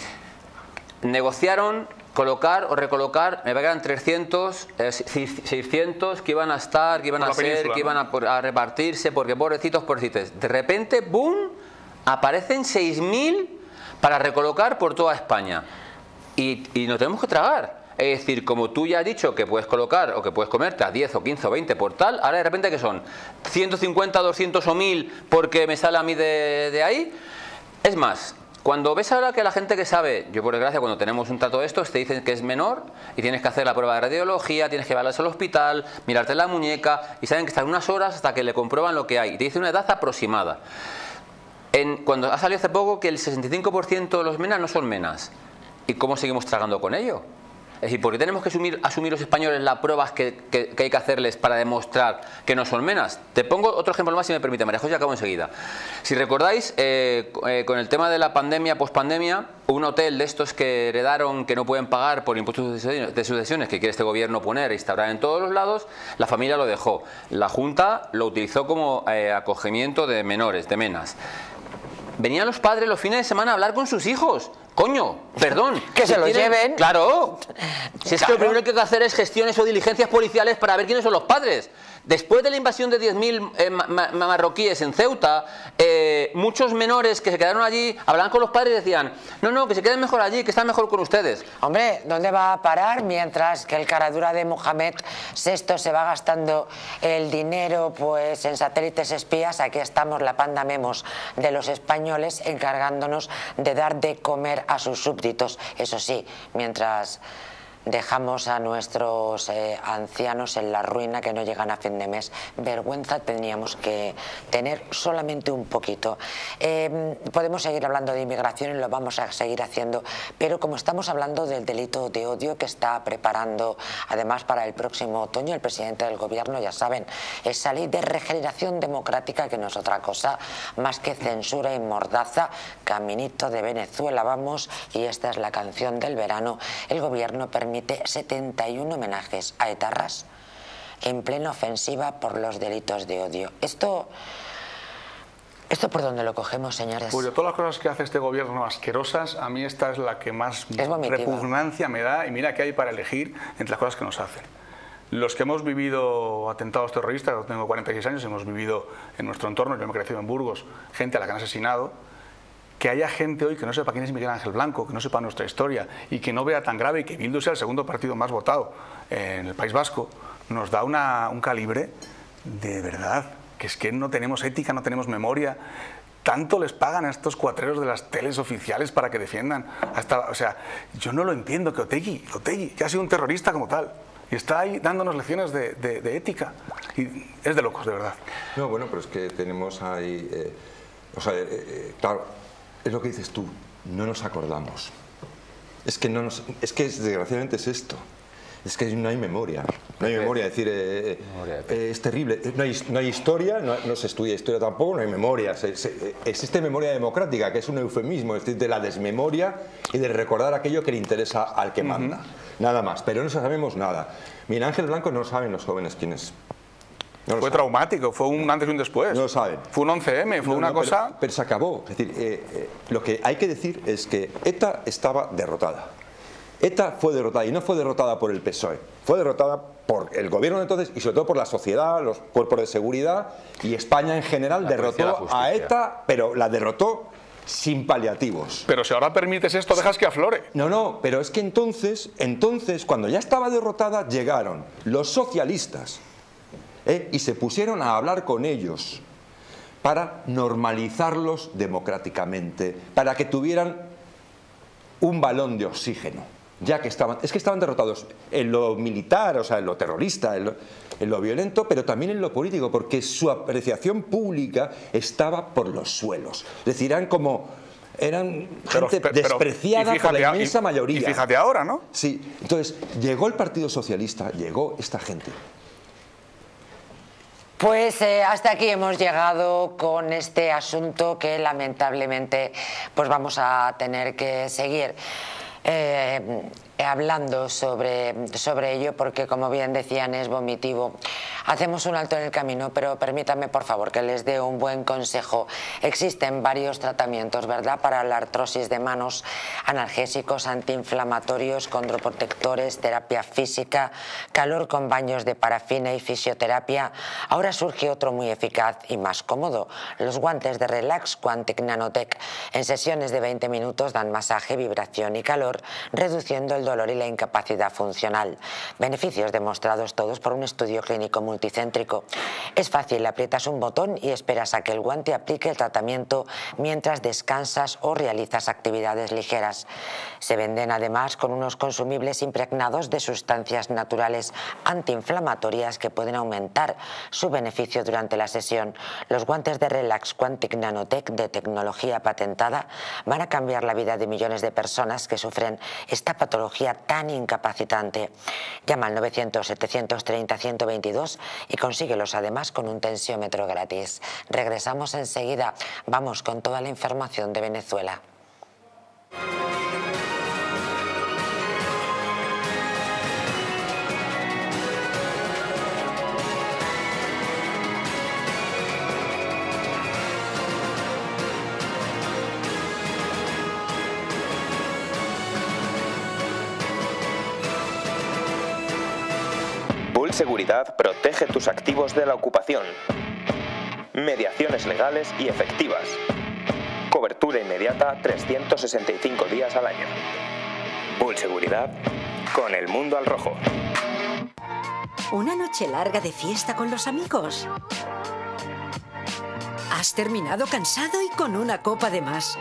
negociaron colocar o recolocar, me pagan trescientos, eh, seiscientos que iban a estar, que iban a ser, que iban a, a repartirse, porque pobrecitos, pobrecitos. De repente, ¡boom!, aparecen seis mil para recolocar por toda España. Y, y nos tenemos que tragar. Es decir, como tú ya has dicho que puedes colocar o que puedes comerte a diez o quince o veinte por tal, ahora de repente que son ciento cincuenta, doscientos o mil porque me sale a mí de, de ahí. Es más, cuando ves ahora que la gente que sabe, yo por desgracia cuando tenemos un trato de estos te dicen que es menor y tienes que hacer la prueba de radiología, tienes que llevarlas al hospital, mirarte la muñeca y saben que están unas horas hasta que le comprueban lo que hay. Te dicen una edad aproximada. En, cuando ha salido hace poco que el sesenta y cinco por ciento de los menas no son menas. ¿Y cómo seguimos tragando con ello? Es decir, ¿por qué tenemos que asumir, asumir los españoles las pruebas que, que, que hay que hacerles para demostrar que no son menas? Te pongo otro ejemplo más, si me permite, María José, y acabo enseguida. Si recordáis, eh, eh, con el tema de la pandemia, pospandemia, un hotel de estos que heredaron, que no pueden pagar por impuestos de sucesiones, que quiere este gobierno poner e instaurar en todos los lados, la familia lo dejó. La Junta lo utilizó como eh, acogimiento de menores, de menas. Venían los padres los fines de semana a hablar con sus hijos. Coño, perdón. Que se lo lleven. Claro. Si es que lo primero que hay que hacer es gestiones o diligencias policiales para ver quiénes son los padres. Después de la invasión de diez mil eh, ma ma marroquíes en Ceuta, eh, muchos menores que se quedaron allí hablaban con los padres y decían, no, no, que se queden mejor allí, que están mejor con ustedes. Hombre, ¿dónde va a parar mientras que el caradura de Mohamed sexto se va gastando el dinero pues en satélites espías? Aquí estamos la panda memos de los españoles encargándonos de dar de comer a sus súbditos. Eso sí, mientras dejamos a nuestros eh, ancianos en la ruina, que no llegan a fin de mes. Vergüenza teníamos que tener solamente un poquito. Eh, podemos seguir hablando de inmigración y lo vamos a seguir haciendo, pero como estamos hablando del delito de odio que está preparando además para el próximo otoño el presidente del gobierno, ya saben, esa ley de regeneración democrática que no es otra cosa más que censura y mordaza, caminito de Venezuela vamos, y esta es la canción del verano. El gobierno permite Permite setenta y un homenajes a etarras en plena ofensiva por los delitos de odio. Esto, ¿esto por dónde lo cogemos, señores? Pues de todas las cosas que hace este gobierno asquerosas, a mí esta es la que más repugnancia me da. Y mira que hay para elegir entre las cosas que nos hacen. Los que hemos vivido atentados terroristas, yo tengo cuarenta y seis años, hemos vivido en nuestro entorno, yo me he crecido en Burgos, gente a la que han asesinado. Que haya gente hoy que no sepa quién es Miguel Ángel Blanco, que no sepa nuestra historia y que no vea tan grave que Bildu sea el segundo partido más votado en el País Vasco, nos da una, un calibre de verdad, que es que no tenemos ética, no tenemos memoria. Tanto les pagan a estos cuatreros de las teles oficiales para que defiendan. Hasta, o sea, yo no lo entiendo, que Otegi, Otegi, que ha sido un terrorista como tal, y está ahí dándonos lecciones de, de, de ética. Y es de locos, de verdad. No, bueno, pero es que tenemos ahí, eh, o sea, eh, eh, claro, es lo que dices tú, no nos acordamos. Es que, no nos, es que desgraciadamente es esto. Es que no hay memoria. No hay memoria, es decir, eh, eh, eh, es terrible. No hay, no hay historia, no, no se estudia historia tampoco, no hay memoria. Se, se, existe memoria democrática, que es un eufemismo, es decir, de la desmemoria y de recordar aquello que le interesa al que manda. Uh-huh. Nada más, pero no sabemos nada. Miguel Ángel Blanco no saben los jóvenes quién es. No fue saben. Traumático, fue un antes y un después. No lo saben. Fue un once eme, fue no, una no, cosa... Pero, pero se acabó. Es decir, eh, eh, lo que hay que decir es que ETA estaba derrotada. ETA fue derrotada y no fue derrotada por el P S O E. Fue derrotada por el gobierno de entonces y sobre todo por la sociedad, los cuerpos de seguridad y España en general la derrotó a ETA, pero la derrotó sin paliativos. Pero si ahora permites esto, dejas que aflore. No, no, pero es que entonces, entonces cuando ya estaba derrotada, llegaron los socialistas. ¿Eh? Y se pusieron a hablar con ellos para normalizarlos democráticamente, para que tuvieran un balón de oxígeno. ya que estaban, es que estaban derrotados en lo militar, o sea, en lo terrorista, en lo, en lo violento, pero también en lo político, porque su apreciación pública estaba por los suelos. Es decir, eran como... eran gente pero, pero, despreciada fíjate, por la inmensa y, mayoría. Y fíjate ahora, ¿no? Sí. Entonces, llegó el Partido Socialista, llegó esta gente. Pues eh, hasta aquí hemos llegado con este asunto que lamentablemente pues vamos a tener que seguir eh, hablando sobre, sobre ello, porque como bien decían es vomitivo. Hacemos un alto en el camino, pero permítanme por favor que les dé un buen consejo. Existen varios tratamientos, ¿verdad?, para la artrosis de manos, analgésicos, antiinflamatorios, condroprotectores, terapia física, calor con baños de parafina y fisioterapia. Ahora surge otro muy eficaz y más cómodo, los guantes de Relax Quantic Nanotech. En sesiones de veinte minutos dan masaje, vibración y calor, reduciendo el dolor y la incapacidad funcional. Beneficios demostrados todos por un estudio clínico multicéntrico. Es fácil, aprietas un botón y esperas a que el guante aplique el tratamiento mientras descansas o realizas actividades ligeras. Se venden además con unos consumibles impregnados de sustancias naturales antiinflamatorias que pueden aumentar su beneficio durante la sesión. Los guantes de Relax Quantic Nanotech, de tecnología patentada, van a cambiar la vida de millones de personas que sufren esta patología tan incapacitante. Llama al novecientos setecientos treinta ciento veintidós y consíguelos además con un tensiómetro gratis. Regresamos enseguida. Vamos con toda la información de Venezuela. Seguridad protege tus activos de la ocupación. Mediaciones legales y efectivas. Cobertura inmediata trescientos sesenta y cinco días al año. Bull Seguridad, con el mundo al rojo. Una noche larga de fiesta con los amigos. Has terminado cansado y con una copa de más.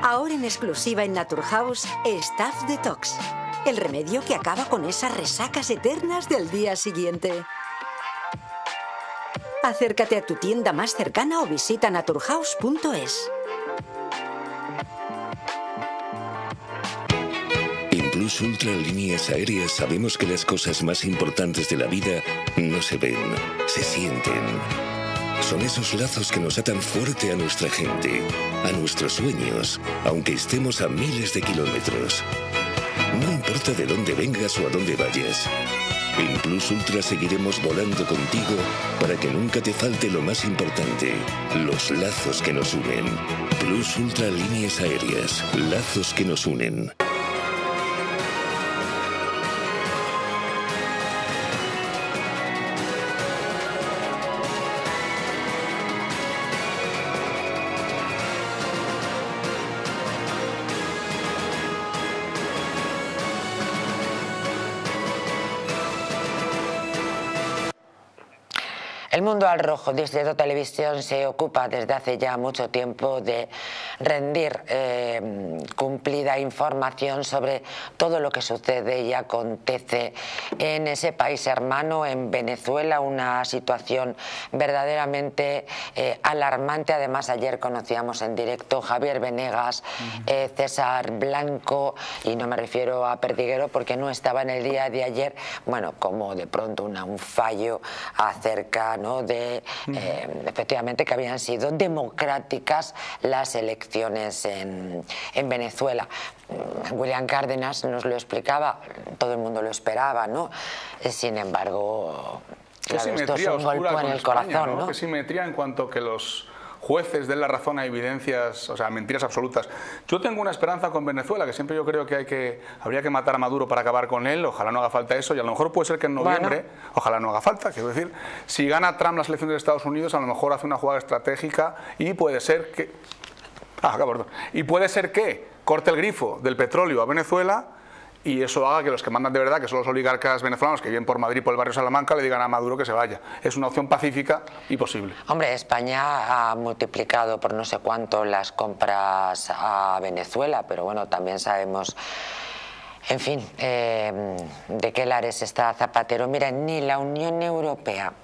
Ahora en exclusiva en Naturhaus, Staff Detox. El remedio que acaba con esas resacas eternas del día siguiente. Acércate a tu tienda más cercana o visita naturhaus punto es. En Plus Ultra Líneas Aéreas sabemos que las cosas más importantes de la vida no se ven, se sienten. Son esos lazos que nos atan fuerte a nuestra gente, a nuestros sueños, aunque estemos a miles de kilómetros. No importa de dónde vengas o a dónde vayas. En Plus Ultra seguiremos volando contigo para que nunca te falte lo más importante, los lazos que nos unen. Plus Ultra Líneas Aéreas, lazos que nos unen. El mundo al rojo. Distrito Televisión se ocupa desde hace ya mucho tiempo de rendir eh, cumplida información sobre todo lo que sucede y acontece en ese país hermano, en Venezuela, una situación verdaderamente eh, alarmante. Además, ayer conocíamos en directo Javier Venegas, eh, César Blanco, y no me refiero a Perdiguero porque no estaba en el día de ayer, bueno, como de pronto una, un fallo acerca, ¿no?, de eh, efectivamente que habían sido democráticas las elecciones en, en Venezuela. William Cárdenas nos lo explicaba, todo el mundo lo esperaba, ¿no? Sin embargo, claro, esto es un golpe en el corazón, ¿no? Qué simetría en cuanto que los jueces den la razón a evidencias, o sea, mentiras absolutas. Yo tengo una esperanza con Venezuela, que siempre yo creo que hay que habría que matar a Maduro para acabar con él, ojalá no haga falta eso, y a lo mejor puede ser que en noviembre, bueno, ojalá no haga falta, quiero decir, si gana Trump las elecciones de Estados Unidos, a lo mejor hace una jugada estratégica y puede ser que... Ah, perdón. Y puede ser que corte el grifo del petróleo a Venezuela y eso haga que los que mandan de verdad, que son los oligarcas venezolanos que vienen por Madrid, por el barrio Salamanca, le digan a Maduro que se vaya. Es una opción pacífica y posible. Hombre, España ha multiplicado por no sé cuánto las compras a Venezuela, pero bueno, también sabemos En fin, eh, ¿de qué lares está Zapatero? Mira, ni la Unión Europea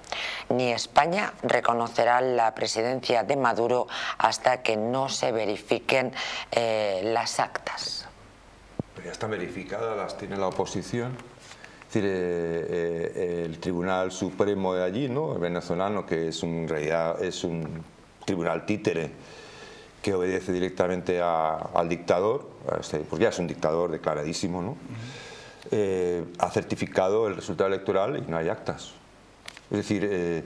ni España reconocerán la presidencia de Maduro hasta que no se verifiquen eh, las actas. Pero ya están verificadas, las tiene la oposición. Es decir, eh, eh, el Tribunal Supremo de allí, ¿no?, el venezolano, que es un, en realidad es un tribunal títere que obedece directamente a, al dictador, porque ya es un dictador declaradísimo, ¿no? Eh, ha certificado el resultado electoral y no hay actas. Es decir, eh,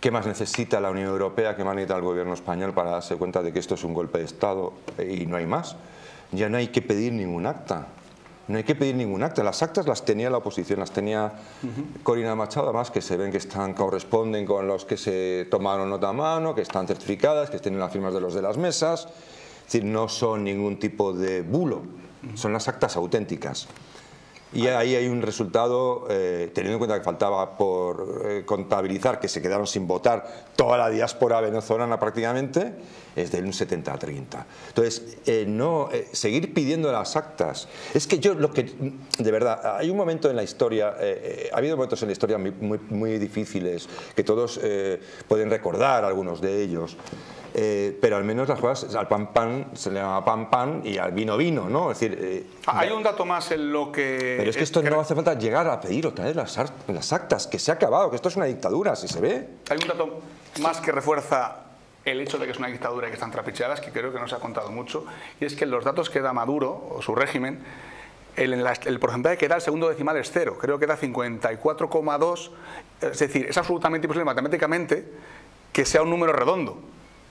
¿qué más necesita la Unión Europea, qué más necesita el gobierno español para darse cuenta de que esto es un golpe de Estado y no hay más? Ya no hay que pedir ningún acta. No hay que pedir ningún acta. Las actas las tenía la oposición, las tenía uh-huh. Corina Machado, además, que se ven que están, corresponden con los que se tomaron nota a mano, que están certificadas, que tienen las firmas de los de las mesas. Es decir, no son ningún tipo de bulo, uh-huh. Son las actas auténticas. Y ahí hay un resultado, eh, teniendo en cuenta que faltaba por eh, contabilizar, que se quedaron sin votar toda la diáspora venezolana prácticamente, es del setenta a treinta. Entonces, eh, no eh, seguir pidiendo las actas. Es que yo, lo que de verdad, hay un momento en la historia, eh, eh, ha habido momentos en la historia muy, muy, muy difíciles, que todos eh, pueden recordar algunos de ellos. Eh, pero al menos las cosas al pan pan se le llama pan pan y al vino vino, ¿no? Es decir, eh, hay un dato más en lo que... Pero es que esto es que... no hace falta llegar a pedir o traer las, las actas, que se ha acabado, que esto es una dictadura, si se ve. Hay un dato más que refuerza el hecho de que es una dictadura y que están trapicheadas, que creo que no se ha contado mucho, y es que los datos que da Maduro o su régimen, el, el, el porcentaje que da el segundo decimal es cero, creo que da cincuenta y cuatro coma dos, es decir, es absolutamente imposible matemáticamente que sea un número redondo.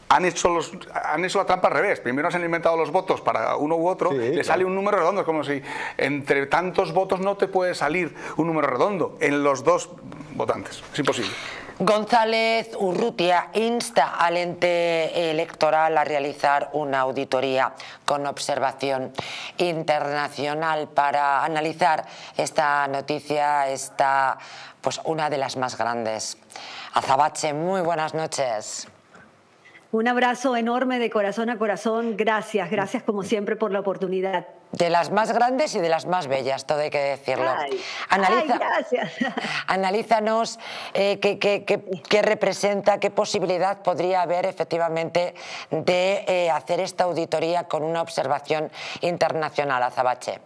Han hecho, los, han hecho la trampa al revés. Primero se han inventado los votos para uno u otro, sí, le claro. sale un número redondo. Es como si entre tantos votos no te puede salir un número redondo en los dos votantes. Es imposible. González Urrutia insta al ente electoral a realizar una auditoría con observación internacional. Para analizar esta noticia está pues, una de las más grandes. Zabache, muy buenas noches. Un abrazo enorme de corazón a corazón. Gracias, gracias como siempre por la oportunidad. De las más grandes y de las más bellas, todo hay que decirlo. Ay, Analiza, ay, gracias. Analízanos eh, qué, qué, qué, qué representa, qué posibilidad podría haber efectivamente de eh, hacer esta auditoría con una observación internacional, Zabache.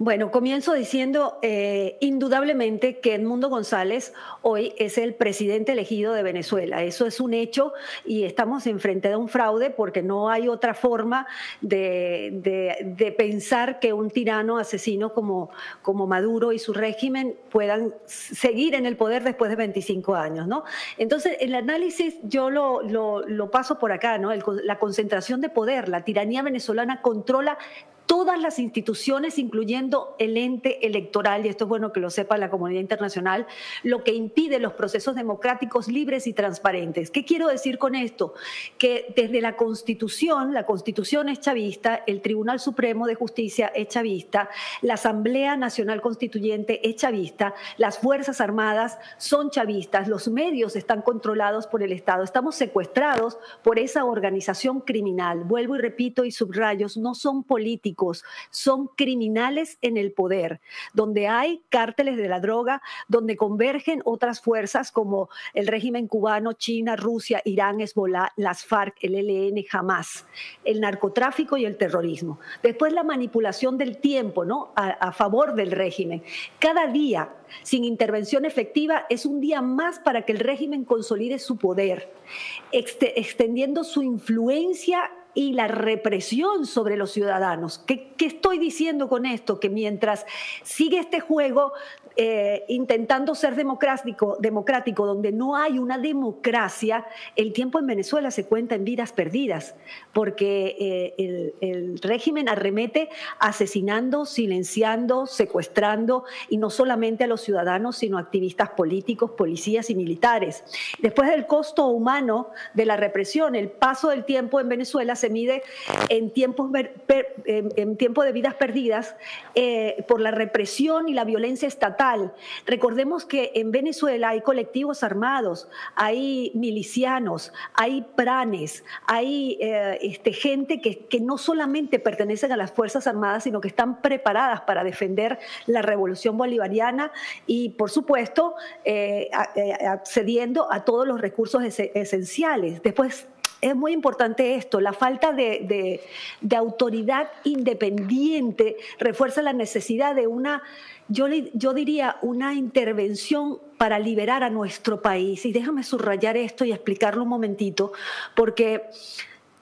Bueno, comienzo diciendo eh, indudablemente que Edmundo González hoy es el presidente elegido de Venezuela. Eso es un hecho y estamos enfrente de un fraude porque no hay otra forma de, de, de pensar que un tirano asesino como, como Maduro y su régimen puedan seguir en el poder después de veinticinco años, ¿no? Entonces, el análisis yo lo, lo, lo paso por acá, ¿no? El, la concentración de poder, la tiranía venezolana controla todas las instituciones, incluyendo el ente electoral, y esto es bueno que lo sepa la comunidad internacional, lo que impide los procesos democráticos libres y transparentes. ¿Qué quiero decir con esto? Que desde la Constitución, la Constitución es chavista, el Tribunal Supremo de Justicia es chavista, la Asamblea Nacional Constituyente es chavista, las Fuerzas Armadas son chavistas, los medios están controlados por el Estado, estamos secuestrados por esa organización criminal. Vuelvo y repito y subrayo, no son políticos, son criminales en el poder, donde hay cárteles de la droga, donde convergen otras fuerzas como el régimen cubano, China, Rusia, Irán, Hezbolá, las FARC, el E L N, Hamas, el narcotráfico y el terrorismo. Después la manipulación del tiempo, ¿no?, a, a favor del régimen. Cada día sin intervención efectiva es un día más para que el régimen consolide su poder, ext extendiendo su influencia y la represión sobre los ciudadanos. ¿Qué, qué estoy diciendo con esto? Que mientras sigue este juego eh, intentando ser democrático, democrático, donde no hay una democracia, el tiempo en Venezuela se cuenta en vidas perdidas, porque eh, el, el régimen arremete asesinando, silenciando, secuestrando, y no solamente a los ciudadanos, sino a activistas políticos, policías y militares. Después del costo humano de la represión, el paso del tiempo en Venezuela se se mide en, tiempos, en tiempo de vidas perdidas eh, por la represión y la violencia estatal. Recordemos que en Venezuela hay colectivos armados, hay milicianos, hay pranes, hay eh, este, gente que, que no solamente pertenecen a las Fuerzas Armadas, sino que están preparadas para defender la revolución bolivariana y, por supuesto, eh, accediendo a todos los recursos esenciales. Después, es muy importante esto, la falta de, de, de autoridad independiente refuerza la necesidad de una, yo, le, yo diría, una intervención para liberar a nuestro país. Y déjame subrayar esto y explicarlo un momentito, porque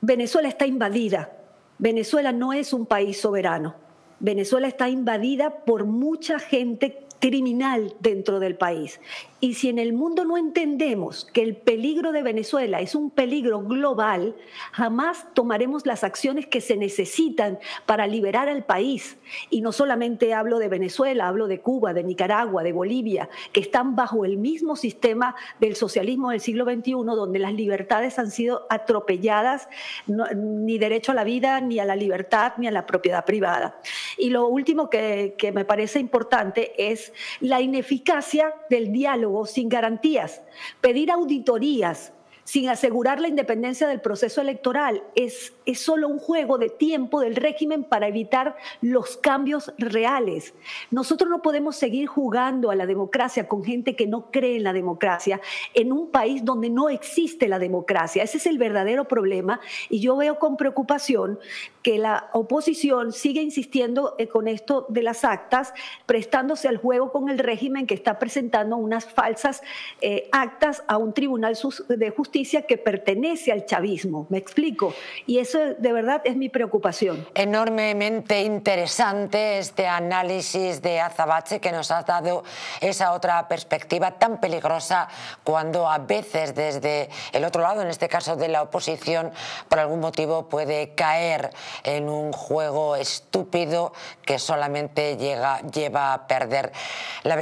Venezuela está invadida. Venezuela no es un país soberano. Venezuela está invadida por mucha gente criminal dentro del país. Y si en el mundo no entendemos que el peligro de Venezuela es un peligro global, jamás tomaremos las acciones que se necesitan para liberar al país. Y no solamente hablo de Venezuela, hablo de Cuba, de Nicaragua, de Bolivia, que están bajo el mismo sistema del socialismo del siglo veintiuno, donde las libertades han sido atropelladas, no, ni derecho a la vida, ni a la libertad, ni a la propiedad privada. Y lo último que, que me parece importante es la ineficacia del diálogo sin garantías. Pedir auditorías sin asegurar la independencia del proceso electoral es, es solo un juego de tiempo del régimen para evitar los cambios reales. Nosotros no podemos seguir jugando a la democracia con gente que no cree en la democracia, en un país donde no existe la democracia. Ese es el verdadero problema, y yo veo con preocupación que la oposición sigue insistiendo con esto de las actas, prestándose al juego con el régimen, que está presentando unas falsas eh, actas a un tribunal de justicia que pertenece al chavismo, ¿me explico? Y eso de verdad es mi preocupación. Enormemente interesante este análisis de Azabache, que nos has dado esa otra perspectiva tan peligrosa cuando a veces desde el otro lado, en este caso de la oposición, por algún motivo puede caer en un juego estúpido que solamente llega, lleva a perder.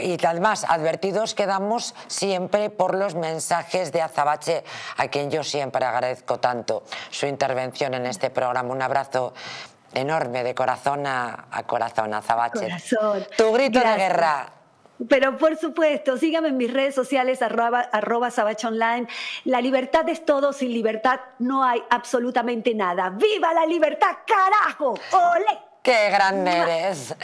Y además, advertidos quedamos siempre por los mensajes de Azabache, a quien yo siempre agradezco tanto su intervención en este programa. Un abrazo enorme de corazón a, a corazón, a Zabache. Corazón. Tu grito Gracias. De guerra. Pero por supuesto, síganme en mis redes sociales, arroba, arroba Zabache Online. La libertad es todo, sin libertad no hay absolutamente nada. ¡Viva la libertad, carajo! ¡Olé! ¡Qué grande eres!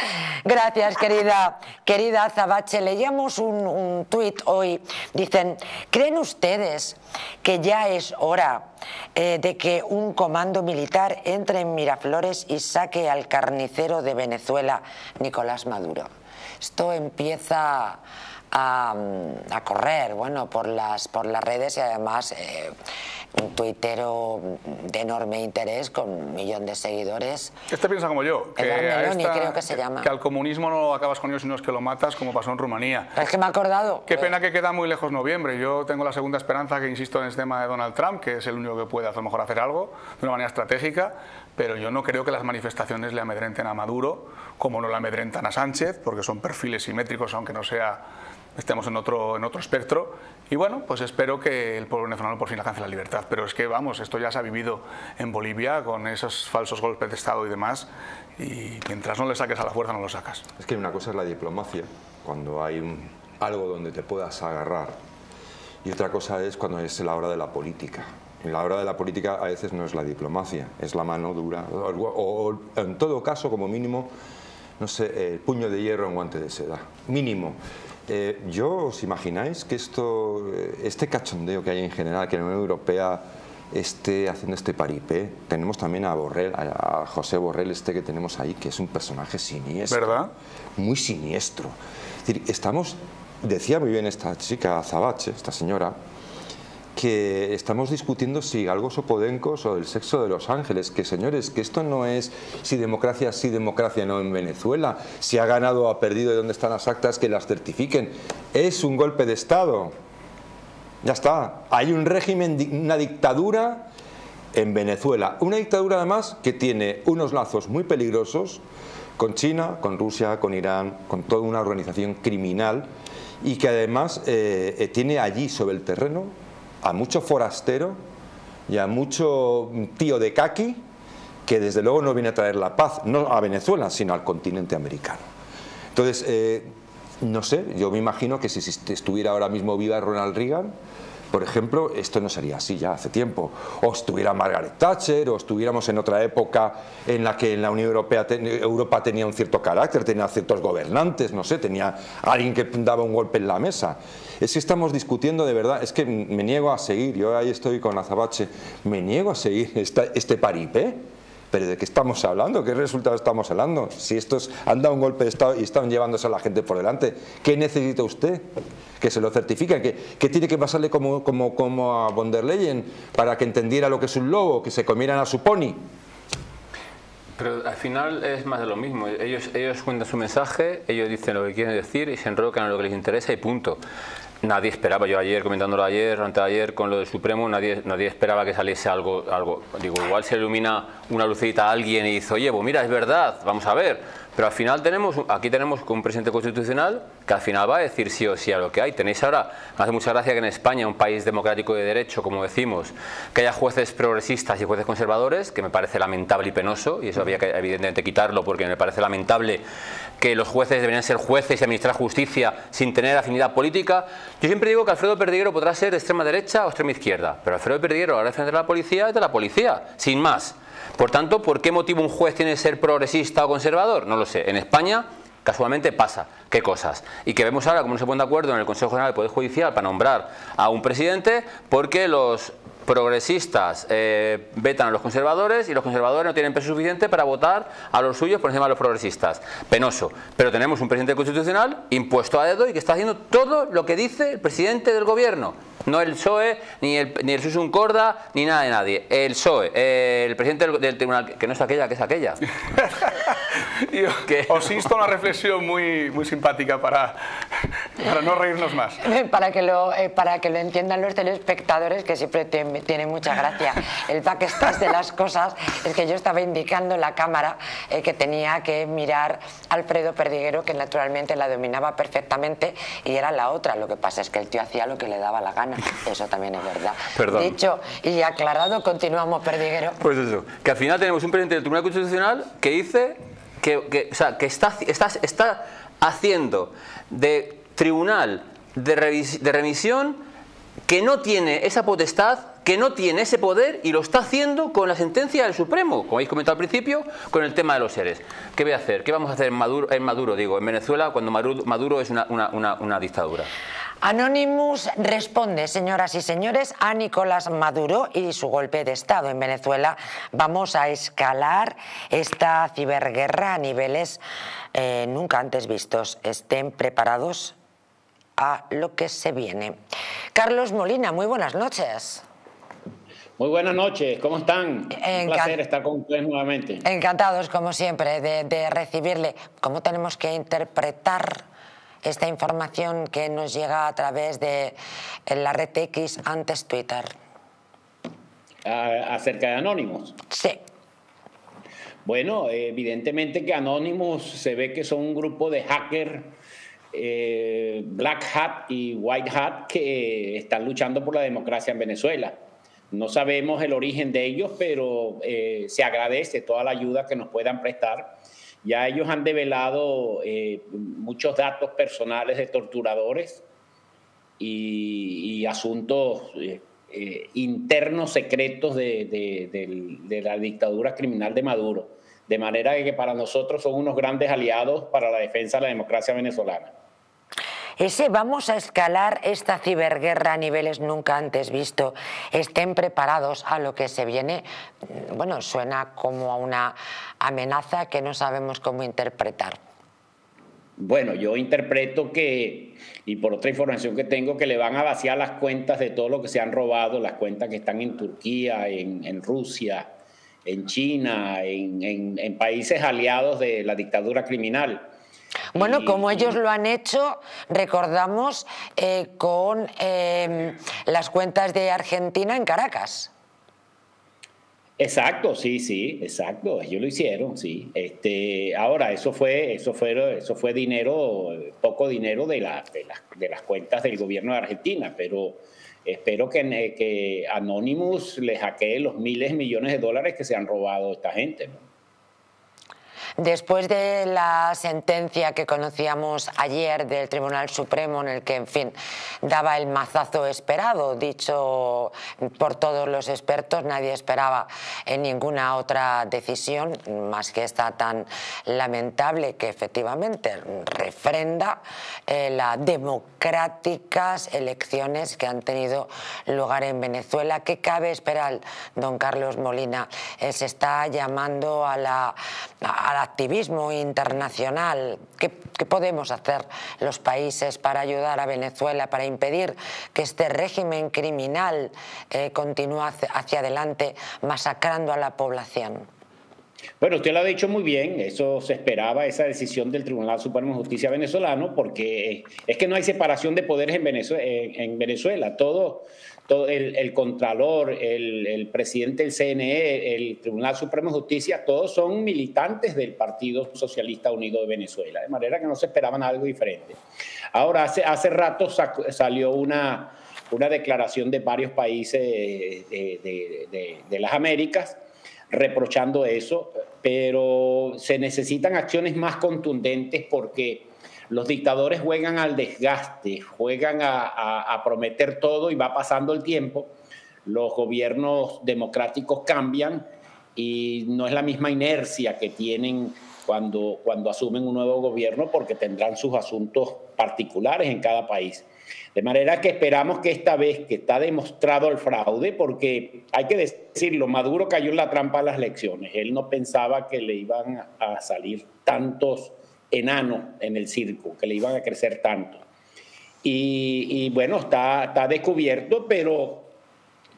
Gracias, querida, querida Zabache. Leíamos un, un tuit hoy. Dicen, ¿creen ustedes que ya es hora eh, de que un comando militar entre en Miraflores y saque al carnicero de Venezuela, Nicolás Maduro? Esto empieza a, a correr, bueno, por las, por las redes, y además eh, un tuitero de enorme interés con un millón de seguidores. Este piensa como yo, que, a esta, creo que, se llama. que al comunismo no lo acabas con ellos, sino es que lo matas, como pasó en Rumanía. Es que me he acordado. Qué eh. pena que queda muy lejos noviembre. Yo tengo la segunda esperanza, que insisto en el tema de Donald Trump, que es el único que puede a lo mejor hacer algo de una manera estratégica, pero yo no creo que las manifestaciones le amedrenten a Maduro, como no le amedrentan a Sánchez, porque son perfiles simétricos, aunque no sea... estamos en otro, en otro espectro. Y bueno, pues espero que el pueblo venezolano por fin alcance la libertad. Pero es que, vamos, esto ya se ha vivido en Bolivia con esos falsos golpes de Estado y demás. Y mientras no le saques a la fuerza, no lo sacas. Es que una cosa es la diplomacia, cuando hay un, algo donde te puedas agarrar. Y otra cosa es cuando es la hora de la política. En la hora de la política a veces no es la diplomacia, es la mano dura. O, o, o en todo caso, como mínimo, no sé, el puño de hierro en guante de seda. Mínimo. Eh, ¿Yo os imagináis que esto, este cachondeo que hay en general, que la Unión Europea esté haciendo este paripé? Tenemos también a Borrell, a, a José Borrell este que tenemos ahí, que es un personaje siniestro. ¿Verdad? Muy siniestro. Es decir, estamos, decía muy bien esta chica Zabache, esta señora, que estamos discutiendo si galgos o podencos o el sexo de los ángeles, que señores, que esto no es si democracia sí, si democracia no en Venezuela, si ha ganado o ha perdido y dónde están las actas, que las certifiquen. Es un golpe de Estado. Ya está. Hay un régimen, una dictadura en Venezuela. Una dictadura además que tiene unos lazos muy peligrosos con China, con Rusia, con Irán, con toda una organización criminal, y que además eh, tiene allí sobre el terreno a mucho forastero y a mucho tío de caqui que desde luego no viene a traer la paz, no a Venezuela, sino al continente americano. Entonces, eh, no sé, yo me imagino que si estuviera ahora mismo viva Ronald Reagan, por ejemplo, esto no sería así ya hace tiempo. O estuviera Margaret Thatcher, o estuviéramos en otra época en la que en la Unión Europea ten, Europa tenía un cierto carácter, tenía ciertos gobernantes, no sé, tenía alguien que daba un golpe en la mesa. Es que estamos discutiendo de verdad, es que me niego a seguir, yo ahí estoy con la Zabache, me niego a seguir esta, este paripé. ¿Pero de qué estamos hablando? ¿Qué resultados estamos hablando? Si estos han dado un golpe de Estado y están llevándose a la gente por delante, ¿qué necesita usted? Que se lo certifiquen, que, que tiene que pasarle como, como, como a von der Leyen para que entendiera lo que es un lobo, que se comieran a su pony. Pero al final es más de lo mismo. Ellos, ellos cuentan su mensaje, ellos dicen lo que quieren decir y se enrocan en lo que les interesa y punto. Nadie esperaba, yo ayer, comentándolo ayer, antes de ayer, con lo del Supremo, nadie, nadie esperaba que saliese algo, algo. Digo, igual se ilumina una lucecita a alguien y dice, oye, pues mira, es verdad, vamos a ver. Pero al final tenemos, aquí tenemos un presidente constitucional que al final va a decir sí o sí a lo que hay. Tenéis ahora, me hace mucha gracia que en España, un país democrático de derecho, como decimos, que haya jueces progresistas y jueces conservadores, que me parece lamentable y penoso, y eso había que evidentemente quitarlo porque me parece lamentable que los jueces deberían ser jueces y administrar justicia sin tener afinidad política. Yo siempre digo que Alfredo Perdiguero podrá ser de extrema derecha o extrema izquierda, pero Alfredo Perdiguero a la hora de defender a la policía es de la policía, sin más. Por tanto, ¿por qué motivo un juez tiene que ser progresista o conservador? No lo sé. En España, casualmente pasa. ¿Qué cosas? Y que vemos ahora cómo no se ponen de acuerdo en el Consejo General del Poder Judicial para nombrar a un presidente porque los progresistas eh, vetan a los conservadores y los conservadores no tienen peso suficiente para votar a los suyos por encima de los progresistas. Penoso. Pero tenemos un presidente constitucional impuesto a dedo y que está haciendo todo lo que dice el presidente del gobierno. No el P S O E, ni el, ni el Susun Corda, ni nada de nadie. El P S O E, eh, el presidente del, del tribunal, que no es aquella, que es aquella. Yo, os insto a una reflexión muy, muy simpática para, para no reírnos más. Para que, lo, eh, para que lo entiendan los telespectadores, que siempre te, tienen mucha gracia. El backstage de las cosas es que yo estaba indicando en la cámara eh, que tenía que mirar a Alfredo Perdiguero, que naturalmente la dominaba perfectamente, y era la otra. Lo que pasa es que el tío hacía lo que le daba la gana. Eso también es verdad. Perdón. Dicho y aclarado, continuamos, Perdiguero. Pues eso, que al final tenemos un presidente del Tribunal Constitucional que dice que, que, o sea, que está, está, está haciendo de tribunal de, revis, de remisión, que no tiene esa potestad, que no tiene ese poder, y lo está haciendo con la sentencia del Supremo, como habéis comentado al principio, con el tema de los seres. ¿Qué voy a hacer? ¿Qué vamos a hacer en Maduro, en Maduro digo, en Venezuela, cuando Maduro es una, una, una, una dictadura? Anonymous responde, señoras y señores, a Nicolás Maduro y su golpe de Estado en Venezuela. Vamos a escalar esta ciberguerra a niveles eh, nunca antes vistos. Estén preparados a lo que se viene. Carlos Molina, muy buenas noches. Muy buenas noches, ¿cómo están? Encan... Un placer estar con ustedes nuevamente. Encantados, como siempre, de, de recibirle. ¿Cómo tenemos que interpretar esta información que nos llega a través de la red X, antes Twitter? ¿Acerca de Anonymous? Sí. Bueno, evidentemente que Anonymous se ve que son un grupo de hackers, eh, Black Hat y White Hat, que están luchando por la democracia en Venezuela. No sabemos el origen de ellos, pero eh, se agradece toda la ayuda que nos puedan prestar. Ya ellos han develado eh, muchos datos personales de torturadores y, y asuntos eh, eh, internos secretos de, de, de, de la dictadura criminal de Maduro. De manera que para nosotros son unos grandes aliados para la defensa de la democracia venezolana. Ese vamos a escalar esta ciberguerra a niveles nunca antes visto. Estén preparados a lo que se viene. Bueno, suena como a una amenaza que no sabemos cómo interpretar. Bueno, yo interpreto que, y por otra información que tengo, que le van a vaciar las cuentas de todo lo que se han robado, las cuentas que están en Turquía, en, en Rusia, en China, en, en, en países aliados de la dictadura criminal. Bueno, como ellos lo han hecho, recordamos, eh, con eh, las cuentas de Argentina en Caracas. Exacto, sí, sí, exacto. Ellos lo hicieron, sí. Este, ahora, eso fue, eso fue, eso fue dinero, poco dinero de, la, de, la, de las cuentas del gobierno de Argentina, pero Espero que, que Anonymous les hackee los miles de millones de dólares que se han robado esta gente, ¿no? Después de la sentencia que conocíamos ayer del Tribunal Supremo en el que, en fin, daba el mazazo esperado, dicho por todos los expertos, nadie esperaba en ninguna otra decisión más que esta tan lamentable que efectivamente refrenda eh, las democráticas elecciones que han tenido lugar en Venezuela. ¿Qué cabe esperar, don Carlos Molina? Eh, se está llamando a la... A la activismo internacional. ¿Qué, qué podemos hacer los países para ayudar a Venezuela, para impedir que este régimen criminal eh, continúe hacia, hacia adelante masacrando a la población? Bueno, usted lo ha dicho muy bien, eso se esperaba, esa decisión del Tribunal Supremo de Justicia venezolano, porque es que no hay separación de poderes en Venezuela. En Venezuela. Todo, todo el, el Contralor, el, el presidente del C N E, el Tribunal Supremo de Justicia, todos son militantes del Partido Socialista Unido de Venezuela, de manera que no se esperaban algo diferente. Ahora, hace, hace rato salió una, una declaración de varios países de, de, de, de las Américas, reprochando eso, pero se necesitan acciones más contundentes porque los dictadores juegan al desgaste, juegan a, a, a prometer todo y va pasando el tiempo. Los gobiernos democráticos cambian y no es la misma inercia que tienen cuando, cuando asumen un nuevo gobierno, porque tendrán sus asuntos particulares en cada país. De manera que esperamos que esta vez que está demostrado el fraude, porque hay que decirlo, Maduro cayó en la trampa de las elecciones. Él no pensaba que le iban a salir tantos enanos en el circo, que le iban a crecer tanto. Y, y bueno, está, está descubierto, pero,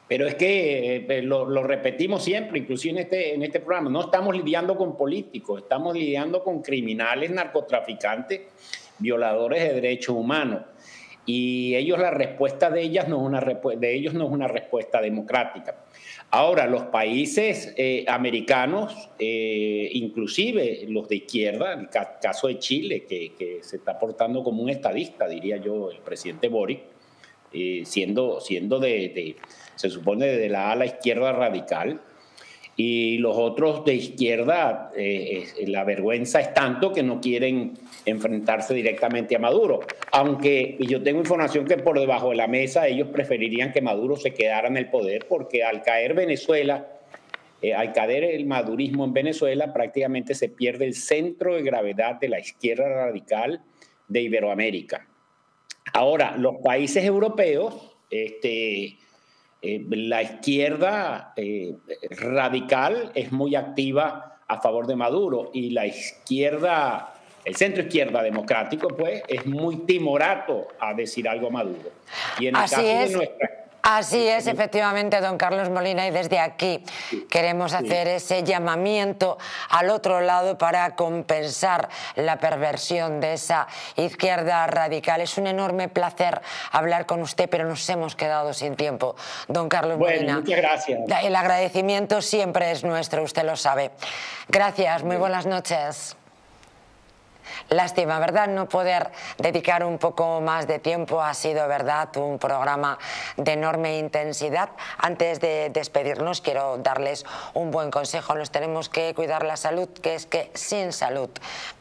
pero es que eh, lo, lo repetimos siempre, inclusive en este, en este programa, no estamos lidiando con políticos, estamos lidiando con criminales, narcotraficantes, violadores de derechos humanos. Y ellos, la respuesta de, ellas no es una de ellos no es una respuesta democrática. Ahora, los países eh, americanos, eh, inclusive los de izquierda, el ca caso de Chile, que, que se está portando como un estadista, diría yo, el presidente Boric, eh, siendo, siendo de, de, se supone, de la ala izquierda radical, y los otros de izquierda, eh, eh, la vergüenza es tanto que no quieren enfrentarse directamente a Maduro. Aunque yo tengo información que por debajo de la mesa ellos preferirían que Maduro se quedara en el poder, porque al caer Venezuela, eh, al caer el madurismo en Venezuela, prácticamente se pierde el centro de gravedad de la izquierda radical de Iberoamérica. Ahora, los países europeos... este Eh, la izquierda eh, radical es muy activa a favor de Maduro y la izquierda, el centro izquierda democrático, pues, es muy timorato a decir algo a Maduro. Y en el Así caso es. de nuestra... Así es, efectivamente, don Carlos Molina, y desde aquí queremos hacer ese llamamiento al otro lado para compensar la perversión de esa izquierda radical. Es un enorme placer hablar con usted, pero nos hemos quedado sin tiempo, don Carlos bueno, Molina. Muchas gracias. El agradecimiento siempre es nuestro, usted lo sabe. Gracias, muy buenas noches. Lástima, ¿verdad? No poder dedicar un poco más de tiempo. Ha sido, ¿verdad?, un programa de enorme intensidad. Antes de despedirnos, quiero darles un buen consejo. Nos tenemos que cuidar la salud, que es que sin salud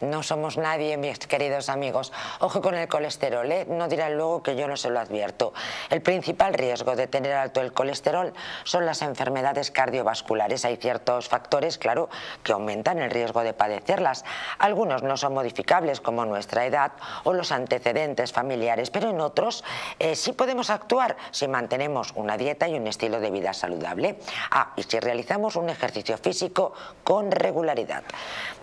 no somos nadie, mis queridos amigos. Ojo con el colesterol, ¿eh? No dirán luego que yo no se lo advierto. El principal riesgo de tener alto el colesterol son las enfermedades cardiovasculares. Hay ciertos factores, claro, que aumentan el riesgo de padecerlas. Algunos no son modificables, como nuestra edad o los antecedentes familiares, pero en otros eh, sí podemos actuar si mantenemos una dieta y un estilo de vida saludable. Ah, y si realizamos un ejercicio físico con regularidad.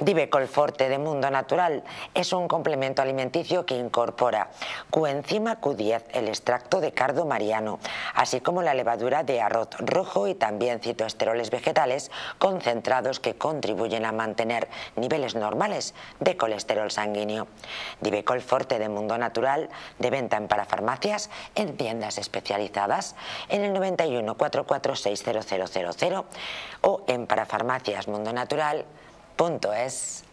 Divecol Forte de Mundo Natural es un complemento alimenticio que incorpora coenzima Q diez, el extracto de cardo mariano, así como la levadura de arroz rojo y también citoesteroles vegetales concentrados que contribuyen a mantener niveles normales de colesterol sanguíneo. Divecol Forte de Mundo Natural, de venta en parafarmacias, en tiendas especializadas, en el noventa y uno, cuatro cuatro seis, cero cero cero cero o en parafarmacias mundo natural punto es.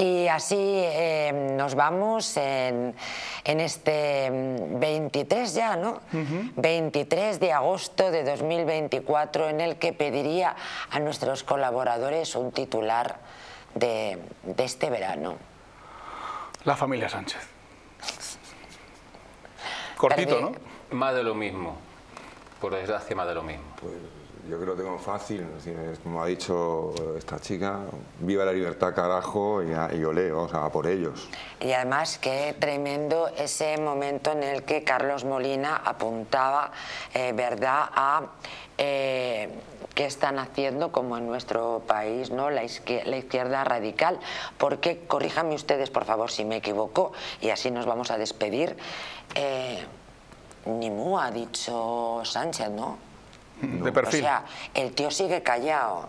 Y así eh, nos vamos en, en este veintitrés ya, ¿no? Uh-huh. veintitrés de agosto de dos mil veinticuatro, en el que pediría a nuestros colaboradores un titular de, de este verano. La familia Sánchez. Cortito, Perdi... ¿no? Más de lo mismo. Por desgracia, más de lo mismo. Pues yo creo que lo tengo fácil, como ha dicho esta chica, viva la libertad, carajo, y, a, y olé, o sea, por ellos. Y además, qué tremendo ese momento en el que Carlos Molina apuntaba, eh, verdad, a eh, qué están haciendo, como en nuestro país, ¿no?, la izquierda, la izquierda radical, porque, corríjanme ustedes, por favor, si me equivoco, y así nos vamos a despedir, eh, ni mu ha dicho Sánchez, ¿no? No. De perfil. O sea, el tío sigue callado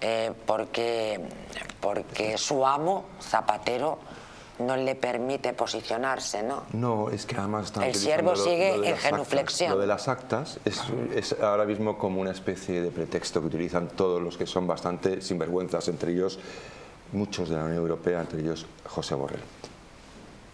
eh, porque, porque su amo, Zapatero, no le permite posicionarse, ¿no? No, es que además... El siervo sigue en genuflexión. Lo de las actas es, es ahora mismo como una especie de pretexto que utilizan todos los que son bastante sinvergüenzas, entre ellos muchos de la Unión Europea, entre ellos José Borrell.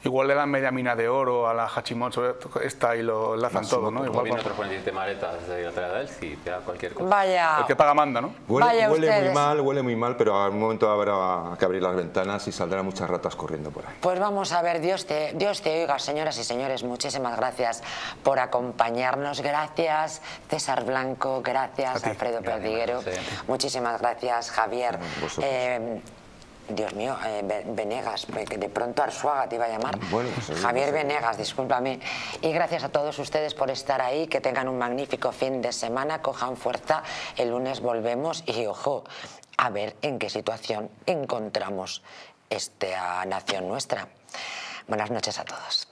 Igual le dan media mina de oro a la Hachimoto esta y lo enlazan todo, ¿no? Igual viene otro cuarenta y siete maletas de la del si te da cualquier cosa. Vaya. El que paga manda, ¿no? Huele, Vaya huele muy mal, huele muy mal, pero a un momento habrá que abrir las ventanas y saldrán muchas ratas corriendo por ahí. Pues vamos a ver, Dios te, Dios te oiga, señoras y señores, muchísimas gracias por acompañarnos. Gracias, César Blanco, gracias, Alfredo Perdiguero. Sí. Muchísimas gracias, Javier. Dios mío, eh, Venegas, que de pronto Arzuaga te iba a llamar. Bueno, Javier Venegas, discúlpame. Y gracias a todos ustedes por estar ahí, que tengan un magnífico fin de semana, cojan fuerza, el lunes volvemos y ojo, a ver en qué situación encontramos esta nación nuestra. Buenas noches a todos.